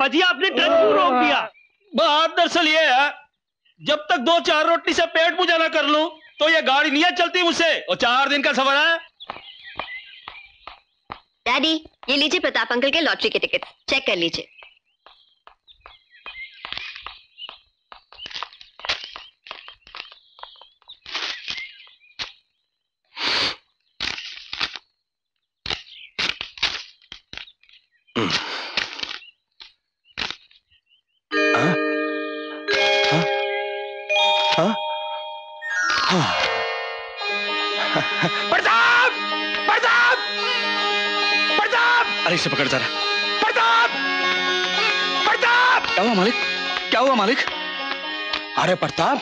पाजी आपने ट्रेन क्यों रोक दिया? बात दरअसल ये है, जब तक दो चार रोटी से पेट पूजा ना कर लूं तो ये गाड़ी नहीं चलती मुझसे, और चार दिन का सफर है। डैडी ये लीजिए प्रताप अंकल के लॉटरी के टिकट, चेक कर लीजिए। इसे पकड़ जरा। प्रताप! प्रताप! क्या हुआ मालिक? क्या हुआ मालिक? अरे प्रताप,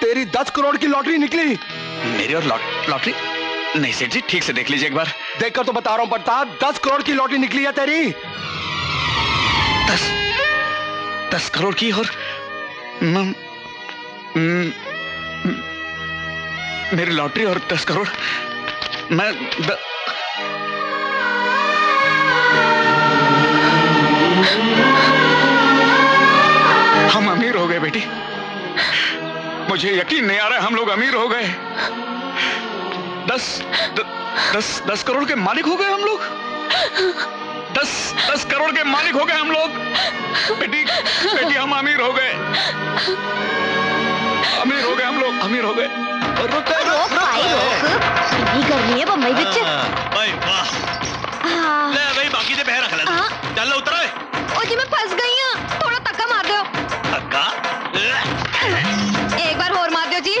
तेरी दस करोड़ की लॉटरी निकली। मेरी और लॉटरी? नहीं सेठ जी, ठीक से देख लीजिए एक बार। देखकर तो बता रहा हूं प्रताप, दस करोड़ की लॉटरी निकली है तेरी। दस दस करोड़ की? और म, म, म, मेरी लॉटरी और दस करोड़। मैं द, हम अमीर हो गए बेटी, मुझे यकीन नहीं आ रहा है, हम लोग अमीर हो गए। दस द, दस दस करोड़ के मालिक हो गए हम लोग। दस दस करोड़ के मालिक हो गए हम लोग। बेटी बेटी हम अमीर हो गए, अमीर हो गए हम लोग, अमीर हो गए। रुको रुको भाई, कर रही है बम्बई बच्चे भाई, वाह ले भाई, बाकी से बह रख ले, चल लो उतरो। ओ जी मैं फंस गई हूं, थोड़ा धक्का मार दो। धक्का? एक बार और मार दो जी।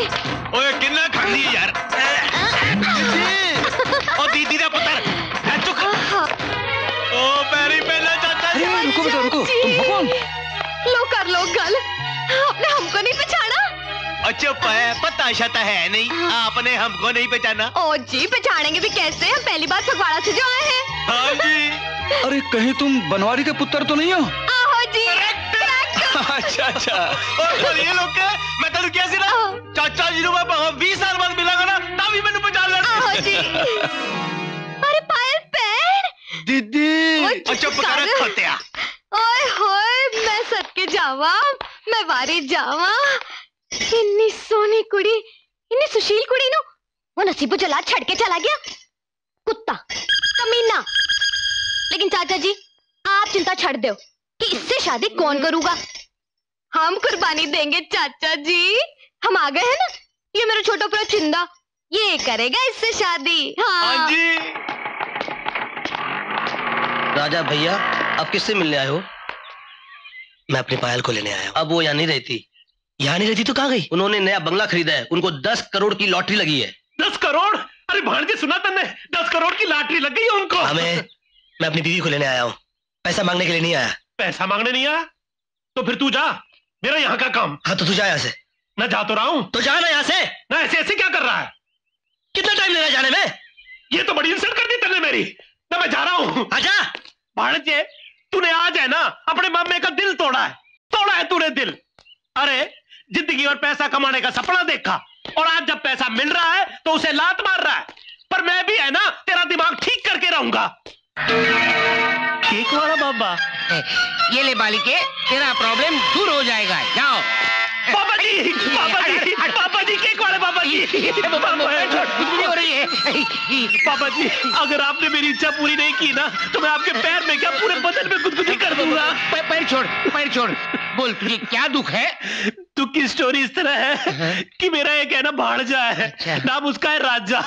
ओए किन्ना खांदी है यार। ओ दीदी दा पुत्र है चुक। ओ पैरी पहला चाचा जी। रुको बेटा रुको, तुम भगवान लो कर लो गल, आपने हमको नहीं पहचाना। अच्छा पता शता है नहीं, आपने हमको नहीं पहचाना। ओ जी पहचानेंगे भी कैसे, हम पहली बार फगवाड़ा से जो आए हैं। हां जी। अरे कहीं तुम बनवारी के पुत्र तो नहीं हो? आहो जी। अच्छा अच्छा। और तो ये लोग के मैं तेरे कैसे ना चाचा जी नु मैं बीस साल बाद मिलागा ना तभी मैंने पहचान लेना। आहो जी। अरे पायल पैर दीदी। अच्छा पकड़ फटिया। ओए होए मैं सदके जावा, मैं वारी जावा। इतनी सोनी कुड़ी, इतनी सुशील कुड़ी नु वो नसीबो जला छड़ के चला गया। कुत्ता कमीना। लेकिन चाचा जी आप चिंता छोड़ दो कि इससे शादी कौन करूंगा, हम कुर्बानी देंगे चाचा जी। हम आ गए हैं ना, ये मेरा छोटा प्रा चिंदा ये करेगा इससे शादी। हाँ जी। राजा भैया आप किससे मिलने आए हो? मैं अपनी पायल को लेने आया हूँ। अब वो यहाँ नहीं रहती। यहाँ नहीं रहती तो कहाँ गई? उन्होंने नया बंगला खरीदा है, उनको दस करोड़ की लॉटरी लगी है। दस करोड़? अरे भांजे सुना तुमने, दस करोड़ की लॉटरी लग गई है उनको। हमें मैं अपनी बीवी को लेने आया हूँ, पैसा मांगने के लिए नहीं आया। पैसा मांगने नहीं आया? तो फिर तू जा, मेरा यहाँ का काम। हाँ तो तू जा यहाँ से। मैं जा तो रहा हूँ। तो जा ना यहाँ से। ना ऐसे ऐसे क्या कर रहा है? कितना टाइम ले रहा है जाने में? ये तो बड़ी इंसल्ट कर दी तूने मेरी। ना मैं जा रहा हूँ। आजा। भांजे तूने आज है ना अपने मम्मी का दिल तोड़ा है, तोड़ा है तूने दिल। अरे जिंदगी और पैसा कमाने का सपना देखा और आज जब पैसा मिल रहा है तो उसे लात मार रहा है। पर मैं भी है ना तेरा दिमाग ठीक करके रहूंगा। ठीक वाला बाबा, ये ले बालिके, तेरा प्रॉब्लम दूर हो जाएगा। जाओ बाबा जी, बाबा जी, बाबा जी, केक वाले बाबा जी, बाबा जी, अगर आपने मेरी इच्छा पूरी नहीं की ना तो मैं आपके पैर में क्या पूरे बदन में गुदगुदी कर दूंगा। पैर छोड़, पैर छोड़, बोल तुझे क्या दुख है? दुख की स्टोरी इस तरह है कि मेरा एक है ना भाड़जा है, नाम उसका है राजा।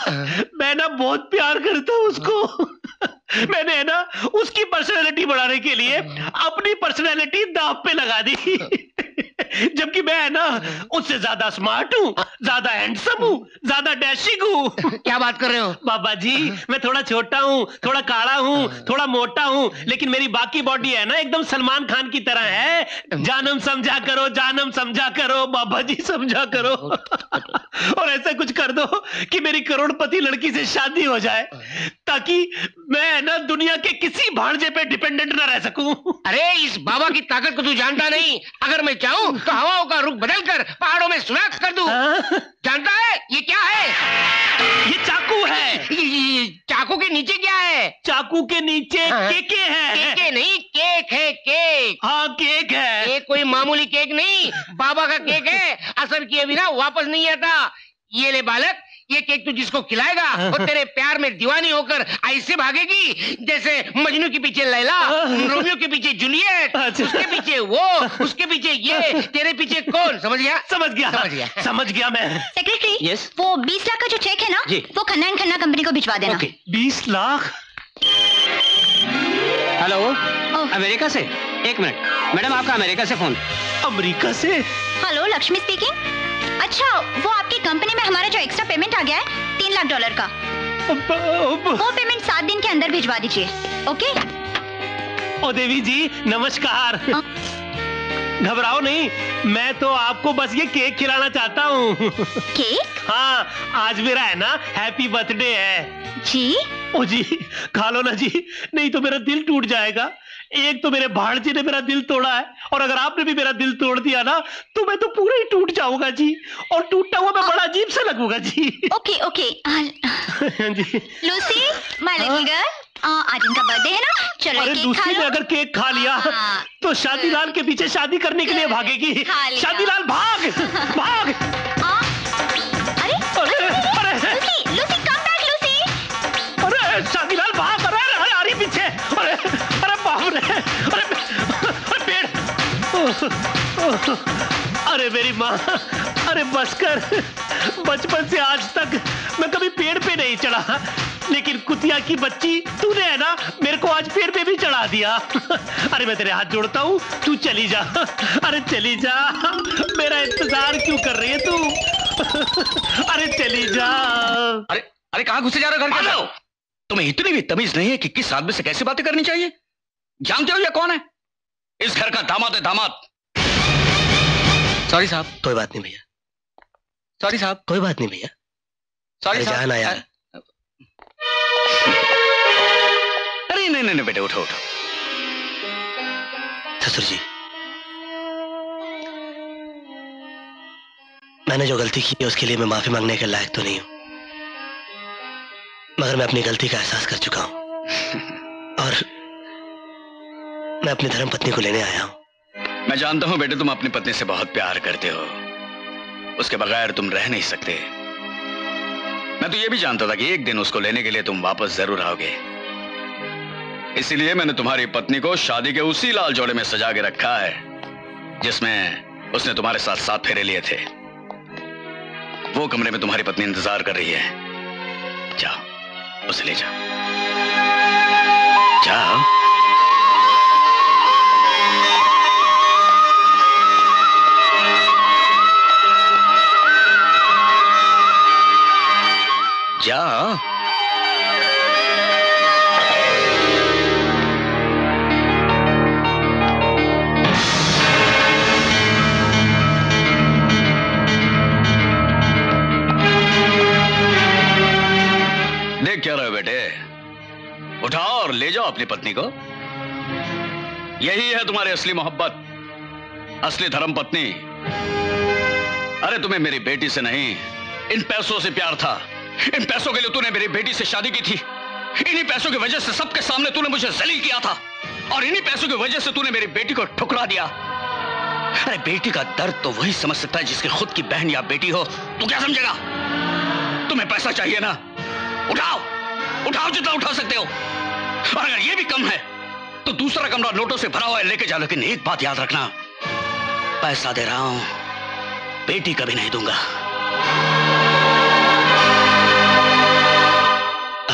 मैं ना बहुत प्यार करता हूँ उसको। मैंने है ना उसकी पर्सनैलिटी बढ़ाने के लिए अपनी पर्सनैलिटी दांव पे लगा दी। जबकि मैं है ना उससे ज्यादा स्मार्ट हूँ, ज्यादा हैंडसम हूँ, ज्यादा डैशिंग हूँ। क्या बात कर रहे हो बाबा जी? मैं थोड़ा छोटा हूँ, थोड़ा काला हूँ, थोड़ा मोटा हूँ, लेकिन मेरी बाकी बॉडी है ना एकदम सलमान खान की तरह है। जानम समझा करो, जानम समझा करो बाबा जी, समझा करो। और ऐसा कुछ कर दो कि मेरी करोड़पति लड़की से शादी हो जाए ताकि मैं ना दुनिया के किसी भांजे पे डिपेंडेंट ना रह सकूं। अरे इस बाबा की ताकत को तू जानता नहीं। अगर मैं चाहूं तो हवाओं का रुख बदल कर पहाड़ों में सुराख कर दूं। जानता है ये क्या है? ये चाकू है। ये, ये, ये, चाकू की नीचे क्या है? चाकू के नीचे केके हैं। केके नहीं, केक है, केक। हाँ केक है। ये कोई मामूली केक नहीं, बाबा का केक है। असर किए बिना वापस नहीं आता। ये ले बालक, ये केक तू जिसको खिलाएगा वो तेरे प्यार में दीवानी होकर ऐसे भागेगी जैसे मजनू के पीछे लैला, रोमियो के पीछे जूलियट, उसके पीछे वो, उसके पीछे ये, तेरे पीछे कौन। समझ गया? समझ गया समझ गया समझ गया मैं। Secretary yes? वो बीस लाख का जो चेक है ना जी? वो खन्ना एंड खन्ना कंपनी को भिजवा देना। okay. बीस लाख? Hello oh. अमेरिका से? एक मिनट मैडम, आपका अमेरिका से फोन। अमेरिका से? Hello, Lakshmi speaking. अच्छा, वो आपकी कंपनी में हमारा जो एक्स्ट्रा पेमेंट आ गया है तीन लाख डॉलर का, अब, अब। वो पेमेंट सात दिन के अंदर भिजवा दीजिए। ओके। ओ देवी जी नमस्कार। घबराओ नहीं, मैं तो आपको बस ये केक खिलाना चाहता हूँ। केक? हाँ, आज मेरा है ना हैप्पी बर्थडे है जी। ओ जी खा लो ना जी, नहीं तो मेरा दिल टूट जाएगा। एक तो मेरे भाड़जी ने मेरा दिल तोड़ा है और अगर आपने भी मेरा दिल तोड़ दिया ना तो मैं तो पूरा ही टूट जाऊंगा जी, और टूटता हुआ मैं बड़ा अजीब सा लगूंगा जी। ओके ओके जी। लूसी माय लिटिल गर्ल, आज इनका बर्थडे है ना, चलो अरे केक खा लो। अगर केक खा लिया आ, तो शादीलाल के पीछे शादी करने के लिए भागेगी। शादीलाल भाग भाग। आ, अरे अरे अरे लूसी कम बैक लूसी। अरे शादीलाल भाग, अरे अरे आ रही पीछे। अरे अरे बाप रे, अरे पेड़। अरे मेरी माँ, अरे बस कर। बचपन से आज तक मैं कभी पेड़ पे नहीं चढ़ा, लेकिन कुतिया की बच्ची तूने है ना मेरे को आज पेड़ पे भी चढ़ा दिया। अरे मैं तेरे हाथ जोड़ता हूँ, तू चली जा। अरे चली जा, मेरा इंतजार क्यों कर रही है तू? अरे चली जा। अरे अरे कहाँ घुसे जा रहे हो? घर के जाओ। तुम्हें इतनी भी तमीज नहीं है कि किस आदमी से कैसे बातें करनी चाहिए। जानते हो ये कौन है? इस घर का दामाद है, दामाद। सॉरी साहब। कोई बात नहीं भैया। सॉरी साहब। कोई बात नहीं भैया। सॉरी साहब। यार अरे नहीं नहीं बेटे, उठो उठो। ससुर जी, मैंने जो गलती की है उसके लिए मैं माफी मांगने के लायक तो नहीं हूं, मगर मैं अपनी गलती का एहसास कर चुका हूं और मैं अपनी धर्मपत्नी को लेने आया हूं। मैं जानता हूं बेटे, तुम अपनी पत्नी से बहुत प्यार करते हो, उसके बगैर तुम रह नहीं सकते। मैं तो ये भी जानता था कि एक दिन उसको लेने के लिए तुम वापस जरूर आओगे, इसीलिए मैंने तुम्हारी पत्नी को शादी के उसी लाल जोड़े में सजा के रखा है जिसमें उसने तुम्हारे साथ साथ फेरे लिए थे। वो कमरे में तुम्हारी पत्नी इंतजार कर रही है, जाओ उसे ले जाओ, जाओ। जा। देख क्या रहे हो बेटे, उठाओ और ले जाओ अपनी पत्नी को। यही है तुम्हारी असली मोहब्बत, असली धर्म पत्नी। अरे तुम्हें मेरी बेटी से नहीं, इन पैसों से प्यार था। इन पैसों के लिए तूने मेरी बेटी से शादी की थी। इन्हीं पैसों की वजह से सबके सामने तूने मुझे जलील किया था और इन्हीं पैसों की वजह से तूने मेरी बेटी को ठुकरा दिया। अरे बेटी का दर्द तो वही समझ सकता है जिसकी खुद की बहन या बेटी हो, तू क्या समझेगा? तुम्हें पैसा चाहिए ना, उठाओ उठाओ जितना उठा सकते हो, और अगर यह भी कम है तो दूसरा कमरा नोटों से भरा हुआ है, लेके जाओ। लेकिन एक बात याद रखना, पैसा दे रहा हूं, बेटी कभी नहीं दूंगा।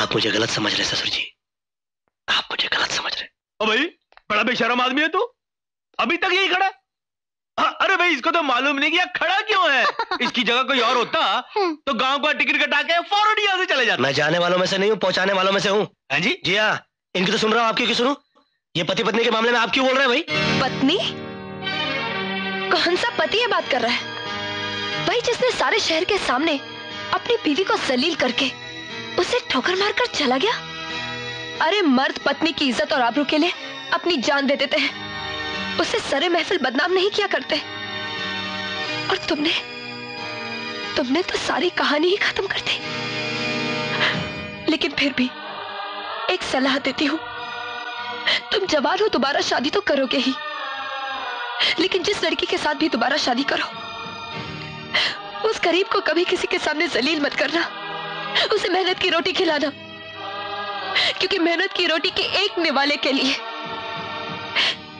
आप मुझे गलत समझ रहे ससुर जी, आप मुझे गलत समझ रहे। ओ भाई बड़ा बेशरम आदमी है तू, अभी तक यही खड़ा। आ, अरे भाई इसको तो मालूम नहीं कि खड़ा क्यों है। इसकी जगह कोई और होता तो गांव का टिकट कटा के फौरन यहाँ से चले जाता। मैं जाने वालों में से नहीं हूँ, पहुंचाने वालों में से हूँ। हाँ जी जी हाँ, इनकी तो सुन रहा हूँ, आपकी क्यों सुनू? ये पति पत्नी के मामले में आप क्यों बोल रहे हैं भाई? पत्नी? कौन सा पति ये बात कर रहा है? वही जिसने सारे शहर के सामने अपनी बीवी को जलील करके उसे ठोकर मारकर चला गया। अरे मर्द पत्नी की इज्जत और आबरू के लिए अपनी जान दे देते हैं, उसे सरे महफिल बदनाम नहीं किया करते। और तुमने तुमने तो सारी कहानी ही खत्म कर दी। लेकिन फिर भी एक सलाह देती हूँ, तुम जवान हो, दोबारा शादी तो करोगे ही, लेकिन जिस लड़की के साथ भी दोबारा शादी करो उस गरीब को कभी किसी के सामने जलील मत करना, उसे मेहनत की रोटी खिलाना, क्योंकि मेहनत की रोटी के एक निवाले के लिए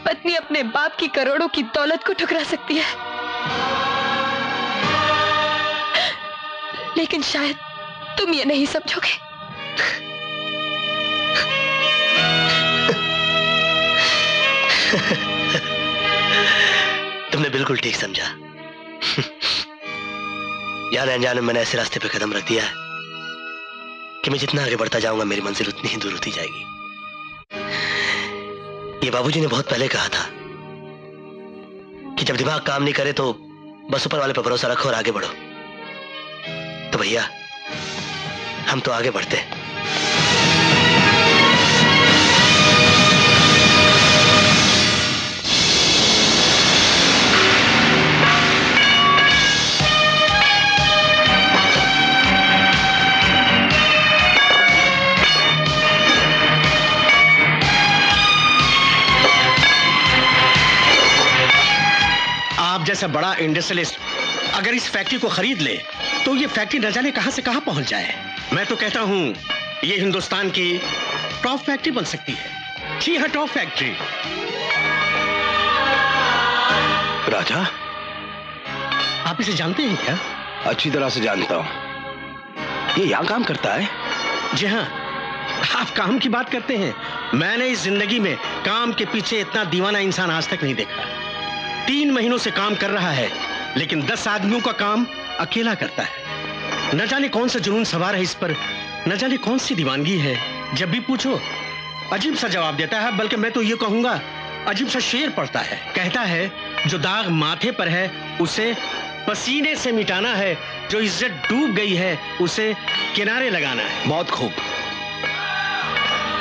पत्नी अपने बाप की करोड़ों की दौलत को ठुकरा सकती है, लेकिन शायद तुम ये नहीं समझोगे। तुमने बिल्कुल ठीक समझा। जाने अनजाने मैंने ऐसे रास्ते पे कदम रख दिया है कि मैं जितना आगे बढ़ता जाऊंगा मेरी मंजिल उतनी ही दूर होती जाएगी। ये बाबूजी ने बहुत पहले कहा था कि जब दिमाग काम नहीं करे तो बस ऊपर वाले पर भरोसा रखो और आगे बढ़ो। तो भैया हम तो आगे बढ़ते हैं। आप जैसा बड़ा इंडस्ट्रियलिस्ट अगर इस फैक्ट्री को खरीद ले तो ये फैक्ट्री न जाने कहां से कहां पहुंच जाए। मैं तो कहता हूं ये हिंदुस्तान की टॉप फैक्ट्री बन सकती है। जी हाँ, टॉप फैक्ट्री। राजा, आप इसे जानते हैं क्या? अच्छी तरह से जानता हूं। ये यहां काम करता है? जी हाँ। आप काम की बात करते हैं, मैंने इस जिंदगी में काम के पीछे इतना दीवाना इंसान आज तक नहीं देखा। तीन महीनों से काम कर रहा है, लेकिन दस आदमियों का काम अकेला करता है। न जाने कौन सा जुनून सवार है इस पर, न जाने कौन सी दीवानगी है। जब भी पूछो अजीब सा जवाब देता है, बल्कि मैं तो ये कहूंगा अजीब सा शेर पढ़ता है। कहता है जो दाग माथे पर है उसे पसीने से मिटाना है, जो इज्जत डूब गई है उसे किनारे लगाना है। बहुत खूब।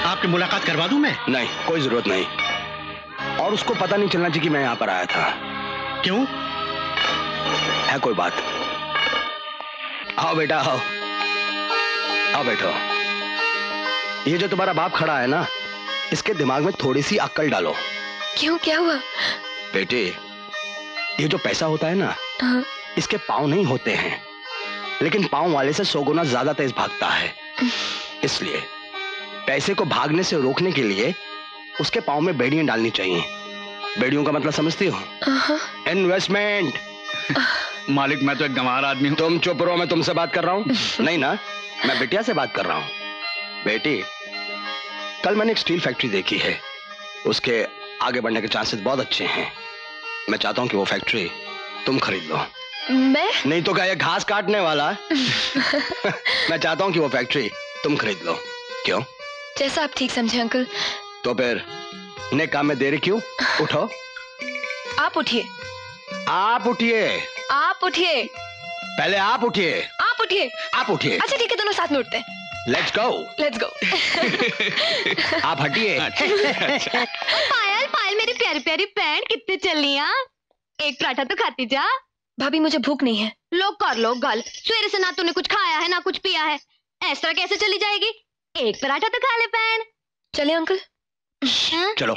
आपकी मुलाकात करवा दूं मैं? नहीं, कोई जरूरत नहीं। और उसको पता नहीं चलना चाहिए कि मैं यहाँ पर आया था। क्यों? है कोई बात? आओ बेटा, आओ आओ बैठो। ये जो तुम्हारा बाप खड़ा है ना, इसके दिमाग में थोड़ी सी अक्ल डालो। क्यों, क्या हुआ? बेटे, ये जो पैसा होता है ना, इसके पाँव नहीं होते हैं, लेकिन पाँव वाले से सौ गुना ज्यादा तेज भागता है। इसलिए पैसे को भागने से रोकने के लिए उसके पाँव में बेड़ियां डालनी चाहिए। बेड़ियों का मतलब समझती हो? इन्वेस्टमेंट। मालिक, मैं तो एक गंवार आदमी हूँ। तुम चुप रहो, मैं तुमसे बात कर रहा हूँ। नहीं ना, मैं बिटिया से बात कर रहा हूँ। बेटी, कल मैंने एक स्टील फैक्ट्री देखी है, उसके आगे बढ़ने के चांसेस बहुत अच्छे हैं। मैं चाहता हूँ कि वो फैक्ट्री तुम खरीद लो। मैं? नहीं तो क्या ये घास काटने वाला? मैं चाहता हूँ कि वो फैक्ट्री तुम खरीद लो। क्यों? जैसा आप ठीक समझे अंकल। तो फिर ने काम में देरी क्यों? उठो। आप उठिए, आप उठिए, आप उठिए, पहले आप उठिए, आप उठिए, आप उठिए। अच्छा ठीक है, दोनों साथ में उठते हैं। Let's go, let's go. आप हटिए। पायल, पायल मेरी प्यारी प्यारी पैंट, कितने चलिया, एक पराठा तो खाती जा। भाभी मुझे भूख नहीं है। लो कर लो गल, सवेरे से ना तूने कुछ खाया है ना कुछ पिया है, इस तरह कैसे चली जाएगी? एक पराठा तो खा ले पैन। चले अंकल, चलो।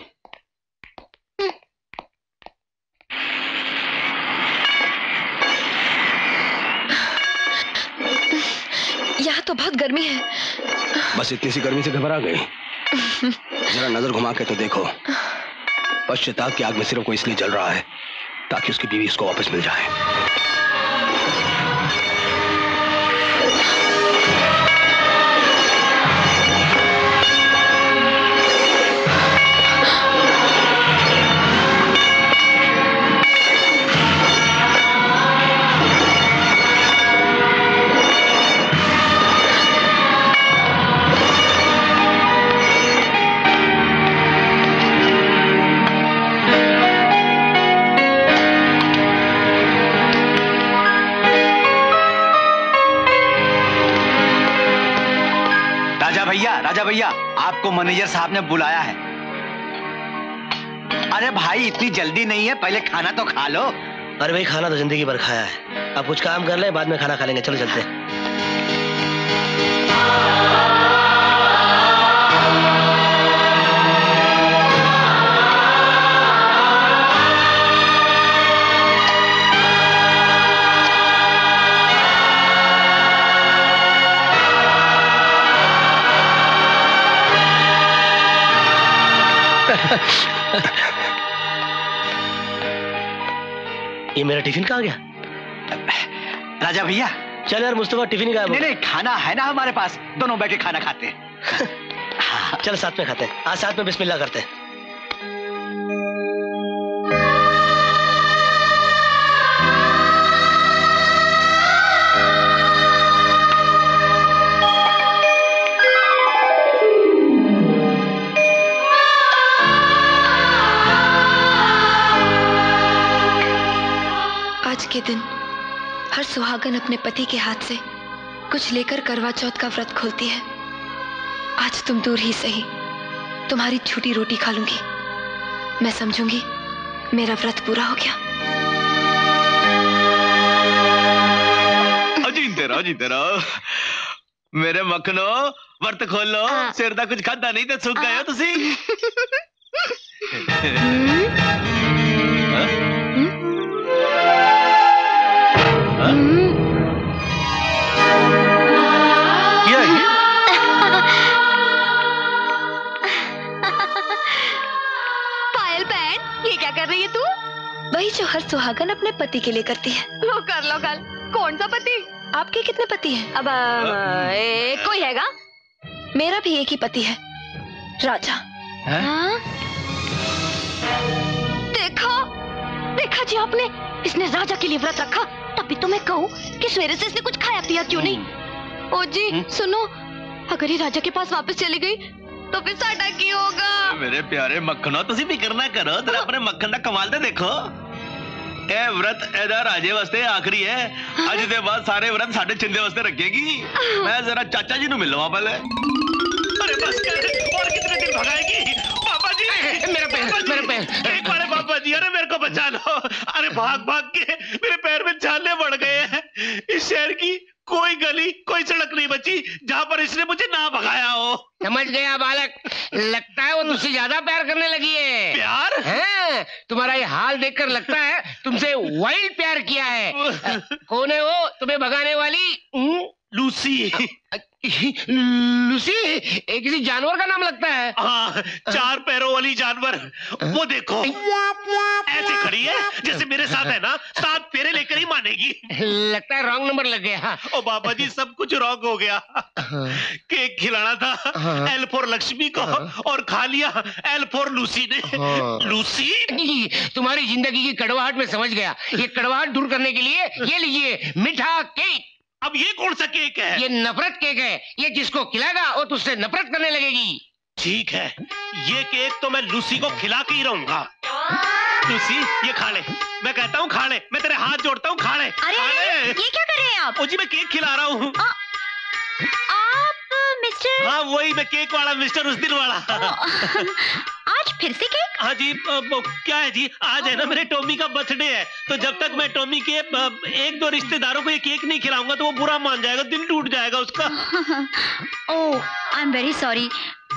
यहाँ तो बहुत गर्मी है। बस इतनी सी गर्मी से घबरा गई। जरा नजर घुमा के तो देखो, पश्चाताप की आग में सिर्फ कोई इसलिए जल रहा है ताकि उसकी बीवी उसको वापस मिल जाए। भैया, राजा भैया, आपको मैनेजर साहब ने बुलाया है। अरे भाई, इतनी जल्दी नहीं है, पहले खाना तो खा लो। अरे भाई, खाना तो जिंदगी भर खाया है, अब कुछ काम कर ले, बाद में खाना खा लेंगे। चलो चलते। ये मेरा टिफिन कहाँ गया? राजा भैया चल यार मुस्तफा टिफिन गायब। नहीं नहीं खाना है ना हमारे पास, दोनों बैठ के खाना खाते हैं। चल साथ में खाते हैं, आज साथ में बिस्मिल्लाह करते हैं। के दिन हर सुहागन अपने पति के हाथ से कुछ लेकर करवा चौथ का व्रत खोलती है। आज तुम दूर ही सही, तुम्हारी छूटी रोटी खा लूंगी। मैं समझूंगी मेरा व्रत पूरा हो गया। जीतेरा जीतेरा मेरे मखनो व्रत खोल लो, सिर दा कुछ खादा नहीं तो सूख गए हो तुसी। वही जो हर सुहागन अपने पति के लिए करती है वो कर लो कल। कौन सा पति? आपके कितने पति हैं? अब एक कोई हैगा। मेरा भी एक ही पति है, राजा। हाँ? देखा देखा जी आपने, इसने राजा के लिए व्रत रखा, तब भी तो मैं कहूँ कि सवेरे से इसने कुछ खाया पिया क्यों नहीं। ओ जी हुँ? सुनो, अगर ये राजा के पास वापस चली गई तो फिर साडा की होगा? मेरे प्यारे मक्खनो तुसी फिकर ना करो, तेरा अपने मक्खन दा कमाल ते देखो। ए व्रत एदा राजे वास्ते आखरी है, अज दे बाद सारे व्रत साडे चिंदे वास्ते रखेगी। मैं जरा चाचा जी नु मिलवा पहले। अरे बस कर, और कितने दिन भगाएगी? पापा जी मेरे पैर, मेरे पैर, एक बार पापा जी अरे मेरे को बचा लो। अरे भाग भाग के मेरे पैर में छाले पड़ गए हैं। इस शहर की कोई गली कोई सड़क नहीं बची जहाँ पर इसने मुझे ना भगाया हो। समझ गया बालक, लगता है वो तुमसे ज्यादा प्यार करने लगी है। प्यार? हाँ, तुम्हारा ये हाल देखकर लगता है तुमसे वाइल्ड प्यार किया है। कौन है वो तुम्हें भगाने वाली? लूसी। लूसी एक किसी जानवर का नाम लगता है। हाँ, चार पैरों वाली जानवर। वो देखो ऐसे खड़ी है जैसे मेरे साथ है ना, सात पैरे लेकर ही मानेगी। लगता है रॉन्ग नंबर लग गया। ओ बाबा जी सब कुछ रॉन्ग हो गया। केक खिलाना था एल फोर लक्ष्मी को और खा लिया एल फोर लूसी ने। लूसी तुम्हारी जिंदगी की कड़वाहट में समझ गया। ये कड़वाहट दूर करने के लिए ये लीजिए मीठा केक। अब ये कौन सा केक है? ये नफरत केक है, ये जिसको खिलाएगा वो तुझसे नफरत करने लगेगी। ठीक है, ये केक तो मैं लूसी को खिला के ही रहूंगा। लूसी ये खा ले, मैं कहता हूँ खा ले, मैं तेरे हाथ जोड़ता हूँ खा ले। अरे खा ले। ये क्या कर रहे हैं आप? ओ जी मैं केक खिला रहा हूँ। आप मिस्टर? हाँ वही मैं केक वाला मिस्टर उस दिन वाला। आज फिर से केक? हाँ जी क्या है जी, आज है ना मेरे टॉमी का बर्थडे है, तो जब तक मैं टॉमी के एक दो रिश्तेदारों को ये केक नहीं खिलाऊंगा तो वो बुरा मान जाएगा, दिल टूट जाएगा उसका। Oh I am very sorry,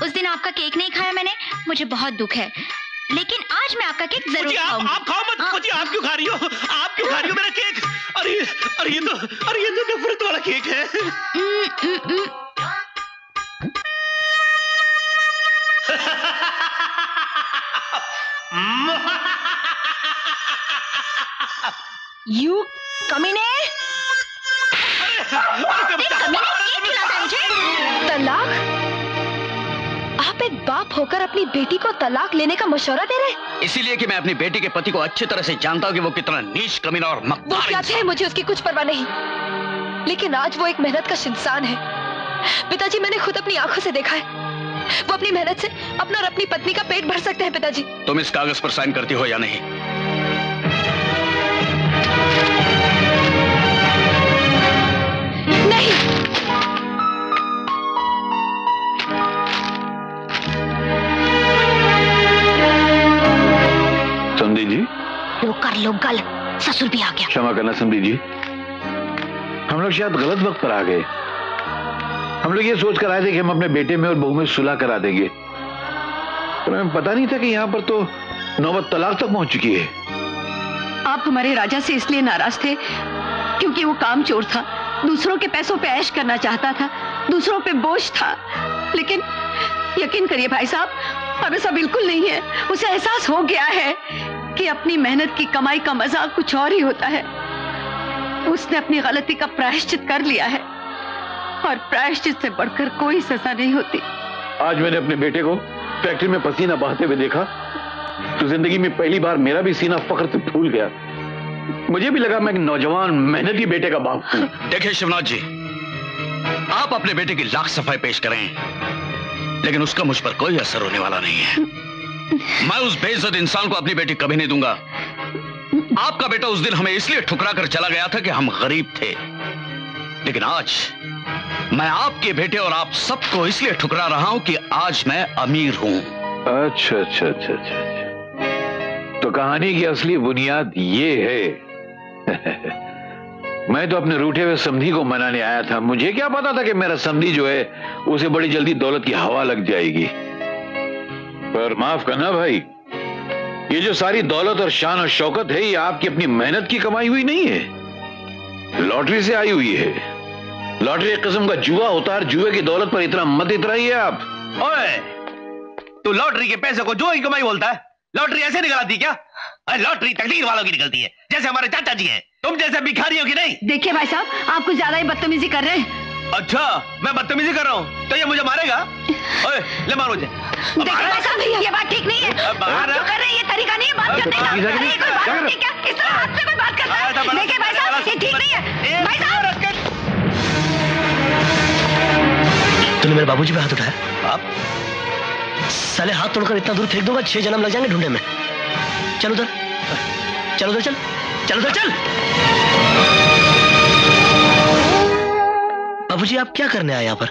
उस दिन आपका केक नहीं खाया मैंने, मुझे बहुत दुख है, लेकिन आज मैं आपका केक जरूर खाऊंगी। आप खाओ मत। मुझे आप क्यों खा रही हो, आप क्यों खा रही हो मेरा केक? अरे अरे ये तो अरे ये तो नफरत वाला केक है। You कमीने, तलाक? आप एक बाप होकर अपनी बेटी को तलाक लेने का मशवरा दे रहे? इसीलिए कि मैं अपनी बेटी के पति को अच्छी तरह से जानता हूँ कि वो कितना नीच कमीना और मक्कार है। मुझे उसकी कुछ परवाह नहीं, लेकिन आज वो एक मेहनतकश इंसान है। पिताजी मैंने खुद अपनी आंखों से देखा है, वो अपनी मेहनत से अपना और अपनी पत्नी का पेट भर सकते हैं। पिताजी तुम इस कागज पर साइन करती हो या नहीं? नहीं। समधी जी वो कर लो गल, ससुर भी आ गया। क्षमा करना समधी जी, हम लोग शायद गलत वक्त पर आ गए। हम लोग ये सोच कर आए थे कि हम अपने बेटे में और बहू में सुलह करा देंगे, पर हमें पता नहीं था कि यहाँ पर तो नौबत तलाक तक पहुंच चुकी है। आप हमारे राजा से इसलिए नाराज थे क्योंकि वो काम चोर था, दूसरों के पैसों पे ऐश करना चाहता था, दूसरों पे बोझ था। लेकिन यकीन करिए भाई साहब, अब ऐसा बिल्कुल नहीं है। उसे एहसास हो गया है कि अपनी मेहनत की कमाई का मजा कुछ और ही होता है। उसने अपनी गलती का प्रायश्चित कर लिया है और प्रायश्चित से बढ़कर कोई सजा नहीं होती। आज मैंने अपने बेटे को फैक्ट्री में पसीना बहाते हुए देखा तो जिंदगी में पहली बार मेरा भी सीना फख्र से फूल गया। मुझे भी लगा मैं एक नौजवान मेहनती बेटे का बाप हूं। देखिए शिवनाथ जी, आप अपने बेटे की लाख सफाई पेश करें लेकिन उसका मुझ पर कोई असर होने वाला नहीं है। मैं उस बेइज्जत इंसान को अपनी बेटी कभी नहीं दूंगा। आपका बेटा उस दिन हमें इसलिए ठुकरा कर चला गया था कि हम गरीब थे, लेकिन आज मैं आपके बेटे और आप सबको इसलिए ठुकरा रहा हूं कि आज मैं अमीर हूं। अच्छा अच्छा अच्छा अच्छा तो कहानी की असली बुनियाद ये है। मैं तो अपने रूठे हुए समधी को मनाने आया था। मुझे क्या पता था कि मेरा समधी जो है उसे बड़ी जल्दी दौलत की हवा लग जाएगी। पर माफ करना भाई, ये जो सारी दौलत और शान और शौकत है ये आपकी अपनी मेहनत की कमाई हुई नहीं है, लॉटरी से आई हुई है। लॉटरी एक किस्म का जुआ होता है। जुए की दौलत पर इतना मत इतराइए आप। ओए, तू लॉटरी के पैसे को जुए की कमाई बोलता है? लॉटरी ऐसे निकलती क्या? लॉटरी तकदीर वालों की निकलती है, जैसे हमारे चाचा जी हैं। तुम जैसे भिखारियों की नहीं। देखिए भाई साहब, आप कुछ ज्यादा ही बदतमीजी कर रहे हैं। अच्छा मैं बदतमीजी कर रहा हूँ तो ये मुझे मारेगा? ओए, ले मार मुझे। ये बात ठीक नहीं है। जो कर रहे हैं ये तरीका नहीं है बात करने का। कोई बात होती क्या? इस तरह हाथ से कोई बात करता है? देखिए भाई साहब, ये ठीक नहीं है। भाई साहब, तूने मेरे बाबूजी पे हाथ उठाया? आप साले हाथ तोड़कर इतना दूर फेंक दूंगा छह जन्म लग जाएंगे ढूंढने में। चल उधर, चल उधर, चल चल उधर चल। बाबूजी आप क्या करने आए यहाँ पर?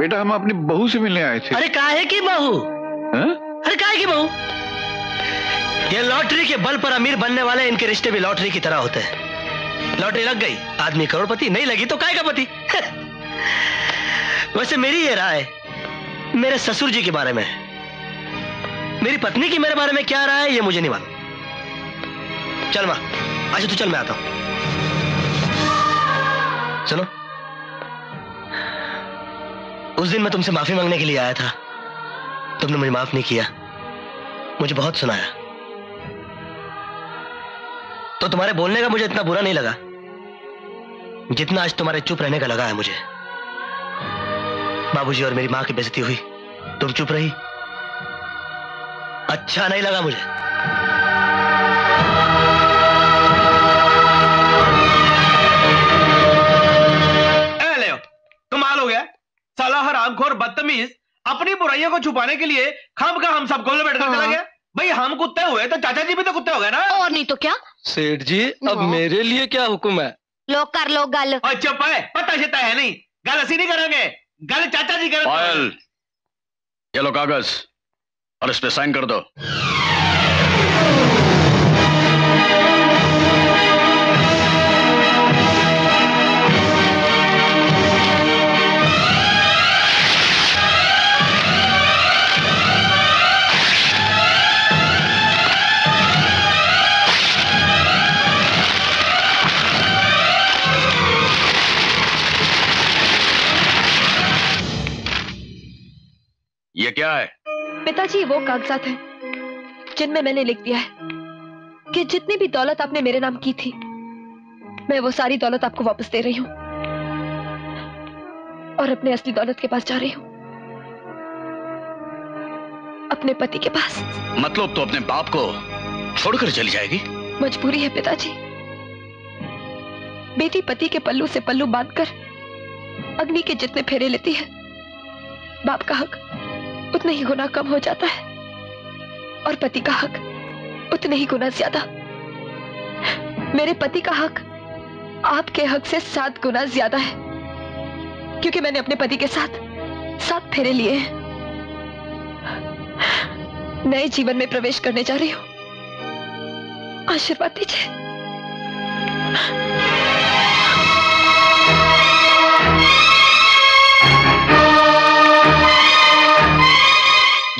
बेटा हम अपनी बहू से मिलने आए थे। अरे काहे की बहू? अरे काहे की बहू? ये लॉटरी के बल पर अमीर बनने वाले, इनके रिश्ते भी लॉटरी की तरह होते हैं। लॉटरी लग गई आदमी करोड़पति, नहीं लगी तो काहे का पति। वैसे मेरी ये राय मेरे ससुर जी के बारे में, मेरी पत्नी की मेरे बारे में क्या राय है ये मुझे नहीं मालूम। चल माँ, अच्छा तू चल, मैं आता हूँ। चलो, उस दिन मैं तुमसे माफी मांगने के लिए आया था, तुमने मुझे माफ नहीं किया, मुझे बहुत सुनाया, तो तुम्हारे बोलने का मुझे इतना बुरा नहीं लगा जितना आज तुम्हारे चुप रहने का लगा है मुझे। बाबूजी और मेरी मां की बेइज्जती हुई, तुम चुप रही, अच्छा नहीं लगा मुझे। साला हरामखोर बदतमीज अपनी बुराइयों को छुपाने के लिए हम का हम सबको बैठकर चला गया। भाई हम कुत्ते हुए तो चाचा जी भी तो कुत्ते हो गए ना। और नहीं तो क्या? सेठ जी अब मेरे लिए क्या हुक्म है? लो कर लो गल। अच्छा पाए, पता शिता है नहीं, गल असी नहीं करेंगे, गल चाचा जी करेंगे। पायल, ये लो कागज और इस पे साइन कर दो। ये क्या है? पिताजी वो कागजात है जिनमें मैंने लिख दिया है कि जितनी भी दौलत आपने मेरे नाम की थी मैं वो सारी दौलत आपको वापस दे रही हूँ और अपने असली दौलत के पास जा रही हूँ, अपने पति के पास। मतलब तो अपने बाप को छोड़कर चली जाएगी? मजबूरी है पिताजी। बेटी पति के पल्लू से पल्लू बांधकर अग्नि के जितने फेरे लेती है, बाप का हक उतना ही गुना कम हो जाता है और पति का हक उतने ही गुना ज्यादा। मेरे पति का हक आपके हक से सात गुना ज्यादा है क्योंकि मैंने अपने पति के साथ सात फेरे लिए हैं। नए जीवन में प्रवेश करने जा रही हूं, आशीर्वाद दीजिए।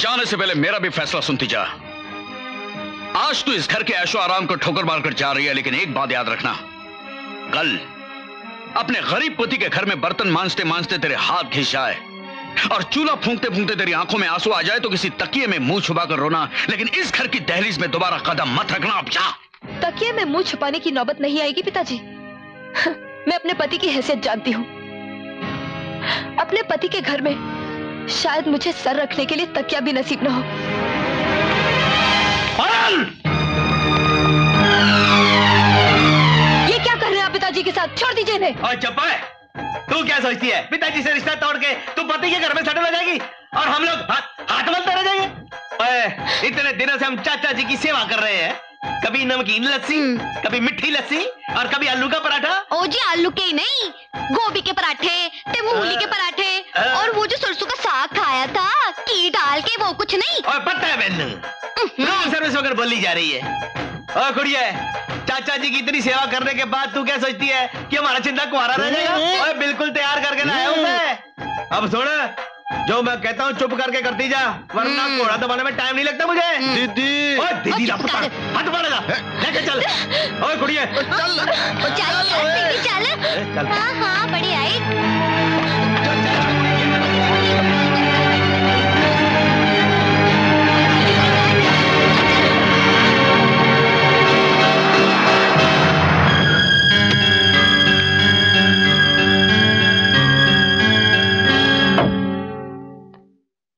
जाने से पहले मेरा भी फैसला सुनती जा। आज तू इस घर के ऐशो आराम को ठोकर मारकर जा रही है, लेकिन एक बात याद रखना, कल अपने गरीब पति के घर में बर्तन मांजते मांजते तेरे हाथ घिस जाए और चूल्हा फूंकते फूंकते तेरी आंखों में आंसू आ जाए तो किसी तकिए में मुंह छुपाकर रोना, लेकिन इस घर की दहलीज में दोबारा कदम मत रखना। अब जा। तकिए में मुंह छुपाने की नौबत नहीं आएगी पिताजी। मैं अपने पति की हैसियत जानती हूँ। अपने पति के घर में शायद मुझे सर रखने के लिए तकिया भी नसीब न हो। ये क्या कर रहे हैं आप पिताजी के साथ? छोड़ दीजिए इन्हें। और चप्पा, तू क्या सोचती है पिताजी से रिश्ता तोड़ के तू पति के घर में सेटल हो जाएगी और हम लोग हाथ मलते रह जाएंगे? इतने दिनों से हम चाचा जी की सेवा कर रहे हैं, कभी नमकीन लस्सी, कभी मिठी लस्सी और कभी आलू का पराठा। ओ जी, आलू के ही नहीं, गोभी के पराठे, ते मूली के पराठे और वो जो सरसों का साग खाया था की डाल के, वो कुछ नहीं। और पता है बहन, रूम सर्विस वगैरह बोली जा रही है। और गुड़िया, चाचा जी की इतनी सेवा करने के बाद तू क्या सोचती है कि हमारा चिंता कुआरा रह जाएगा? और बिल्कुल तैयार करके लाया हूँ मैं। अब सुन, जो मैं कहता हूँ चुप करके करती जा, वरना घोड़ा दबाने में टाइम नहीं लगता मुझे। दीदी, ओए दीदी, हाथ पकड़ जा, लेके चल। ओए गुड़िया, चल चल चल चल। हाँ हाँ, बड़ी आई।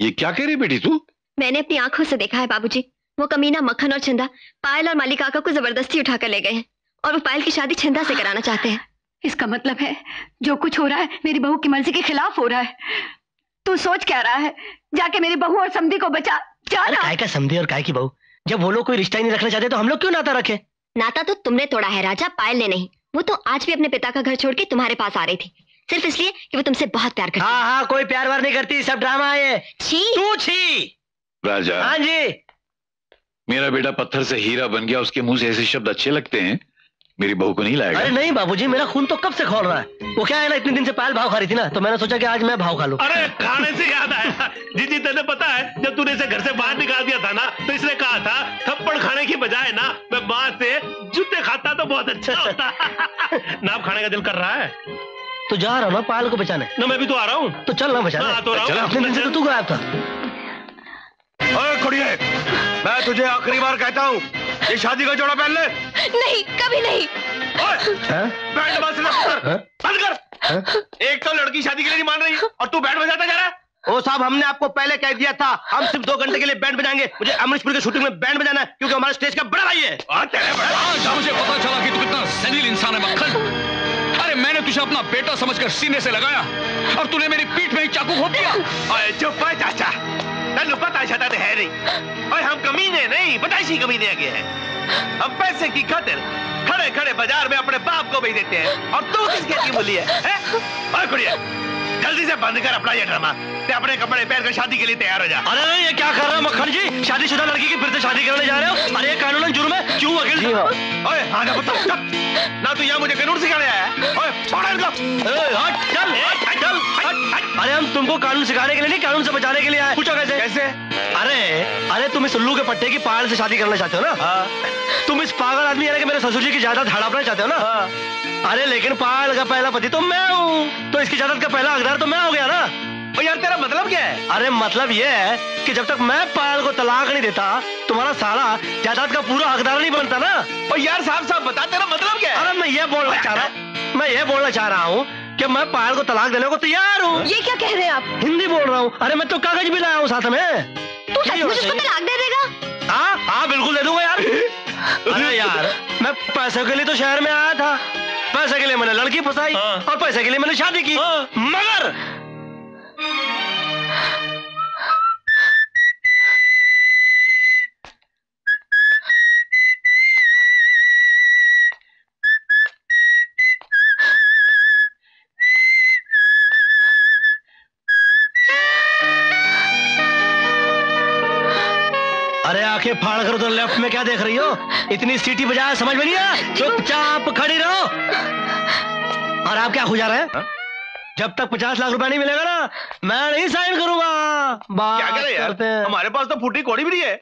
ये क्या कह रही बेटी तू? मैंने अपनी आंखों से देखा है बाबूजी। वो कमीना मक्खन और छंदा पायल और माली काका को जबरदस्ती उठाकर ले गए हैं और वो पायल की शादी छंदा से कराना चाहते हैं। इसका मतलब है जो कुछ हो रहा है मेरी बहू की मर्जी के खिलाफ हो रहा है। तू सोच क्या रहा है? जाके मेरी बहू और समधी को बचा। काय का समधी और काय की बहू? जब वो लोग कोई रिश्ता ही नहीं रखना चाहते तो हम लोग क्यों नाता रखे? नाता तो तुमने तोड़ा है राजा, पायल ने नहीं। वो तो आज भी अपने पिता का घर छोड़ के तुम्हारे पास आ रही थी, सिर्फ इसलिए कि वो तुमसे बहुत प्यार करती। हाँ हाँ, कोई प्यार वार नहीं करती, सब ड्रामा है। छी तू छी। राजा। हाँ जी। मेरा बेटा पत्थर से हीरा बन गया, उसके मुंह से ऐसे शब्द अच्छे लगते हैं। मेरी बहू को नहीं लाएगा। अरे नहीं बाबूजी, मेरा खून तो कब से खौल रहा है। वो क्या है ना, इतने दिन से पायल भाव खा रही थी ना, तो मैंने सोचा कि आज मैं भाव खा लूं। अरे खाने से याद आया जीजी, तेने पता है जब तूने इसे घर से बाहर निकाल दिया था ना, तो इसने कहा था थप्पड़ खाने की बजाय ना मैं बाहर से जूते खाता तो बहुत अच्छा होता। नाप खाने का दिल कर रहा है तो जा रहा हूँ ना पायल को बचाने। ना मैं भी तो आ रहा हूँ। तो चल ना बचाने। तो चल, तू गायब था। ओए कुड़िये, मैं तुझे आखिरी बार कहता हूँ, ये शादी का जोड़ा पहन ले। नहीं, कभी नहीं। बैंड बजाना बंद कर। एक तो लड़की शादी के लिए नहीं मान रही और तू बैंड बजाता जा रहा है। ओ साहब, हमने आपको पहले कह दिया था, हम सिर्फ दो घंटे के लिए बैंड बजाएंगे। मुझे अमृतपुर के शूटिंग में बैंड बजाना है क्योंकि हमारा स्टेज का बड़ा भाई है। मुझे पता चला कि तू कितना जलील इंसान है मक्खन। अरे मैंने तुझे अपना बेटा समझकर सीने से लगाया और तूने मेरी पीठ में ही चाकू घोंप दिया। अरे चुप है चाचा, तनु पता चाहता तो है नहीं। और हम कमीने नहीं, बताइए कमीने आगे हैं। हम पैसे की खातिर खड़े खड़े बाजार में अपने बाप को बेच देते हैं और तू किसकी बोली है, है? और कुड़िया, जल्दी से बंद कर अपना ये ड्रामा, अपने कपड़े पहन कर शादी के लिए तैयार हो जा। अरे ये क्या कर रहा है मक्खन जी, शादीशुदा लड़की की फिर से शादी करने जा रहे हो? अरे कानूनन जुर्म है। क्यों वकील? ओए हाँ ना, बता ना तू यहाँ मुझे कानून सिखाने आया है? ओए छोड़ इनको। चल चल। अरे हम तुमको कानून सिखाने के लिए नहीं, कानून से बचाने के लिए आए। पूछो कैसे? कैसे? अरे अरे तुम इस उल्लू के पट्टे की पायल से शादी करना चाहते हो ना? तुम इस पागल आदमी यानी कि मेरे ससुर जी की जायदाद हड़पना चाहते हो ना? अरे लेकिन पायल का पहला पति तो मैं हूँ, तो इसकी जायदाद का पहला हकदार तो मैं हो गया ना। और यार तेरा मतलब क्या है? अरे मतलब ये है कि जब तक मैं पायल को तलाक नहीं देता, तुम्हारा साला जायदाद का पूरा हकदार नहीं बनता ना। और यार साहब साहब बता, तेरा मतलब क्या है? अरे मैं ये बोलना चाह रहा हूँ मैं ये बोलना चाह रहा हूँ कि मैं पायल को तलाक देने को तैयार हूँ। ये क्या कह रहे हैं आप? हिंदी बोल रहा हूँ। अरे मैं तो कागज भी लाया हूँ साथ में। तू मुझे तलाक दे देगा? हाँ हाँ बिल्कुल दे दूंगा यार। अरे यार मैं पैसों के लिए तो शहर में आया था, पैसे के लिए मैंने लड़की फंसाई और पैसे के लिए मैंने शादी की, मगर अरे आंखें फाड़ कर उधर लेफ्ट में क्या देख रही हो? इतनी सीटी बजाया समझ में नहीं आया? चुपचाप खड़ी रहो। और आप क्या खुजा रहे हैं? हा? जब तक पचास लाख रुपया नहीं मिलेगा ना, मैं नहीं साइन करूंगा। क्या करें यार, हमारे पास तो फूटी कोड़ी भी नहीं है।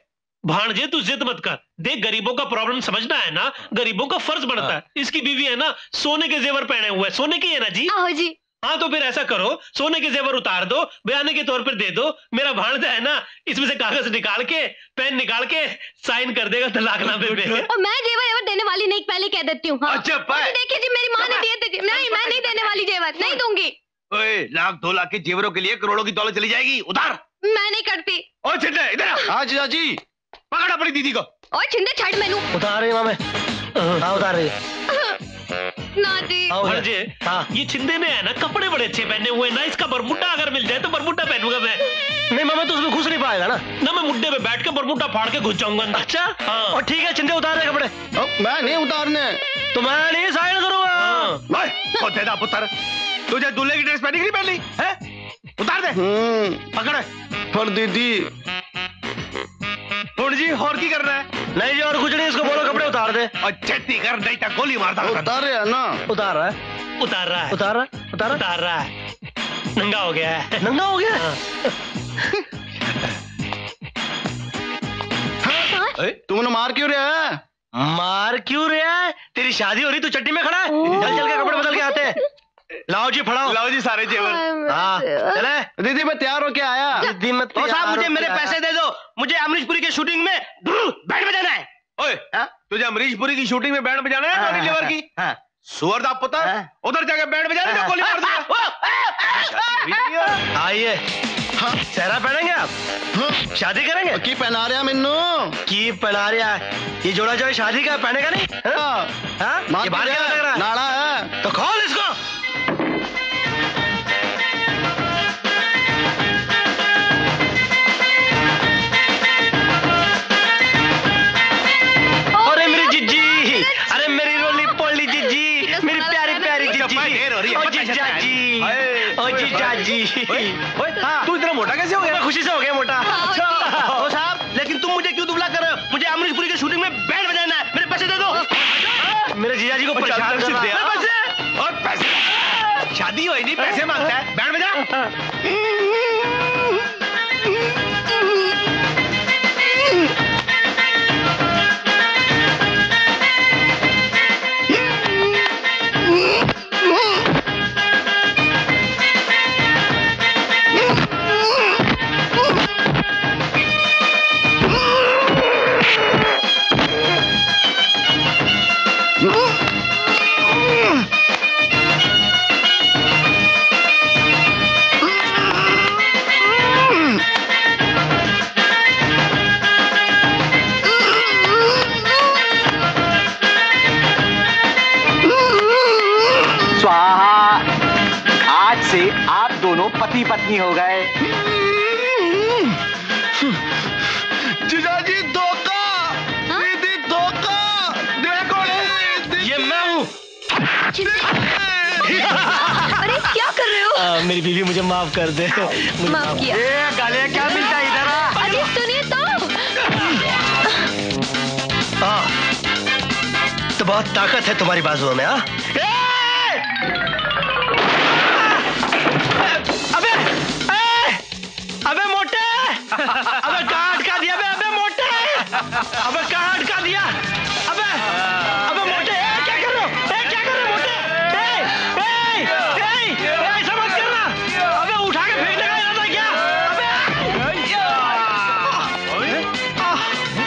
भांजे तू जिद मत कर, देख गरीबों का प्रॉब्लम समझना है ना, गरीबों का फर्ज बनता है। इसकी बीवी है ना सोने के जेवर पहने हुए, सोने की है ना जी? आओ जी। हाँ तो फिर ऐसा करो, सोने के जेवर उतार दो, बयाने के तौर पर दे दो, मेरा भांजा है ना इसमें से कागज निकाल के पेन निकाल के साइन कर देगा तलाक नामे पे। और मैं जेवर जेवर देने वाली नहीं, पहले कह देती हूँ। हाँ। अच्छा भाई देखिए जी मेरी माँ ने दिए थे, नहीं मैं नहीं देने वाली जेवर, नहीं दूंगी। ओए लाख दो लाख के जेवरों के लिए करोड़ों की दौलत चली जाएगी उधार, मैं नहीं करती। और छिंदे इधर आ जीजा जी, पकड़ अपनी दीदी को। और छिंदे छठ मैनू उतार रही मामे, उतार रही ना जी। हाँ। ये छिंदे ने है ना कपड़े बड़े अच्छे पहने हुए, ना इसका बरबुट्टा अगर मिल जाए तो बरबुट्टा पहनूंगा मैं। नहीं मामा तो उसमें घुस नहीं पाएगा ना, ना मैं मुड्ढे पे बैठ के बरबुट्टा फाड़ के घुस जाऊंगा। अच्छा हाँ। और ठीक है छिंदे उतार रहे कपड़े। मैं नहीं उतारने, तो मैं नहीं साइन करूंगा। पुत्र तुझे दूल्हे की ड्रेस पहनी पहनी है, उतार दे पकड़े। पर दीदी जी और की कर रहा है? नहीं जी और कुछ नहीं, इसको बोलो कपड़े उतार दे। अच्छा ठीक कर, नहीं तो गोली मारता। उतार रहा है ना, उतार रहा है, उतार रहा है, उतार रहा है, उतार उतार रहा है। नंगा हो गया है, नंगा हो गया है। तुमने मार क्यों रहा है? मार क्यों रहा है? तेरी शादी हो रही, तू चट्टी में खड़ा है, जल जल के कपड़े बदल के आते हैं। लाओ जी फड़ाओ, लाओ जी सारे जेवर। हाँ चले दीदी मैं तैयार होके आया। दीदी मत साहब मुझे मेरे पैसे दे दो, मुझे अमरीशपुरी की शूटिंग में बैंड बजाना है। ओए तुझे अमरीशपुरी की शूटिंग में बैंड बजाना है नॉनी लेवर की? हां सुअर दा पता उधर जाके बैंड बजाना जो गोली मार दूंगा। आइए हां चेहरा पहनेंगे आप, शादी करेंगे। की पहना रहा मिन्नू, की पहना रहा ये जोड़ा जो शादी का पहनेगा नहीं। हां हां ये बाहर क्या लग रहा है? नाड़ा है तो खोल इसको। तू इतना मोटा कैसे हो गया? खुशी से हो गया मोटा। अच्छा ओ साहब लेकिन तुम मुझे क्यों दुबला कर रहे हो? मुझे अमरीशपुरी की शूटिंग में बैंड बजाना है, मेरे पैसे दे दो। मेरे जीजाजी को परेशान कर दिया, पैसे और पैसे, शादी हुई नहीं पैसे मांगता है, बैंड बजा। पत्नी हो गए जीजाजी, धोखा दीदी, धोखा देखो ये मैं हूँ। अरे क्या कर रहे हो? आ, मेरी बीवी मुझे माफ कर दे, मुझे माफ किया। ए गालियाँ क्या मिलता है इधर? अरे सुनिए तो हाँ तो बहुत ताकत है तुम्हारी बाजुओं में। हाँ अबे मोटे, अबे कहाँ अटका दिया? अबे अबे मोटे, अबे कहाँ अटका दिया? अबे अबे मोटे क्या कर रहे हो? क्या कर रहे हो मोटे? ऐसा मत करना, अबे उठा के फेंकने का इरादा क्या? अबे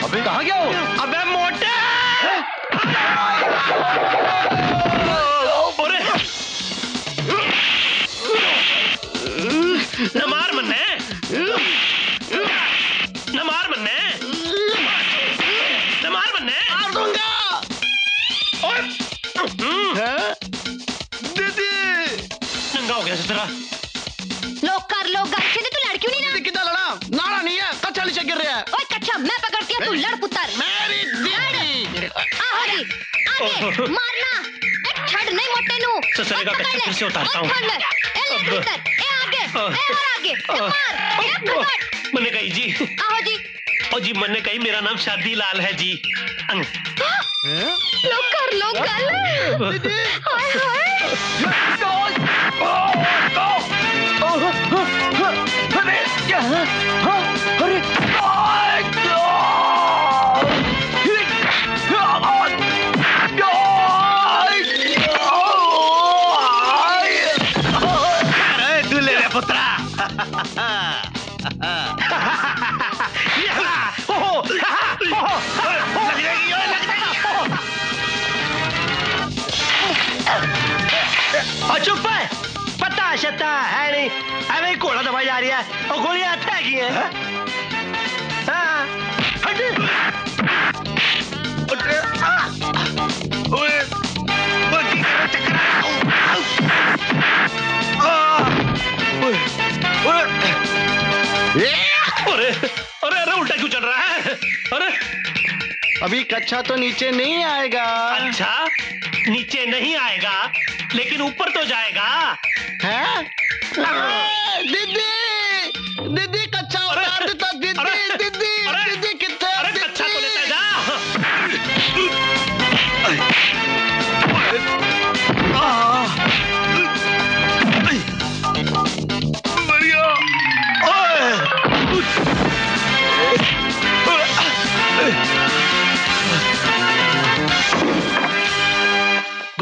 अबे कहाँ गया? अबे मोटे नमार मन्ने नमार मन्ने नमार मन्ने मार दूंगा। और दीदी नंगा हो गया ससुरा। लोग कर लोग गए तू लड़ क्यों नहीं ना? कितना लड़ा? नाड़ा नहीं है, कच्चा नीचे गिर रहा है। ओए कच्चा मैं पकड़ती हूं, तू लड़ पुत्तर। मेरी दीदी आ हरी आगे मारना, एक छड़ नहीं मोटे नु। ससुरे का कच्चा फिर से उतारता हूं। ए लड़ पुत्तर, ए आगे, ए और आगे, मार ए फटाफट। मैंने कही जी आओ जी, और जी मैंने कही मेरा नाम शादी लाल है जी। लो कर लो कर दीदी, हाय हाय लगता है नहीं। अरे कोड़ा दबाई जा रही है और गोलियां अच्छा की है। अरे अरे अरे उल्टा क्यों चल रहा है? अरे अभी कच्चा तो नीचे नहीं आएगा। अच्छा नीचे नहीं आएगा लेकिन ऊपर तो जाएगा है? दीदी दीदी कच्चा उतार देता। दीदी दीदी दीदी कितने? अरे कच्चा तो लेता जा। बढ़िया।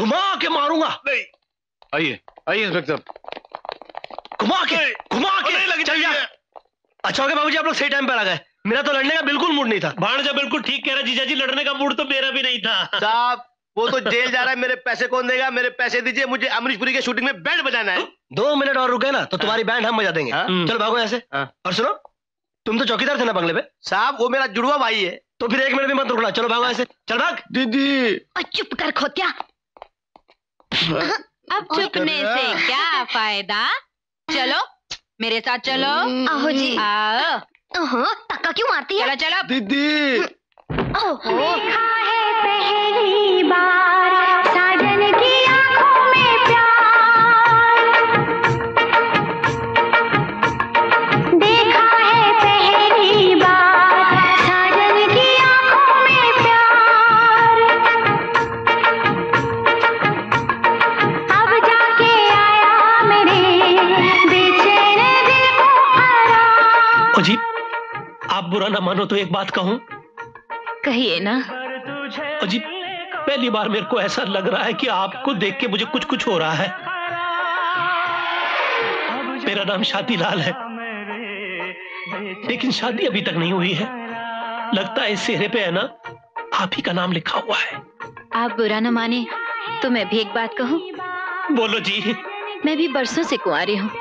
घुमा के मारूंगा। नहीं आइए आइए इंस्पेक्टर साहब। घुमा के घुमा के लग जाइए। अच्छा हो गया बाबूजी आप लोग सही टाइम पर आ गए। मेरा तो लड़ने का बिल्कुल मूड नहीं था। भाणजा बिल्कुल ठीक कह रहा जीजा जी, लड़ने का मूड तो मेरा भी नहीं था साहब। वो तो जेल जा रहा है, मेरे पैसे कौन देगा? मेरे पैसे दीजिए मुझे, अमरीशपुरी के शूटिंग में बैंड बजाना है। दो मिनट और रुक गए ना तो तुम्हारी बैंड हम बजा देंगे। चलो भागो ऐसे। और सुनो तुम तो चौकीदार थे ना बंगले पे? साहब वो मेरा जुड़वा भाई है। तो फिर एक मिनट भी मत रुकना, चलो भागो ऐसे। चल भाग। दीदी चुप कर खोतिया, अब छुपने से क्या फायदा? चलो मेरे साथ चलो। आओ जी आओ। धक्का क्यों मारती है? चलो चलो दीदी। देखा है पहली बार साजन की आंखों में प्यार। देखा है पहली बार साजन की आंखों में प्यार। जी आप बुरा ना मानो तो एक बात कहूं? कहिए ना। जी पहली बार मेरे को ऐसा लग रहा है कि आपको देख के मुझे कुछ कुछ हो रहा है। मेरा नाम शादीलाल है लेकिन शादी अभी तक नहीं हुई है। लगता है इस चेहरे पे है ना आप ही का नाम लिखा हुआ है। आप बुरा ना माने तो मैं भी एक बात कहूँ? बोलो जी। मैं भी बरसों से कुंवारी हूँ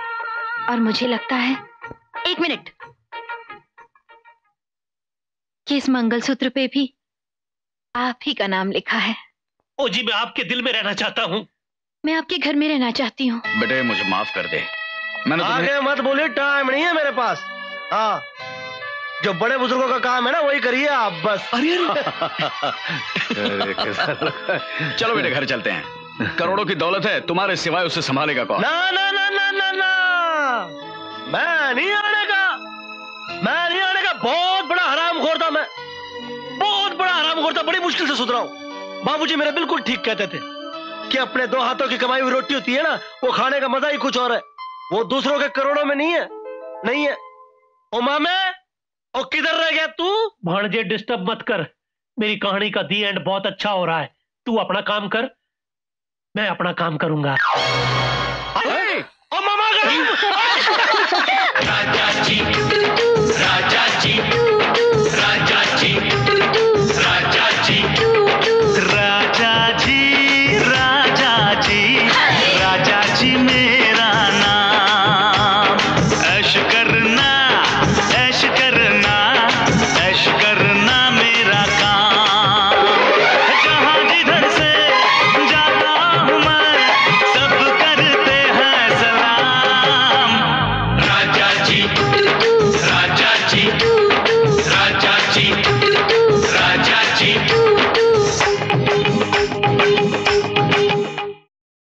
और मुझे लगता है एक मिनट कि इस मंगलसूत्र पे भी आप ही का नाम लिखा है। ओ जी मैं आपके दिल में रहना चाहता हूँ। मैं आपके घर में रहना चाहती हूँ। बेटे मुझे माफ कर दे। मैंने आगे मत बोलिए, टाइम नहीं है मेरे पास। हाँ जो बड़े बुजुर्गों का काम है ना वही करिए आप बस। अरे चलो बेटे घर चलते हैं। करोड़ों की दौलत है, तुम्हारे सिवाय उसे संभालेगा कौन? ना ना ना ना ना ना मैं नहीं आने का, मैं नहीं आने का। बहुत बड़ा हरामखोर था मैं, बहुत बड़ा हरामखोर था। बड़ी मुश्किल से सुधरा हूं। बाबूजी मेरे बिल्कुल ठीक कहते थे कि अपने दो हाथों की कमाई हुई रोटी होती है ना वो खाने का मजा ही कुछ और है। वो दूसरों के करोड़ों में नहीं है, नहीं है। ओ मामे ओ किधर रह गया तू? भाणजे डिस्टर्ब मत कर। मेरी कहानी का दी एंड बहुत अच्छा हो रहा है। तू अपना काम कर, मैं अपना काम करूंगा।